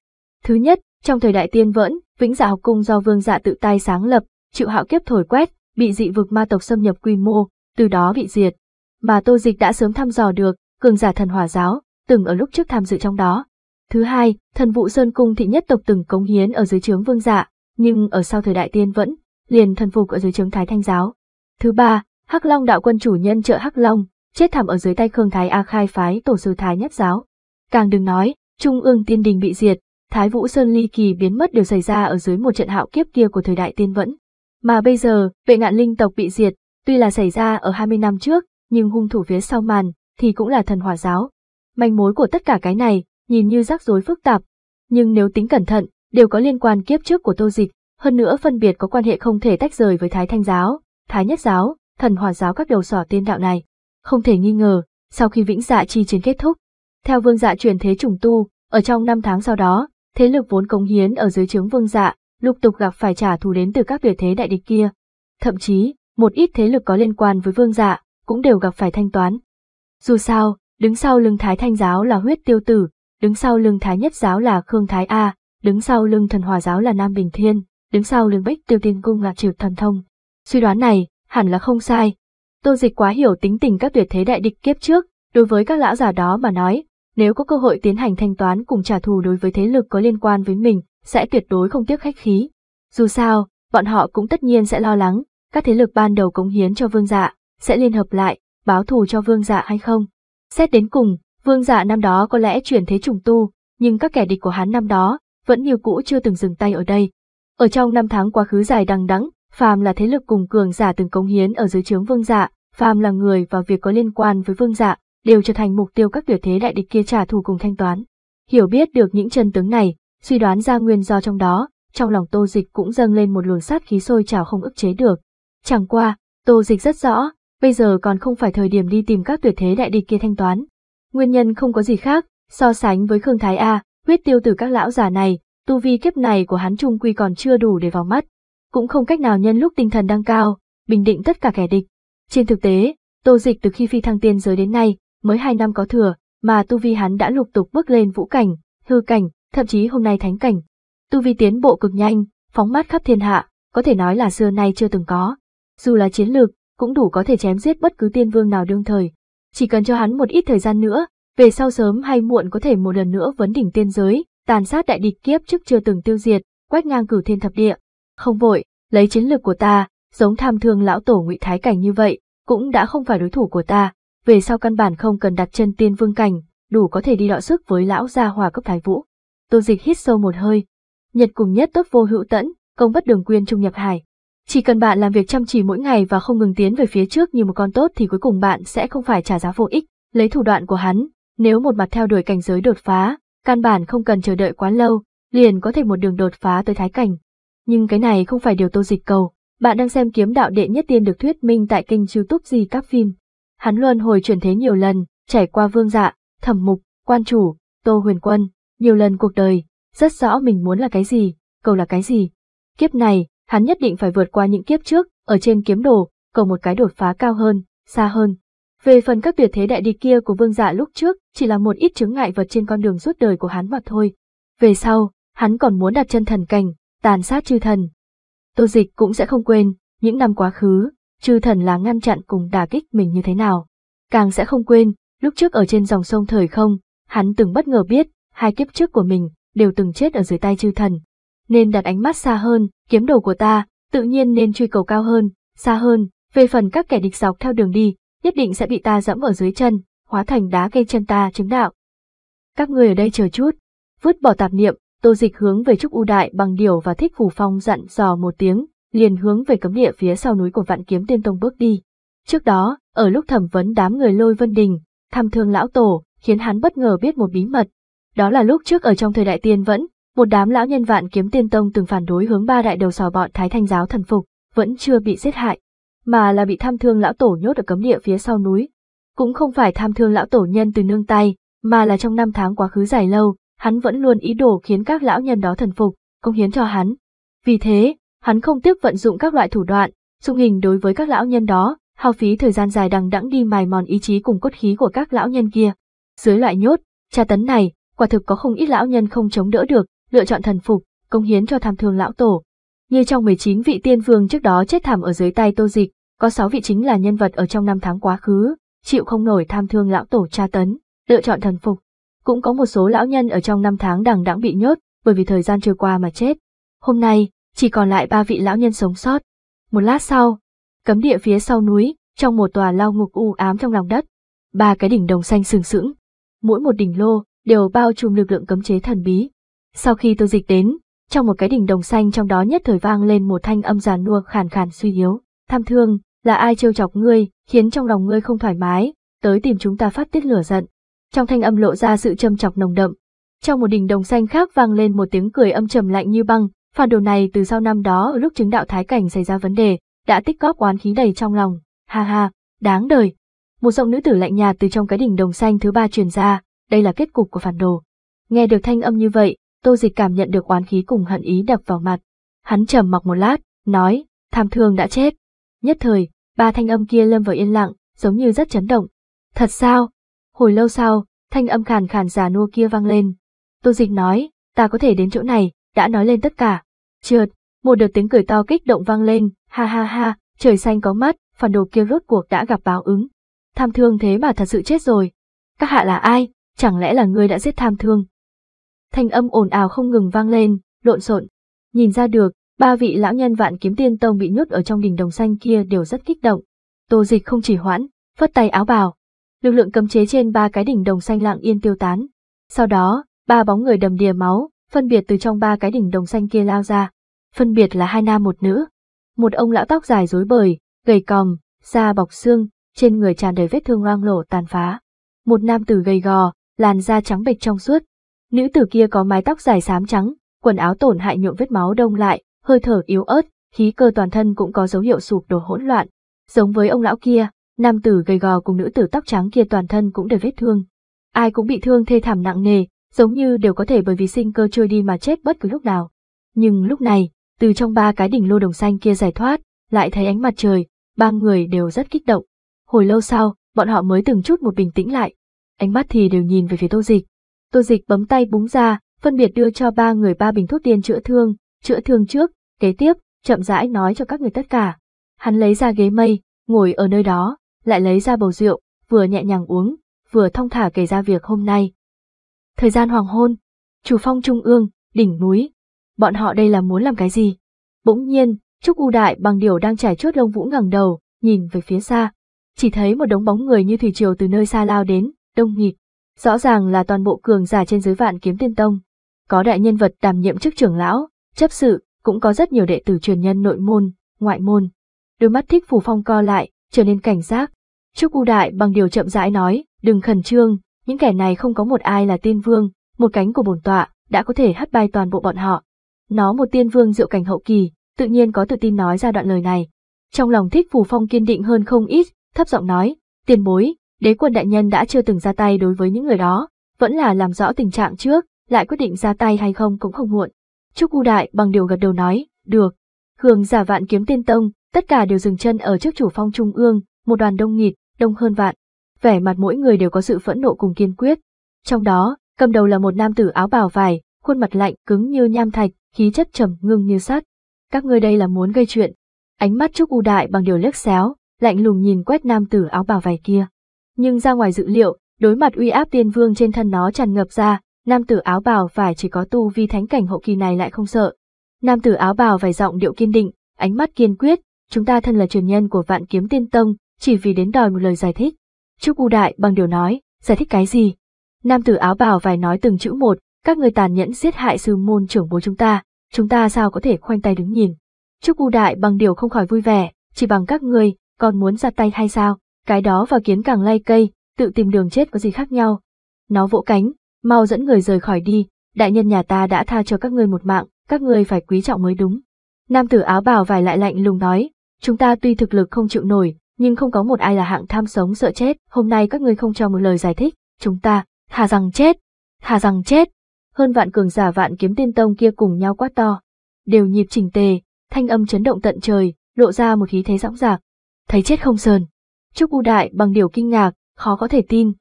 Thứ nhất, trong thời đại tiên vẫn, Vĩnh Dạ học cung do Vương Dạ tự tay sáng lập, chịu hạo kiếp thổi quét, bị dị vực ma tộc xâm nhập quy mô, từ đó bị diệt. Mà Tô Dịch đã sớm thăm dò được, cường giả Thần Hỏa Giáo, từng ở lúc trước tham dự trong đó. Thứ hai, Thần Vũ Sơn Cung thị nhất tộc từng cống hiến ở dưới trướng Vương Dạ, nhưng ở sau thời đại tiên vẫn, liền thần phục ở dưới trướng Thái Thanh Giáo. Thứ ba, Hắc Long đạo quân chủ nhân chợ Hắc Long, chết thảm ở dưới tay Khương Thái A Khai phái tổ sư Thái Nhất Giáo. Càng đừng nói, Trung ương Tiên Đình bị diệt, Thái Vũ Sơn ly kỳ biến mất đều xảy ra ở dưới một trận hạo kiếp kia của thời đại tiên vẫn. Mà bây giờ, Bệ Ngạn Linh Tộc bị diệt, tuy là xảy ra ở hai mươi năm trước, nhưng hung thủ phía sau màn, thì cũng là Thần Hỏa Giáo. Manh mối của tất cả cái này, nhìn như rắc rối phức tạp, nhưng nếu tính cẩn thận, đều có liên quan kiếp trước của Tô Dịch, hơn nữa phân biệt có quan hệ không thể tách rời với Thái Thanh Giáo, Thái Nhất Giáo, Thần Hỏa Giáo các đầu sỏ tiên đạo này. Không thể nghi ngờ, sau khi Vĩnh Dạ chi chiến kết thúc, theo Vương Dạ chuyển thế trùng tu, ở trong năm tháng sau đó, thế lực vốn cống hiến ở dưới trướng Vương Dạ, lục tục gặp phải trả thù đến từ các tuyệt thế đại địch kia. Thậm chí, một ít thế lực có liên quan với Vương Dạ, cũng đều gặp phải thanh toán. Dù sao, đứng sau lưng Thái Thanh Giáo là Huyết Tiêu Tử, đứng sau lưng Thái Nhất Giáo là Khương Thái A, đứng sau lưng Thần Hỏa Giáo là Nam Bình Thiên, đứng sau lưng Bích Tiêu Tiên Cung là Triều Thần Thông. Suy đoán này, hẳn là không sai. Tô Dịch quá hiểu tính tình các tuyệt thế đại địch kiếp trước, đối với các lão già đó mà nói, nếu có cơ hội tiến hành thanh toán cùng trả thù đối với thế lực có liên quan với mình, sẽ tuyệt đối không tiếc khách khí. Dù sao, bọn họ cũng tất nhiên sẽ lo lắng, các thế lực ban đầu cống hiến cho Vương Dạ, sẽ liên hợp lại, báo thù cho Vương Dạ hay không. Xét đến cùng, Vương Dạ năm đó có lẽ chuyển thế trùng tu, nhưng các kẻ địch của hắn năm đó, vẫn như cũ chưa từng dừng tay ở đây. Ở trong năm tháng quá khứ dài đằng đẵng, phàm là thế lực cùng cường giả từng cống hiến ở dưới trướng Vương Dạ, phàm là người và việc có liên quan với Vương Dạ, đều trở thành mục tiêu các tuyệt thế đại địch kia trả thù cùng thanh toán. Hiểu biết được những chân tướng này, suy đoán ra nguyên do trong đó, trong lòng Tô Dịch cũng dâng lên một luồng sát khí sôi trào không ức chế được. Chẳng qua, Tô Dịch rất rõ, bây giờ còn không phải thời điểm đi tìm các tuyệt thế đại địch kia thanh toán. Nguyên nhân không có gì khác, so sánh với Khương Thái A, Huyết Tiêu Tử các lão già này, tu vi kiếp này của hắn trung quy còn chưa đủ để vào mắt, cũng không cách nào nhân lúc tinh thần đang cao, bình định tất cả kẻ địch. Trên thực tế, Tô Dịch từ khi phi thăng tiên giới đến nay, mới hai năm có thừa, mà tu vi hắn đã lục tục bước lên vũ cảnh, hư cảnh, thậm chí hôm nay thánh cảnh. Tu vi tiến bộ cực nhanh, phóng mát khắp thiên hạ, có thể nói là xưa nay chưa từng có. Dù là chiến lược, cũng đủ có thể chém giết bất cứ tiên vương nào đương thời. Chỉ cần cho hắn một ít thời gian nữa, về sau sớm hay muộn có thể một lần nữa vấn đỉnh tiên giới, tàn sát đại địch kiếp trước chưa từng tiêu diệt, quét ngang cửu thiên thập địa. Không vội, lấy chiến lược của ta, giống Tham Thương lão tổ ngụy thái cảnh như vậy, cũng đã không phải đối thủ của ta, về sau căn bản không cần đặt chân tiên vương cảnh, đủ có thể đi đọ sức với lão gia hòa cấp Thái Vũ. Tô Dịch hít sâu một hơi. Nhật cùng nhất tốt vô hữu tẫn, công bất đường quyên trung nhập hải. Chỉ cần bạn làm việc chăm chỉ mỗi ngày và không ngừng tiến về phía trước như một con tốt thì cuối cùng bạn sẽ không phải trả giá vô ích. Lấy thủ đoạn của hắn, nếu một mặt theo đuổi cảnh giới đột phá, căn bản không cần chờ đợi quá lâu, liền có thể một đường đột phá tới thái cảnh. Nhưng cái này không phải điều Tô Dịch cầu. Bạn đang xem Kiếm Đạo Đệ Nhất Tiên được thuyết minh tại kênh YouTube gì các phim. Hắn luân hồi chuyển thế nhiều lần, trải qua Vương Dạ, Thẩm Mục, Quan Chủ, Tô Huyền Quân, nhiều lần cuộc đời, rất rõ mình muốn là cái gì, cầu là cái gì. Kiếp này, hắn nhất định phải vượt qua những kiếp trước, ở trên kiếm đồ, cầu một cái đột phá cao hơn, xa hơn. Về phần các tuyệt thế đại địch kia của Vương Dạ lúc trước, chỉ là một ít chướng ngại vật trên con đường suốt đời của hắn mà thôi. Về sau, hắn còn muốn đặt chân thần cảnh, tàn sát chư thần. Tô Dịch cũng sẽ không quên, những năm quá khứ, chư thần là ngăn chặn cùng đả kích mình như thế nào. Càng sẽ không quên, lúc trước ở trên dòng sông thời không, hắn từng bất ngờ biết, hai kiếp trước của mình đều từng chết ở dưới tay chư thần. Nên đặt ánh mắt xa hơn, kiếm đồ của ta, tự nhiên nên truy cầu cao hơn, xa hơn, về phần các kẻ địch dọc theo đường đi, nhất định sẽ bị ta dẫm ở dưới chân, hóa thành đá cây chân ta chứng đạo. Các người ở đây chờ chút, vứt bỏ tạp niệm, Tô Dịch hướng về Trúc U Đại Bằng Điều và Thích Phủ Phong dặn dò một tiếng, liền hướng về cấm địa phía sau núi của Vạn Kiếm Tiên Tông bước đi. Trước đó, ở lúc thẩm vấn đám người Lôi Vân Đình, Tham Thương Lão Tổ, khiến hắn bất ngờ biết một bí mật. Đó là lúc trước ở trong thời đại tiên vẫn, một đám lão nhân Vạn Kiếm Tiên Tông từng phản đối hướng ba đại đầu sò bọn Thái Thanh Giáo thần phục, vẫn chưa bị giết hại, mà là bị Tham Thương Lão Tổ nhốt ở cấm địa phía sau núi. Cũng không phải Tham Thương Lão Tổ nhân từ nương tay, mà là trong năm tháng quá khứ dài lâu, hắn vẫn luôn ý đồ khiến các lão nhân đó thần phục, cống hiến cho hắn. Vì thế, hắn không tiếc vận dụng các loại thủ đoạn, dung hình đối với các lão nhân đó, hao phí thời gian dài đằng đẵng đi mài mòn ý chí cùng cốt khí của các lão nhân kia. Dưới loại nhốt, tra tấn này, quả thực có không ít lão nhân không chống đỡ được, lựa chọn thần phục, cống hiến cho Tham Thương Lão Tổ. Như trong mười chín vị tiên vương trước đó chết thảm ở dưới tay Tô Dịch, có sáu vị chính là nhân vật ở trong năm tháng quá khứ, chịu không nổi Tham Thương Lão Tổ tra tấn, lựa chọn thần phục. Cũng có một số lão nhân ở trong năm tháng đằng đẵng bị nhốt, bởi vì thời gian trôi qua mà chết. Hôm nay, chỉ còn lại ba vị lão nhân sống sót. Một lát sau, cấm địa phía sau núi, trong một tòa lao ngục u ám trong lòng đất, ba cái đỉnh đồng xanh sừng sững, mỗi một đỉnh lô đều bao trùm lực lượng cấm chế thần bí. Sau khi Tô Dịch đến, trong một cái đỉnh đồng xanh trong đó nhất thời vang lên một thanh âm già nua khàn khàn suy yếu. Tham Thương, là ai trêu chọc ngươi, khiến trong lòng ngươi không thoải mái, tới tìm chúng ta phát tiết lửa giận. Trong thanh âm lộ ra sự châm chọc nồng đậm. Trong một đỉnh đồng xanh khác vang lên một tiếng cười âm trầm lạnh như băng. Phản đồ này từ sau năm đó ở lúc chứng đạo thái cảnh xảy ra vấn đề, đã tích góp oán khí đầy trong lòng. Ha ha, đáng đời. Một giọng nữ tử lạnh nhạt từ trong cái đỉnh đồng xanh thứ ba truyền ra, đây là kết cục của phản đồ. Nghe được thanh âm như vậy, Tô Dịch cảm nhận được oán khí cùng hận ý đập vào mặt. Hắn trầm mặc một lát, nói, Tham Thương đã chết. Nhất thời, ba thanh âm kia lâm vào yên lặng, giống như rất chấn động. Thật sao? Hồi lâu sau, thanh âm khàn khàn già nua kia vang lên. Tô Dịch nói, ta có thể đến chỗ này, đã nói lên tất cả. Trượt, một đợt tiếng cười to kích động vang lên, ha ha ha, trời xanh có mắt, phản đồ kia rốt cuộc đã gặp báo ứng. Tham Thương thế mà thật sự chết rồi. Các hạ là ai? Chẳng lẽ là ngươi đã giết Tham Thương? Thanh âm ồn ào không ngừng vang lên, lộn xộn. Nhìn ra được, ba vị lão nhân Vạn Kiếm Tiên Tông bị nhốt ở trong đỉnh đồng xanh kia đều rất kích động. Tô Dịch không chỉ hoãn, phất tay áo bào. Lực lượng cấm chế trên ba cái đỉnh đồng xanh lặng yên tiêu tán. Sau đó, ba bóng người đầm đìa máu, phân biệt từ trong ba cái đỉnh đồng xanh kia lao ra. Phân biệt là hai nam một nữ. Một ông lão tóc dài rối bời, gầy còm, da bọc xương, trên người tràn đầy vết thương loang lổ tàn phá. Một nam tử gầy gò, làn da trắng bệch trong suốt. Nữ tử kia có mái tóc dài xám trắng, quần áo tổn hại nhuộm vết máu đông lại, hơi thở yếu ớt, khí cơ toàn thân cũng có dấu hiệu sụp đổ hỗn loạn. Giống với ông lão kia, nam tử gầy gò cùng nữ tử tóc trắng kia toàn thân cũng đầy vết thương. Ai cũng bị thương thê thảm nặng nề, giống như đều có thể bởi vì sinh cơ trôi đi mà chết bất cứ lúc nào. Nhưng lúc này, từ trong ba cái đỉnh lô đồng xanh kia giải thoát, lại thấy ánh mặt trời, ba người đều rất kích động. Hồi lâu sau, bọn họ mới từng chút một bình tĩnh lại. Ánh mắt thì đều nhìn về phía Tô Dịch. Tô Dịch bấm tay búng ra, phân biệt đưa cho ba người ba bình thuốc tiên chữa thương, chữa thương trước, kế tiếp, chậm rãi nói cho các người tất cả. Hắn lấy ra ghế mây, ngồi ở nơi đó, lại lấy ra bầu rượu, vừa nhẹ nhàng uống, vừa thong thả kể ra việc hôm nay. Thời gian hoàng hôn, chủ phong trung ương, đỉnh núi. Bọn họ đây là muốn làm cái gì? Bỗng nhiên, Trúc U Đại Bằng Điều đang trải chuốt lông vũ ngẩng đầu, nhìn về phía xa. Chỉ thấy một đống bóng người như thủy triều từ nơi xa lao đến, đông nghịt. Rõ ràng là toàn bộ cường giả trên dưới Vạn Kiếm Tiên Tông. Có đại nhân vật đảm nhiệm chức trưởng lão, chấp sự, cũng có rất nhiều đệ tử truyền nhân nội môn, ngoại môn. Đôi mắt Thích Phủ Phong co lại, trở nên cảnh giác. Trúc U Đại Bằng Điều chậm rãi nói, đừng khẩn trương, những kẻ này không có một ai là tiên vương, một cánh của bổn tọa đã có thể hất bay toàn bộ bọn họ. Nó một tiên vương diệu cảnh hậu kỳ, tự nhiên có tự tin nói ra đoạn lời này. Trong lòng Thích Phủ Phong kiên định hơn không ít, thấp giọng nói, tiền bối, đế quân đại nhân đã chưa từng ra tay đối với những người đó, vẫn là làm rõ tình trạng trước, lại quyết định ra tay hay không cũng không muộn. Trúc U Đại Bằng Điều gật đầu nói, được. Cường giả Vạn Kiếm Tiên Tông, tất cả đều dừng chân ở trước chủ phong trung ương, một đoàn đông nghịt, đông hơn vạn. Vẻ mặt mỗi người đều có sự phẫn nộ cùng kiên quyết. Trong đó, cầm đầu là một nam tử áo bào vải, khuôn mặt lạnh cứng như nham thạch, khí chất trầm ngưng như sắt. Các ngươi đây là muốn gây chuyện. Ánh mắt Trúc U Đại Bằng Điều liếc xéo, lạnh lùng nhìn quét nam tử áo bào vải kia. Nhưng ra ngoài dự liệu, đối mặt uy áp tiên vương trên thân nó tràn ngập ra, nam tử áo bào vải chỉ có tu vi thánh cảnh hậu kỳ này lại không sợ. Nam tử áo bào vải giọng điệu kiên định, ánh mắt kiên quyết, chúng ta thân là truyền nhân của Vạn Kiếm Tiên Tông, chỉ vì đến đòi một lời giải thích. Trúc U Đại Bằng Điều nói, giải thích cái gì? Nam tử áo bào vải nói từng chữ một, các người tàn nhẫn giết hại sư môn trưởng bố chúng ta, chúng ta sao có thể khoanh tay đứng nhìn? Trúc U Đại Bằng Điều không khỏi vui vẻ, chỉ bằng các ngươi, còn muốn ra tay hay sao? Cái đó và kiến càng lay cây, tự tìm đường chết có gì khác nhau? Nó vỗ cánh, mau dẫn người rời khỏi đi, đại nhân nhà ta đã tha cho các ngươi một mạng, các ngươi phải quý trọng mới đúng. Nam tử áo bào vải lại lạnh lùng nói, chúng ta tuy thực lực không chịu nổi, nhưng không có một ai là hạng tham sống sợ chết, hôm nay các ngươi không cho một lời giải thích, chúng ta, thà rằng chết, thà rằng chết. Hơn vạn cường giả Vạn Kiếm Tiên Tông kia cùng nhau quát to, đều nhịp chỉnh tề, thanh âm chấn động tận trời, lộ ra một khí thế dõng dạc. Thấy chết không sờn. Trúc U Đại Bằng Điều kinh ngạc, khó có thể tin.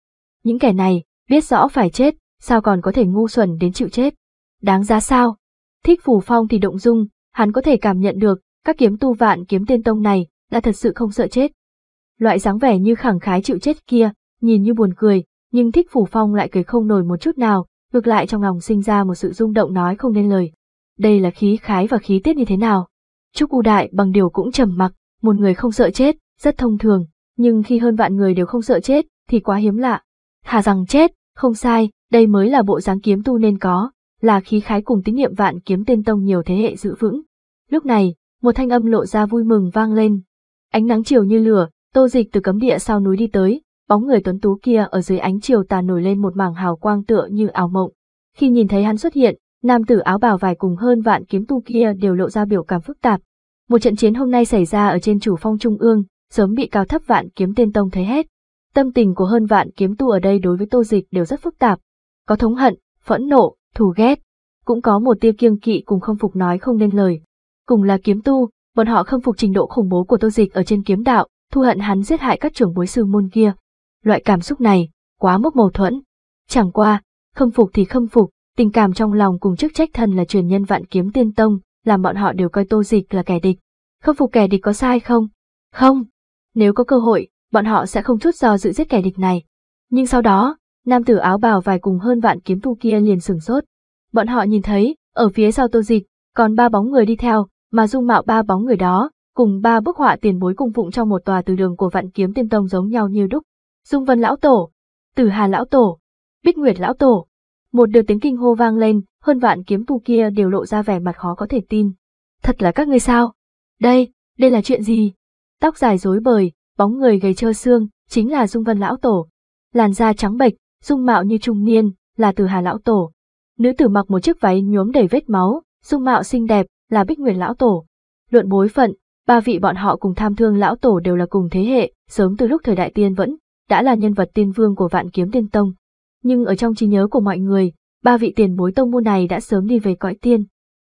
Những kẻ này, biết rõ phải chết, sao còn có thể ngu xuẩn đến chịu chết? Đáng giá sao? Thích Phủ Phong thì động dung, hắn có thể cảm nhận được, các kiếm tu Vạn Kiếm Tiên Tông này là thật sự không sợ chết. Loại dáng vẻ như khẳng khái chịu chết kia, nhìn như buồn cười, nhưng Thích Phủ Phong lại cười không nổi một chút nào, ngược lại trong lòng sinh ra một sự rung động nói không nên lời. Đây là khí khái và khí tiết như thế nào? Trúc U Đại Bằng Điều cũng trầm mặc, một người không sợ chết, rất thông thường, nhưng khi hơn vạn người đều không sợ chết, thì quá hiếm lạ. Thà rằng chết, không sai, đây mới là bộ dáng kiếm tu nên có, là khí khái cùng tín niệm Vạn Kiếm Tiên Tông nhiều thế hệ giữ vững. Lúc này, một thanh âm lộ ra vui mừng vang lên. Ánh nắng chiều như lửa, Tô Dịch từ cấm địa sau núi đi tới, bóng người tuấn tú kia ở dưới ánh chiều tà nổi lên một mảng hào quang tựa như ảo mộng. Khi nhìn thấy hắn xuất hiện, nam tử áo bào vải cùng hơn vạn kiếm tu kia đều lộ ra biểu cảm phức tạp. Một trận chiến hôm nay xảy ra ở trên chủ phong trung ương, sớm bị cao thấp Vạn Kiếm Tiên Tông thấy hết. Tâm tình của hơn vạn kiếm tu ở đây đối với Tô Dịch đều rất phức tạp, có thống hận, phẫn nộ, thù ghét, cũng có một tia kiêng kỵ cùng không phục nói không nên lời. Cùng là kiếm tu, bọn họ không phục trình độ khủng bố của Tô Dịch ở trên kiếm đạo, thu hận hắn giết hại các trưởng bối sư môn kia. Loại cảm xúc này quá mức mâu thuẫn. Chẳng qua, không phục thì không phục, tình cảm trong lòng cùng chức trách thân là truyền nhân Vạn Kiếm Tiên Tông, làm bọn họ đều coi Tô Dịch là kẻ địch. Không phục kẻ địch có sai không? Không. Nếu có cơ hội, bọn họ sẽ không chút do dự giết kẻ địch này. Nhưng sau đó, nam tử áo bào vải cùng hơn vạn kiếm tu kia liền sửng sốt. Bọn họ nhìn thấy, ở phía sau Tô Dịch, còn ba bóng người đi theo, mà dung mạo ba bóng người đó, cùng ba bức họa tiền bối cung phụng trong một tòa từ đường của Vạn Kiếm Tiên Tông giống nhau như đúc. Dung Vân lão tổ, Tử Hà lão tổ, Bích Nguyệt lão tổ. Một đợt tiếng kinh hô vang lên, hơn vạn kiếm tu kia đều lộ ra vẻ mặt khó có thể tin. Thật là các ngươi sao? Đây, đây là chuyện gì? Tóc dài rối bời, bóng người gầy trơ xương, chính là Dung Vân lão tổ. Làn da trắng bệch, dung mạo như trung niên, là Tử Hà lão tổ. Nữ tử mặc một chiếc váy nhuốm đầy vết máu, dung mạo xinh đẹp, là Bích Nguyệt lão tổ. Luận bối phận, ba vị bọn họ cùng Tham Thương lão tổ đều là cùng thế hệ, sớm từ lúc thời đại tiên vẫn đã là nhân vật tiên vương của Vạn Kiếm Tiên Tông. Nhưng ở trong trí nhớ của mọi người, ba vị tiền bối tông môn này đã sớm đi về cõi tiên.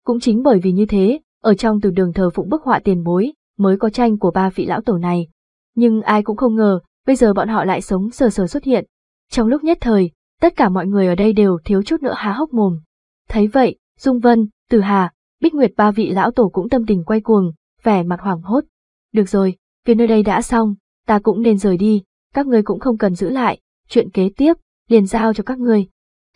Cũng chính bởi vì như thế, ở trong từ đường thờ phụng bức họa tiền bối, mới có tranh của ba vị lão tổ này. Nhưng ai cũng không ngờ, bây giờ bọn họ lại sống sờ sờ xuất hiện. Trong lúc nhất thời, tất cả mọi người ở đây đều thiếu chút nữa há hốc mồm. Thấy vậy, Dung Vân, Tử Hà, Bích Nguyệt ba vị lão tổ cũng tâm tình quay cuồng, vẻ mặt hoảng hốt. Được rồi, việc nơi đây đã xong, ta cũng nên rời đi, các ngươi cũng không cần giữ lại, chuyện kế tiếp liền giao cho các ngươi.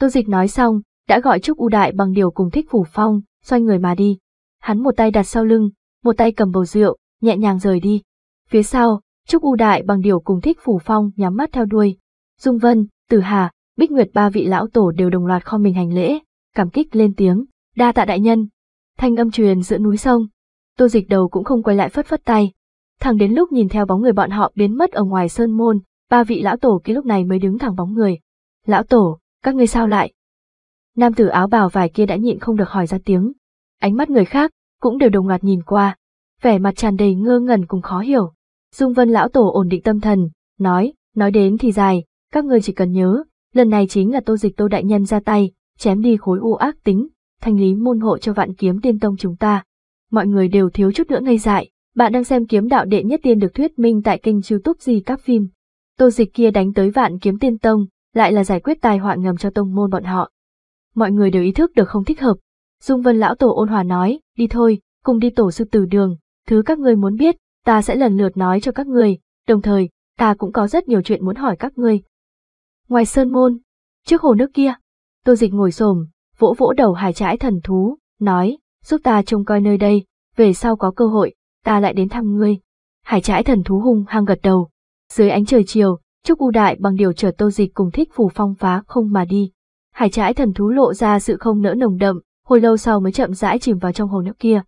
Tô Dịch nói xong, đã gọi Trúc U Đại Bằng Điều cùng Thích Phủ Phong, xoay người mà đi. Hắn một tay đặt sau lưng, một tay cầm bầu rượu, nhẹ nhàng rời đi. Phía sau, Trúc U Đại Bằng Điều cùng Thích Phủ Phong nhắm mắt theo đuôi. Dung Vân, Tử Hà, Bích Nguyệt ba vị lão tổ đều đồng loạt khom mình hành lễ, cảm kích lên tiếng, đa tạ đại nhân. Thanh âm truyền giữa núi sông. Tô Dịch đầu cũng không quay lại phất phất tay. Thẳng đến lúc nhìn theo bóng người bọn họ biến mất ở ngoài sơn môn, ba vị lão tổ kia lúc này mới đứng thẳng bóng người. Lão tổ, các ngươi sao lại? Nam tử áo bào vải kia đã nhịn không được hỏi ra tiếng. Ánh mắt người khác cũng đều đồng loạt nhìn qua, vẻ mặt tràn đầy ngơ ngẩn cùng khó hiểu. Dung Vân lão tổ ổn định tâm thần, nói, nói đến thì dài, các ngươi chỉ cần nhớ, lần này chính là Tô Dịch Tô đại nhân ra tay, chém đi khối u ác tính, thanh lý môn hộ cho Vạn Kiếm Tiên Tông chúng ta. Mọi người đều thiếu chút nữa ngây dại. Bạn đang xem Kiếm Đạo Đệ Nhất Tiên được thuyết minh tại kênh YouTube gì các phim. Tô Dịch kia đánh tới Vạn Kiếm Tiên Tông, lại là giải quyết tai họa ngầm cho tông môn bọn họ. Mọi người đều ý thức được không thích hợp. Dung Vân lão tổ ôn hòa nói, đi thôi, cùng đi tổ sư từ đường, Thứ các ngươi muốn biết, ta sẽ lần lượt nói cho các ngươi, đồng thời, ta cũng có rất nhiều chuyện muốn hỏi các ngươi. Ngoài sơn môn, trước hồ nước kia, Tô Dịch ngồi xổm, vỗ vỗ đầu Hải Trãi thần thú, nói, giúp ta trông coi nơi đây, về sau có cơ hội, ta lại đến thăm ngươi. Hải Trãi thần thú hung hăng gật đầu. Dưới ánh trời chiều, Trúc U Đại Bằng Điều chở Tô Dịch cùng Thích Phủ Phong phá không mà đi. Hải Trãi thần thú lộ ra sự không nỡ nồng đậm, hồi lâu sau mới chậm rãi chìm vào trong hồ nước kia.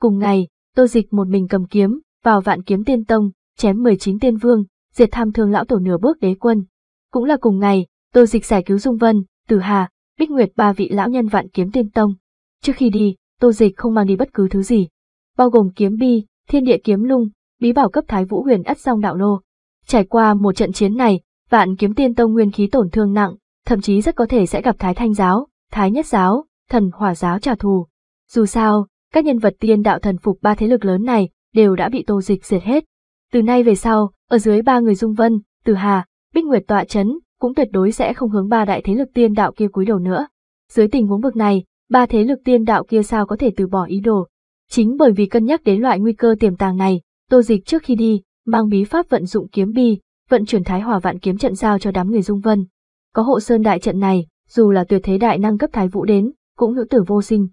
Cùng ngày, Tô Dịch một mình cầm kiếm, vào Vạn Kiếm Tiên Tông, chém mười chín tiên vương, diệt Tham Thương lão tổ nửa bước đế quân. Cũng là cùng ngày, Tô Dịch giải cứu Dung Vân, Tử Hà, Bích Nguyệt ba vị lão nhân Vạn Kiếm Tiên Tông. Trước khi đi, Tô Dịch không mang đi bất cứ thứ gì, bao gồm kiếm bi, Thiên Địa Kiếm Lung, bí bảo cấp Thái Vũ Huyền Ất Song Đạo Lô. Trải qua một trận chiến này, Vạn Kiếm Tiên Tông nguyên khí tổn thương nặng, thậm chí rất có thể sẽ gặp Thái Thanh Giáo, Thái Nhất Giáo, Thần Hỏa Giáo trả thù. Dù sao, các nhân vật tiên đạo thần phục ba thế lực lớn này đều đã bị Tô Dịch diệt hết. Từ nay về sau, ở dưới ba người Dung Vân, Tử Hà, Bích Nguyệt tọa chấn, cũng tuyệt đối sẽ không hướng ba đại thế lực tiên đạo kia cúi đầu nữa. Dưới tình huống vực này, ba thế lực tiên đạo kia sao có thể từ bỏ ý đồ. Chính bởi vì cân nhắc đến loại nguy cơ tiềm tàng này, Tô Dịch trước khi đi, mang bí pháp vận dụng kiếm bi, vận chuyển Thái Hòa Vạn Kiếm trận giao cho đám người Dung Vân. Có hộ sơn đại trận này, dù là tuyệt thế đại năng cấp Thái Vũ đến, cũng nữ tử vô sinh.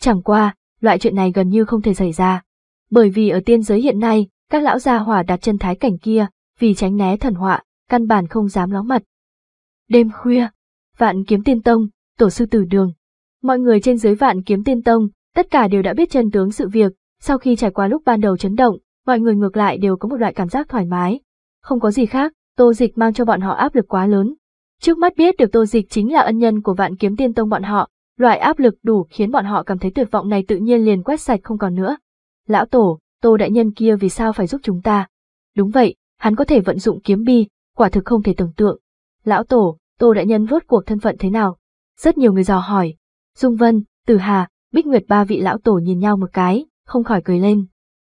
Chẳng qua, loại chuyện này gần như không thể xảy ra. Bởi vì ở tiên giới hiện nay, các lão gia hỏa đặt chân thái cảnh kia, vì tránh né thần họa, căn bản không dám ló mặt. Đêm khuya, Vạn Kiếm Tiên Tông, tổ sư tử đường. Mọi người trên dưới Vạn Kiếm Tiên Tông, tất cả đều đã biết chân tướng sự việc, sau khi trải qua lúc ban đầu chấn động, mọi người ngược lại đều có một loại cảm giác thoải mái. Không có gì khác, Tô Dịch mang cho bọn họ áp lực quá lớn. Trước mắt biết được Tô Dịch chính là ân nhân của Vạn Kiếm Tiên Tông bọn họ, loại áp lực đủ khiến bọn họ cảm thấy tuyệt vọng này tự nhiên liền quét sạch không còn nữa. Lão tổ, Tô đại nhân kia vì sao phải giúp chúng ta? Đúng vậy, hắn có thể vận dụng kiếm bi, quả thực không thể tưởng tượng. Lão tổ, Tô đại nhân rốt cuộc thân phận thế nào? Rất nhiều người dò hỏi. Dung Vân, Tử Hà, Bích Nguyệt ba vị lão tổ nhìn nhau một cái, không khỏi cười lên.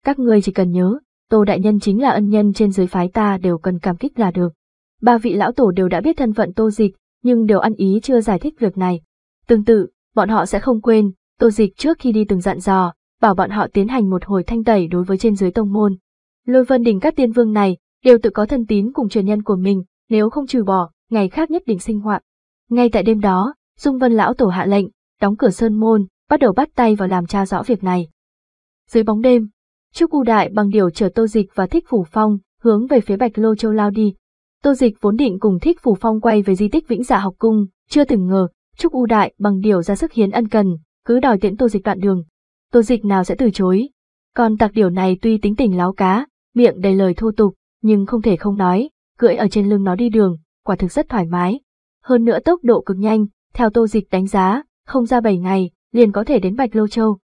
Các ngươi chỉ cần nhớ, Tô đại nhân chính là ân nhân trên dưới phái ta đều cần cảm kích là được. Ba vị lão tổ đều đã biết thân phận Tô Dịch, nhưng đều ăn ý chưa giải thích việc này. Tương tự, bọn họ sẽ không quên, Tô Dịch trước khi đi từng dặn dò, bảo bọn họ tiến hành một hồi thanh tẩy đối với trên dưới tông môn. Lôi Vân Đình các tiên vương này đều tự có thân tín cùng truyền nhân của mình, nếu không trừ bỏ, ngày khác nhất định sinh hoạt. Ngay tại đêm đó, Dung Vân lão tổ hạ lệnh, đóng cửa sơn môn, bắt đầu bắt tay vào làm tra rõ việc này. Dưới bóng đêm, Trúc U Đại Bằng Điều chở Tô Dịch và Thích Phủ Phong hướng về phía Bạch Lô Châu lao đi. Tô Dịch vốn định cùng Thích Phủ Phong quay về di tích Vĩnh Dạ học cung, chưa từng ngờ Trúc U Đại Bằng Điều ra sức hiến ân cần, cứ đòi tiễn Tô Dịch đoạn đường. Tô Dịch nào sẽ từ chối. Còn tặc điều này tuy tính tình láo cá, miệng đầy lời thô tục, nhưng không thể không nói, cưỡi ở trên lưng nó đi đường, quả thực rất thoải mái. Hơn nữa tốc độ cực nhanh, theo Tô Dịch đánh giá, không ra bảy ngày, liền có thể đến Bạch Lô Châu.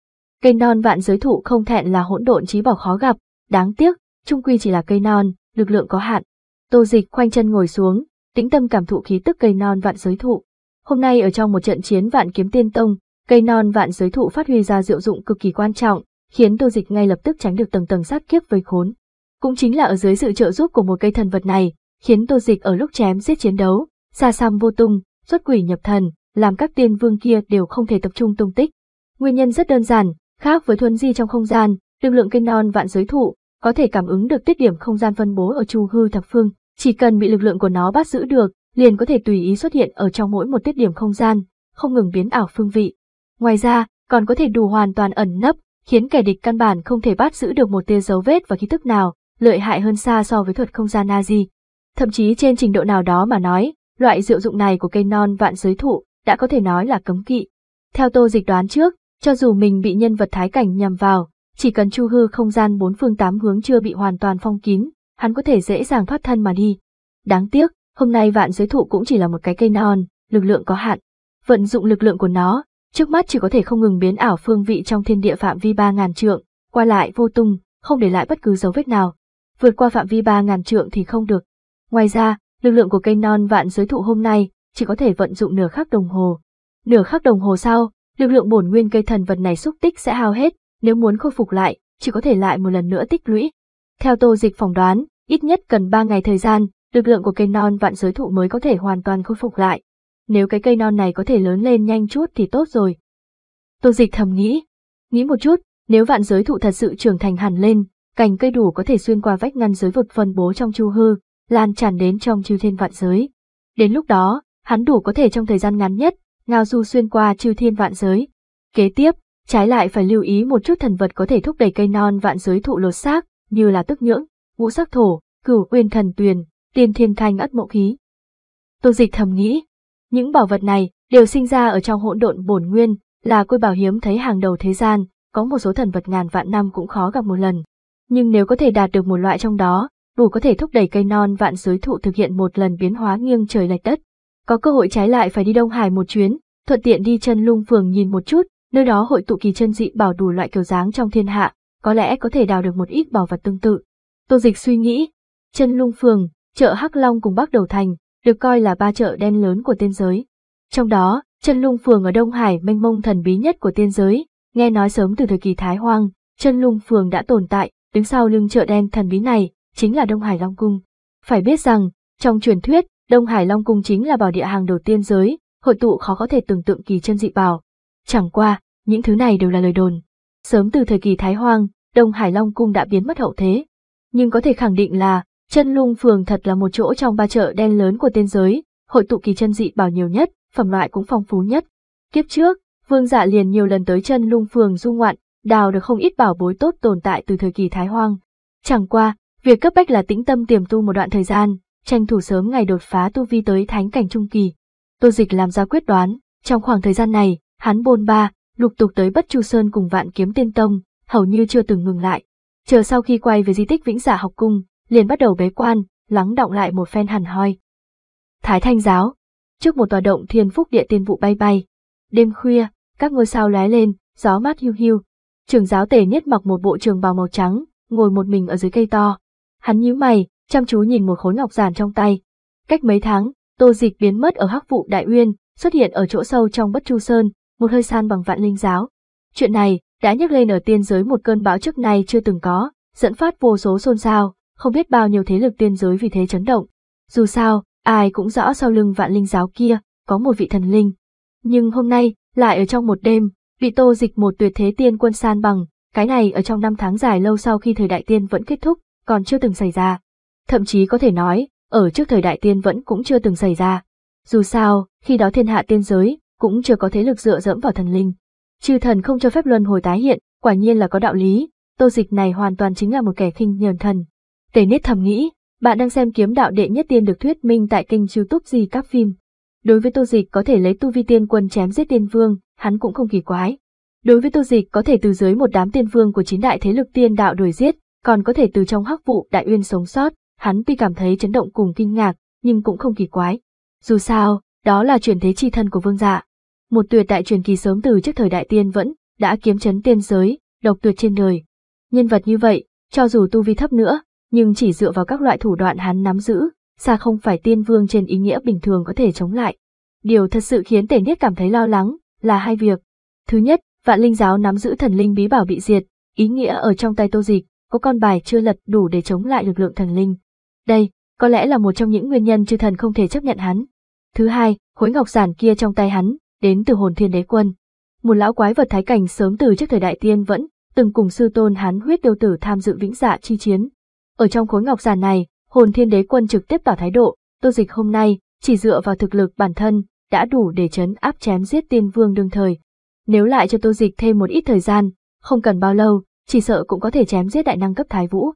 Cây non vạn giới thụ không thẹn là hỗn độn trí bảo khó gặp, đáng tiếc, chung quy chỉ là cây non, lực lượng có hạn. Tô Dịch khoanh chân ngồi xuống, tĩnh tâm cảm thụ khí tức cây non vạn giới thụ. Hôm nay ở trong một trận chiến Vạn Kiếm Tiên Tông, cây non vạn giới thụ phát huy ra diệu dụng cực kỳ quan trọng, khiến Tô Dịch ngay lập tức tránh được tầng tầng sát kiếp vây khốn. Cũng chính là ở dưới sự trợ giúp của một cây thần vật này, khiến Tô Dịch ở lúc chém giết chiến đấu, xa xăm vô tung, xuất quỷ nhập thần, làm các tiên vương kia đều không thể tập trung tung tích. Nguyên nhân rất đơn giản, khác với thuần di trong không gian, lực lượng cây non vạn giới thụ có thể cảm ứng được tiết điểm không gian phân bố ở chu hư thập phương, chỉ cần bị lực lượng của nó bắt giữ được, liền có thể tùy ý xuất hiện ở trong mỗi một tiết điểm không gian, không ngừng biến ảo phương vị. Ngoài ra, còn có thể đủ hoàn toàn ẩn nấp, khiến kẻ địch căn bản không thể bắt giữ được một tia dấu vết và khí tức nào, lợi hại hơn xa so với thuật không gian Nazi. Thậm chí trên trình độ nào đó mà nói, loại diệu dụng này của cây non vạn giới thụ đã có thể nói là cấm kỵ. Theo Tô Dịch đoán trước, cho dù mình bị nhân vật thái cảnh nhằm vào, chỉ cần chu hư không gian bốn phương tám hướng chưa bị hoàn toàn phong kín, hắn có thể dễ dàng thoát thân mà đi. Đáng tiếc, hôm nay vạn giới thụ cũng chỉ là một cái cây non, lực lượng có hạn. Vận dụng lực lượng của nó, trước mắt chỉ có thể không ngừng biến ảo phương vị trong thiên địa phạm vi ba ngàn trượng, qua lại vô tung, không để lại bất cứ dấu vết nào. Vượt qua phạm vi ba ngàn trượng thì không được. Ngoài ra, lực lượng của cây non vạn giới thụ hôm nay chỉ có thể vận dụng nửa khắc đồng hồ. Nửa khắc đồng hồ sau, lực lượng bổn nguyên cây thần vật này xúc tích sẽ hao hết, nếu muốn khôi phục lại, chỉ có thể lại một lần nữa tích lũy. Theo Tô Dịch phỏng đoán, ít nhất cần ba ngày thời gian, lực lượng của cây non vạn giới thụ mới có thể hoàn toàn khôi phục lại. Nếu cái cây non này có thể lớn lên nhanh chút thì tốt rồi. Tô Dịch thầm nghĩ, nghĩ một chút, Nếu vạn giới thụ thật sự trưởng thành hẳn lên, cành cây đủ có thể xuyên qua vách ngăn giới vực phân bố trong chu hư, lan tràn đến trong chư thiên vạn giới. Đến lúc đó, hắn đủ có thể trong thời gian ngắn nhất, ngao du xuyên qua chư thiên vạn giới. Kế tiếp, trái lại phải lưu ý một chút thần vật có thể thúc đẩy cây non vạn giới thụ lột xác, như là tức nhưỡng, ngũ sắc thổ, cửu uyên thần tuyền, tiên thiên thanh ất mộ khí. Tô Dịch thầm nghĩ, những bảo vật này đều sinh ra ở trong hỗn độn bổn nguyên, là côi bảo hiếm thấy hàng đầu thế gian, có một số thần vật ngàn vạn năm cũng khó gặp một lần. Nhưng nếu có thể đạt được một loại trong đó, đủ có thể thúc đẩy cây non vạn giới thụ thực hiện một lần biến hóa nghiêng trời lệch đất. Có cơ hội trái lại phải đi Đông Hải một chuyến, thuận tiện đi Trần Lung Phường nhìn một chút, nơi đó hội tụ kỳ chân dị bảo đủ loại kiểu dáng trong thiên hạ, có lẽ có thể đào được một ít bảo vật tương tự. Tô Dịch suy nghĩ, Trần Lung Phường, chợ Hắc Long cùng Bắc Đầu Thành, được coi là ba chợ đen lớn của tiên giới. Trong đó, Trần Lung Phường ở Đông Hải mênh mông thần bí nhất của tiên giới, nghe nói sớm từ thời kỳ Thái Hoang, Trần Lung Phường đã tồn tại, đứng sau lưng chợ đen thần bí này chính là Đông Hải Long Cung. Phải biết rằng, trong truyền thuyết, Đông Hải Long Cung chính là bảo địa hàng đầu tiên giới, hội tụ khó có thể tưởng tượng kỳ chân dị bảo. Chẳng qua, những thứ này đều là lời đồn. Sớm từ thời kỳ Thái Hoang, Đông Hải Long Cung đã biến mất hậu thế. Nhưng có thể khẳng định là, Trần Lung Phường thật là một chỗ trong ba chợ đen lớn của tiên giới, hội tụ kỳ chân dị bảo nhiều nhất, phẩm loại cũng phong phú nhất. Kiếp trước, Vương Dạ liền nhiều lần tới Trần Lung Phường du ngoạn, đào được không ít bảo bối tốt tồn tại từ thời kỳ Thái Hoang. Chẳng qua, việc cấp bách là tĩnh tâm tiềm tu một đoạn thời gian, tranh thủ sớm ngày đột phá tu vi tới thánh cảnh trung kỳ. Tô Dịch làm ra quyết đoán, trong khoảng thời gian này, hắn bôn ba, lục tục tới Bất Chu Sơn cùng Vạn Kiếm Tiên Tông, hầu như chưa từng ngừng lại. Chờ sau khi quay về di tích Vĩnh Dạ học cung, liền bắt đầu bế quan, lắng đọng lại một phen hẳn hoi. Thái Thanh Giáo, trước một tòa động thiên phúc địa tiên vụ bay bay. Đêm khuya, các ngôi sao lóe lên, gió mát hiu hiu. Trưởng giáo Tề Nhất mặc một bộ trường bào màu trắng, ngồi một mình ở dưới cây to. Hắn nhíu mày, chăm chú nhìn một khối ngọc giản trong tay. Cách mấy tháng, Tô Dịch biến mất ở Hắc Vụ Đại Uyên, xuất hiện ở chỗ sâu trong Bất Chu Sơn, một hơi san bằng Vạn Linh Giáo. Chuyện này đã nhấc lên ở tiên giới một cơn bão trước nay chưa từng có, dẫn phát vô số xôn xao, không biết bao nhiêu thế lực tiên giới vì thế chấn động. Dù sao, ai cũng rõ sau lưng Vạn Linh Giáo kia có một vị thần linh. Nhưng hôm nay, lại ở trong một đêm, bị Tô Dịch một tuyệt thế tiên quân san bằng, cái này ở trong năm tháng dài lâu sau khi thời đại tiên vẫn kết thúc, còn chưa từng xảy ra. Thậm chí có thể nói, ở trước thời đại tiên vẫn cũng chưa từng xảy ra. Dù sao, khi đó thiên hạ tiên giới cũng chưa có thế lực dựa dẫm vào thần linh. Chư thần không cho phép luân hồi tái hiện, quả nhiên là có đạo lý, Tô Dịch này hoàn toàn chính là một kẻ khinh nhờn thần. Tề Nhất thầm nghĩ, bạn đang xem Kiếm Đạo Đệ Nhất Tiên được thuyết minh tại kênh YouTube gì các phim. Đối với Tô Dịch có thể lấy tu vi tiên quân chém giết tiên vương, hắn cũng không kỳ quái. Đối với Tô Dịch có thể từ dưới một đám tiên vương của chín đại thế lực tiên đạo đuổi giết, còn có thể từ trong Hắc Vụ Đại Uyên sống sót, hắn tuy cảm thấy chấn động cùng kinh ngạc, nhưng cũng không kỳ quái. Dù sao, đó là chuyển thế chi thân của Vương Dạ. Một tuyệt đại truyền kỳ sớm từ trước thời đại tiên vẫn đã kiếm chấn tiên giới, độc tuyệt trên đời. Nhân vật như vậy, cho dù tu vi thấp nữa, nhưng chỉ dựa vào các loại thủ đoạn hắn nắm giữ, xa không phải tiên vương trên ý nghĩa bình thường có thể chống lại. Điều thật sự khiến Tề Nhất cảm thấy lo lắng là hai việc. Thứ nhất, Vạn Linh Giáo nắm giữ thần linh bí bảo bị diệt, ý nghĩa ở trong tay Tô Dịch có con bài chưa lật đủ để chống lại lực lượng thần linh. Đây có lẽ là một trong những nguyên nhân chư thần không thể chấp nhận hắn. Thứ hai, khối ngọc giản kia trong tay hắn đến từ Hồn Thiên Đế Quân, một lão quái vật thái cảnh sớm từ trước thời đại tiên vẫn từng cùng sư tôn hắn Huyết Tiêu Tử tham dự Vĩnh Dạ chi chiến. Ở trong khối ngọc giản này, Hồn Thiên Đế Quân trực tiếp tỏ thái độ, Tô Dịch hôm nay chỉ dựa vào thực lực bản thân đã đủ để trấn áp chém giết tiên vương đương thời. Nếu lại cho Tô Dịch thêm một ít thời gian, không cần bao lâu, chỉ sợ cũng có thể chém giết đại năng cấp Thái Vũ.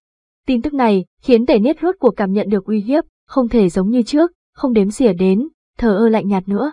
Tin tức này khiến Tề Nhất rốt cuộc cảm nhận được uy hiếp, không thể giống như trước, không đếm xỉa đến, thờ ơ lạnh nhạt nữa.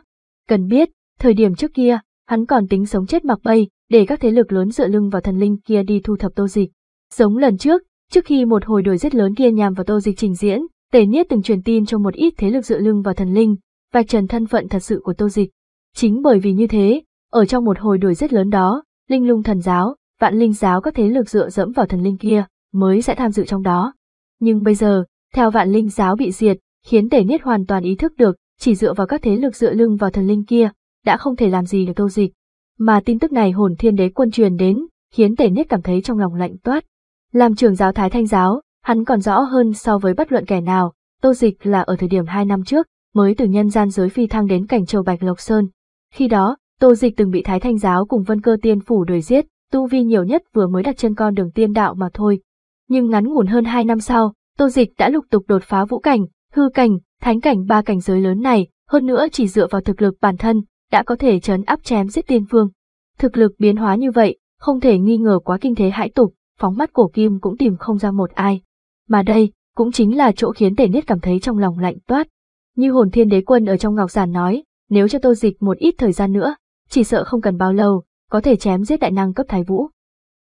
Cần biết, thời điểm trước kia, hắn còn tính sống chết mặc bay, để các thế lực lớn dựa lưng vào thần linh kia đi thu thập Tô Dịch. Giống lần trước, trước khi một hồi đuổi giết lớn kia nhằm vào Tô Dịch trình diễn, Tề Nhất từng truyền tin cho một ít thế lực dựa lưng vào thần linh, vạch trần thân phận thật sự của Tô Dịch. Chính bởi vì như thế, ở trong một hồi đuổi giết lớn đó, Linh Lung Thần Giáo, Vạn Linh Giáo các thế lực dựa dẫm vào thần linh kia mới sẽ tham dự trong đó. Nhưng bây giờ, theo Vạn Linh Giáo bị diệt, khiến Tề Nhất hoàn toàn ý thức được, chỉ dựa vào các thế lực dựa lưng vào thần linh kia đã không thể làm gì được Tô Dịch. Mà tin tức này Hồn Thiên Đế Quân truyền đến, khiến Tề Nhất cảm thấy trong lòng lạnh toát. Làm trưởng giáo Thái Thanh Giáo, hắn còn rõ hơn so với bất luận kẻ nào, Tô Dịch là ở thời điểm hai năm trước mới từ nhân gian giới phi thăng đến cảnh Châu Bạch Lộc Sơn. Khi đó, Tô Dịch từng bị Thái Thanh Giáo cùng Vân Cơ Tiên Phủ đuổi giết, tu vi nhiều nhất vừa mới đặt chân con đường tiên đạo mà thôi. Nhưng ngắn ngủn hơn hai năm sau, Tô Dịch đã lục tục đột phá vũ cảnh, hư cảnh, thánh cảnh, ba cảnh giới lớn này, hơn nữa chỉ dựa vào thực lực bản thân, đã có thể trấn áp chém giết tiên vương. Thực lực biến hóa như vậy, không thể nghi ngờ quá kinh thế hãi tục, phóng mắt cổ kim cũng tìm không ra một ai. Mà đây, cũng chính là chỗ khiến Tề Nhất cảm thấy trong lòng lạnh toát. Như Hồn Thiên Đế Quân ở trong Ngọc Giản nói, nếu cho Tô Dịch một ít thời gian nữa, chỉ sợ không cần bao lâu, có thể chém giết đại năng cấp Thái Vũ.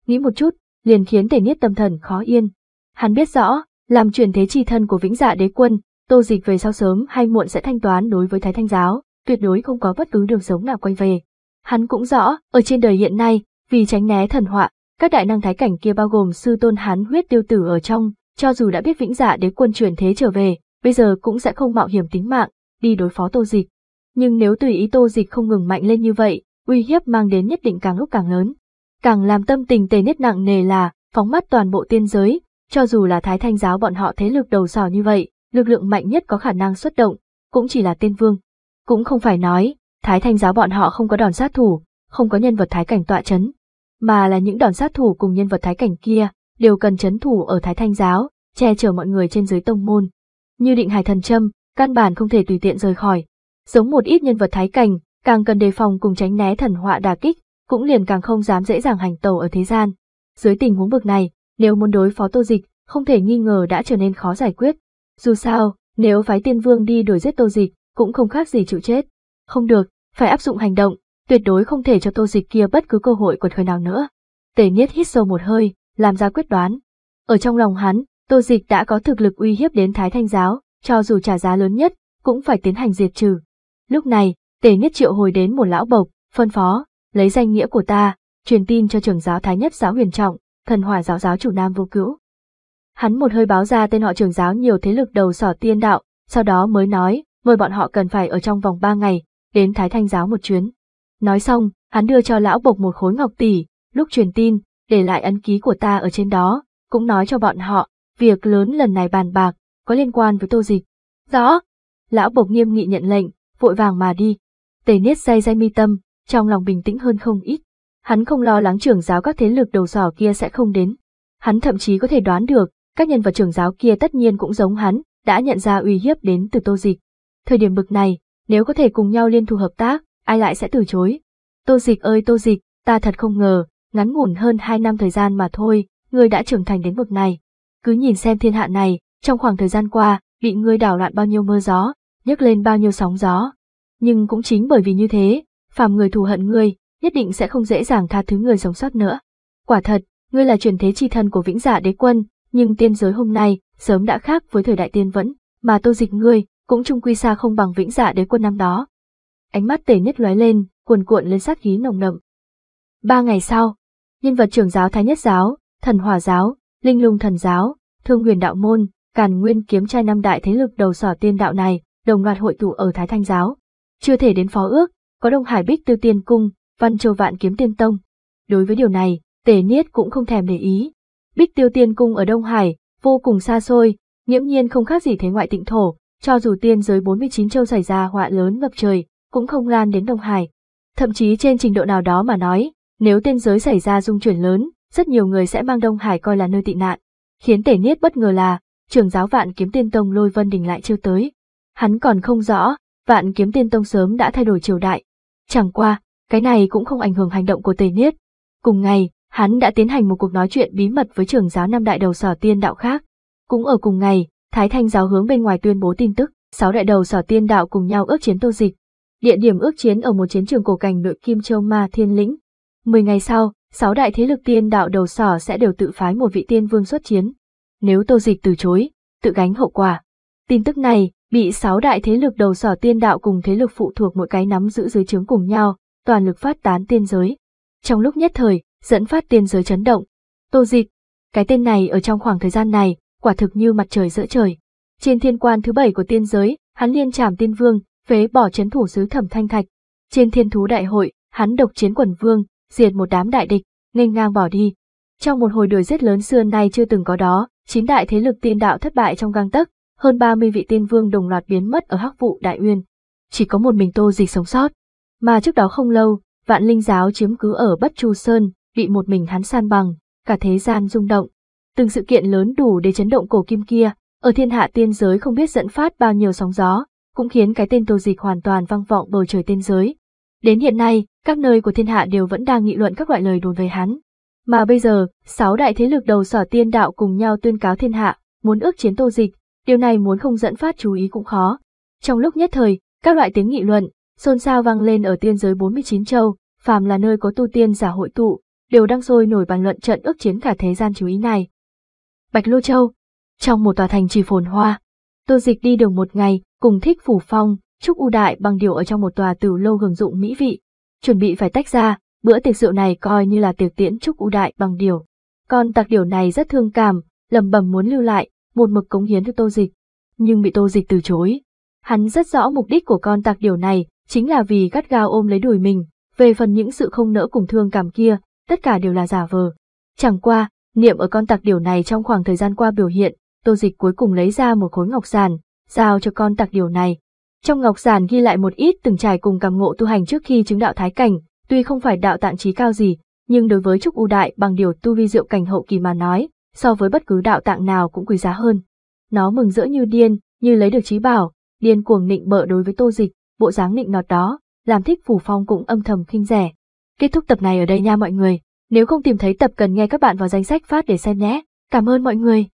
Nghĩ một chút, liền khiến Tề Nhất tâm thần khó yên. Hắn biết rõ, làm truyền thế chi thân của Vĩnh Dạ Đế Quân, Tô Dịch về sau sớm hay muộn sẽ thanh toán đối với Thái Thanh Giáo, tuyệt đối không có bất cứ đường sống nào quay về. Hắn cũng rõ, ở trên đời hiện nay, vì tránh né thần họa, các đại năng thái cảnh kia bao gồm sư tôn hắn Huyết Tiêu Tử ở trong, cho dù đã biết Vĩnh Dạ Đế Quân truyền thế trở về, bây giờ cũng sẽ không mạo hiểm tính mạng đi đối phó Tô Dịch. Nhưng nếu tùy ý Tô Dịch không ngừng mạnh lên như vậy, uy hiếp mang đến nhất định càng lúc càng lớn. Càng làm tâm tình Tề Nhất nặng nề là, phóng mắt toàn bộ tiên giới, cho dù là Thái Thanh Giáo bọn họ thế lực đầu sỏ như vậy, lực lượng mạnh nhất có khả năng xuất động cũng chỉ là tiên vương. Cũng không phải nói Thái Thanh Giáo bọn họ không có đòn sát thủ, không có nhân vật thái cảnh tọa chấn, mà là những đòn sát thủ cùng nhân vật thái cảnh kia đều cần chấn thủ ở Thái Thanh Giáo, che chở mọi người trên dưới tông môn. Như định hải thần châm, căn bản không thể tùy tiện rời khỏi. Giống một ít nhân vật thái cảnh, càng cần đề phòng cùng tránh né thần họa đả kích, cũng liền càng không dám dễ dàng hành tẩu ở thế gian. Dưới tình huống bực này, nếu muốn đối phó Tô Dịch, không thể nghi ngờ đã trở nên khó giải quyết. Dù sao, nếu phái tiên vương đi đuổi giết Tô Dịch, cũng không khác gì chịu chết. Không được, phải áp dụng hành động, tuyệt đối không thể cho Tô Dịch kia bất cứ cơ hội quật khởi nào nữa. Tề Nhất hít sâu một hơi, làm ra quyết đoán. Ở trong lòng hắn, Tô Dịch đã có thực lực uy hiếp đến Thái Thanh Giáo, cho dù trả giá lớn nhất, cũng phải tiến hành diệt trừ. Lúc này, Tề Nhất triệu hồi đến một lão bộc, phân phó, lấy danh nghĩa của ta, truyền tin cho trưởng giáo Thái Nhất Giáo Huyền Trọng, Thần Hỏa Giáo giáo chủ Nam Vô Cữu. Hắn một hơi báo ra tên họ trưởng giáo nhiều thế lực đầu sỏ tiên đạo, sau đó mới nói, mời bọn họ cần phải ở trong vòng ba ngày, đến Thái Thanh Giáo một chuyến. Nói xong, hắn đưa cho lão bộc một khối ngọc tỷ, lúc truyền tin, để lại ấn ký của ta ở trên đó, cũng nói cho bọn họ, việc lớn lần này bàn bạc, có liên quan với Tô Dịch. Rõ! Lão bộc nghiêm nghị nhận lệnh, vội vàng mà đi. Tề Nhất day day mi tâm, trong lòng bình tĩnh hơn không ít. Hắn không lo lắng trưởng giáo các thế lực đầu sỏ kia sẽ không đến. Hắn thậm chí có thể đoán được, các nhân vật trưởng giáo kia tất nhiên cũng giống hắn, đã nhận ra uy hiếp đến từ Tô Dịch. Thời điểm bực này, nếu có thể cùng nhau liên thủ hợp tác, ai lại sẽ từ chối? Tô Dịch ơi Tô Dịch, ta thật không ngờ, ngắn ngủn hơn hai năm thời gian mà thôi, ngươi đã trưởng thành đến bậc này. Cứ nhìn xem thiên hạ này, trong khoảng thời gian qua, bị ngươi đảo loạn bao nhiêu mưa gió, nhấc lên bao nhiêu sóng gió. Nhưng cũng chính bởi vì như thế, phàm người thù hận ngươi, nhất định sẽ không dễ dàng tha thứ người sống sót nữa. Quả thật, ngươi là truyền thế chi thân của Vĩnh Dạ Đế Quân, nhưng tiên giới hôm nay sớm đã khác với thời đại tiên vẫn, mà Tô Dịch ngươi cũng chung quy xa không bằng Vĩnh Dạ Đế Quân năm đó. Ánh mắt Tề Nhất lóe lên, cuồn cuộn lên sát khí nồng đậm. Ba ngày sau, nhân vật trưởng giáo Thái Nhất Giáo, Thần Hỏa Giáo, Linh Lung Thần Giáo, Thương Huyền Đạo Môn, Càn Nguyên Kiếm Trai năm đại thế lực đầu sỏ tiên đạo này đồng loạt hội tụ ở Thái Thanh Giáo. Chưa thể đến phó ước, có Đông Hải Bích Tiêu Tiên Cung, Văn Châu Vạn Kiếm Tiên Tông. Đối với điều này, Tề Nhất cũng không thèm để ý. Bích Tiêu Tiên Cung ở Đông Hải, vô cùng xa xôi, nghiễm nhiên không khác gì thế ngoại tịnh thổ, cho dù tiên giới bốn mươi chín châu xảy ra họa lớn ngập trời, cũng không lan đến Đông Hải. Thậm chí trên trình độ nào đó mà nói, nếu tiên giới xảy ra rung chuyển lớn, rất nhiều người sẽ mang Đông Hải coi là nơi tị nạn. Khiến Tề Nhất bất ngờ là, trưởng giáo Vạn Kiếm Tiên Tông Lôi Vân Đình lại chưa tới. Hắn còn không rõ, Vạn Kiếm Tiên Tông sớm đã thay đổi triều đại. Chẳng qua, cái này cũng không ảnh hưởng hành động của Tề Nhất. Cùng ngày, hắn đã tiến hành một cuộc nói chuyện bí mật với trưởng giáo năm đại đầu sỏ tiên đạo khác. Cũng ở cùng ngày, Thái Thanh Giáo hướng bên ngoài tuyên bố tin tức, sáu đại đầu sỏ tiên đạo cùng nhau ước chiến Tô Dịch. Địa điểm ước chiến ở một chiến trường cổ cảnh nội Kim Châu Ma Thiên Lĩnh. Mười ngày sau, sáu đại thế lực tiên đạo đầu sỏ sẽ đều tự phái một vị tiên vương xuất chiến. Nếu Tô Dịch từ chối, tự gánh hậu quả. Tin tức này bị sáu đại thế lực đầu sỏ tiên đạo cùng thế lực phụ thuộc mỗi cái nắm giữ dưới trướng cùng nhau, toàn lực phát tán tiên giới. Trong lúc nhất thời, dẫn phát tiên giới chấn động. Tô Dịch, cái tên này ở trong khoảng thời gian này, quả thực như mặt trời giữa trời. Trên thiên quan thứ bảy của tiên giới, hắn liên trảm tiên vương, phế bỏ trấn thủ sứ Thẩm Thanh Thạch. Trên thiên thú đại hội, hắn độc chiến quần vương, diệt một đám đại địch, nghênh ngang bỏ đi. Trong một hồi đuổi giết lớn xưa nay chưa từng có đó, chín đại thế lực tiên đạo thất bại trong gang tấc, hơn ba mươi vị tiên vương đồng loạt biến mất ở Hắc Vụ Đại Uyên. Chỉ có một mình Tô Dịch sống sót. Mà trước đó không lâu, Vạn Linh Giáo chiếm cứ ở Bất Chu Sơn, bị một mình hắn san bằng, cả thế gian rung động. Từng sự kiện lớn đủ để chấn động cổ kim kia, ở thiên hạ tiên giới không biết dẫn phát bao nhiêu sóng gió, cũng khiến cái tên Tô Dịch hoàn toàn vang vọng bầu trời tiên giới. Đến hiện nay, các nơi của thiên hạ đều vẫn đang nghị luận các loại lời đồn về hắn. Mà bây giờ, sáu đại thế lực đầu sỏ tiên đạo cùng nhau tuyên cáo thiên hạ, muốn ước chiến Tô Dịch, điều này muốn không dẫn phát chú ý cũng khó. Trong lúc nhất thời, các loại tiếng nghị luận, xôn xao vang lên ở tiên giới bốn mươi chín châu, phàm là nơi có tu tiên giả hội tụ, đều đang sôi nổi bàn luận trận ước chiến cả thế gian chú ý này. Bạch Lô Châu, trong một tòa thành trì phồn hoa, Tô Dịch đi đường một ngày, cùng Thích Phủ Phong, Trúc U Đại Bằng Điều ở trong một tòa tử lâu hưởng dụng mỹ vị, chuẩn bị phải tách ra, bữa tiệc rượu này coi như là tiệc tiễn Trúc U Đại Bằng Điều. Con tặc điều này rất thương cảm, lẩm bẩm muốn lưu lại, một mực cống hiến cho Tô Dịch, nhưng bị Tô Dịch từ chối. Hắn rất rõ mục đích của con tặc điều này, chính là vì gắt gao ôm lấy đùi mình, về phần những sự không nỡ cùng thương cảm kia, tất cả đều là giả vờ. Chẳng qua, niệm ở con tặc điều này trong khoảng thời gian qua biểu hiện, Tô Dịch cuối cùng lấy ra một khối ngọc giản, giao cho con tặc điều này. Trong ngọc giản ghi lại một ít từng trải cùng cảm ngộ tu hành trước khi chứng đạo thái cảnh, tuy không phải đạo tạng trí cao gì, nhưng đối với Trúc U Đại Bằng Điều tu vi diệu cảnh hậu kỳ mà nói, so với bất cứ đạo tạng nào cũng quý giá hơn. Nó mừng rỡ như điên, như lấy được trí bảo, điên cuồng nịnh bợ đối với Tô Dịch, bộ dáng nịnh nọt đó, làm Thích Phủ Phong cũng âm thầm khinh rẻ. Kết thúc tập này ở đây nha mọi người, nếu không tìm thấy tập cần nghe các bạn vào danh sách phát để xem nhé. Cảm ơn mọi người.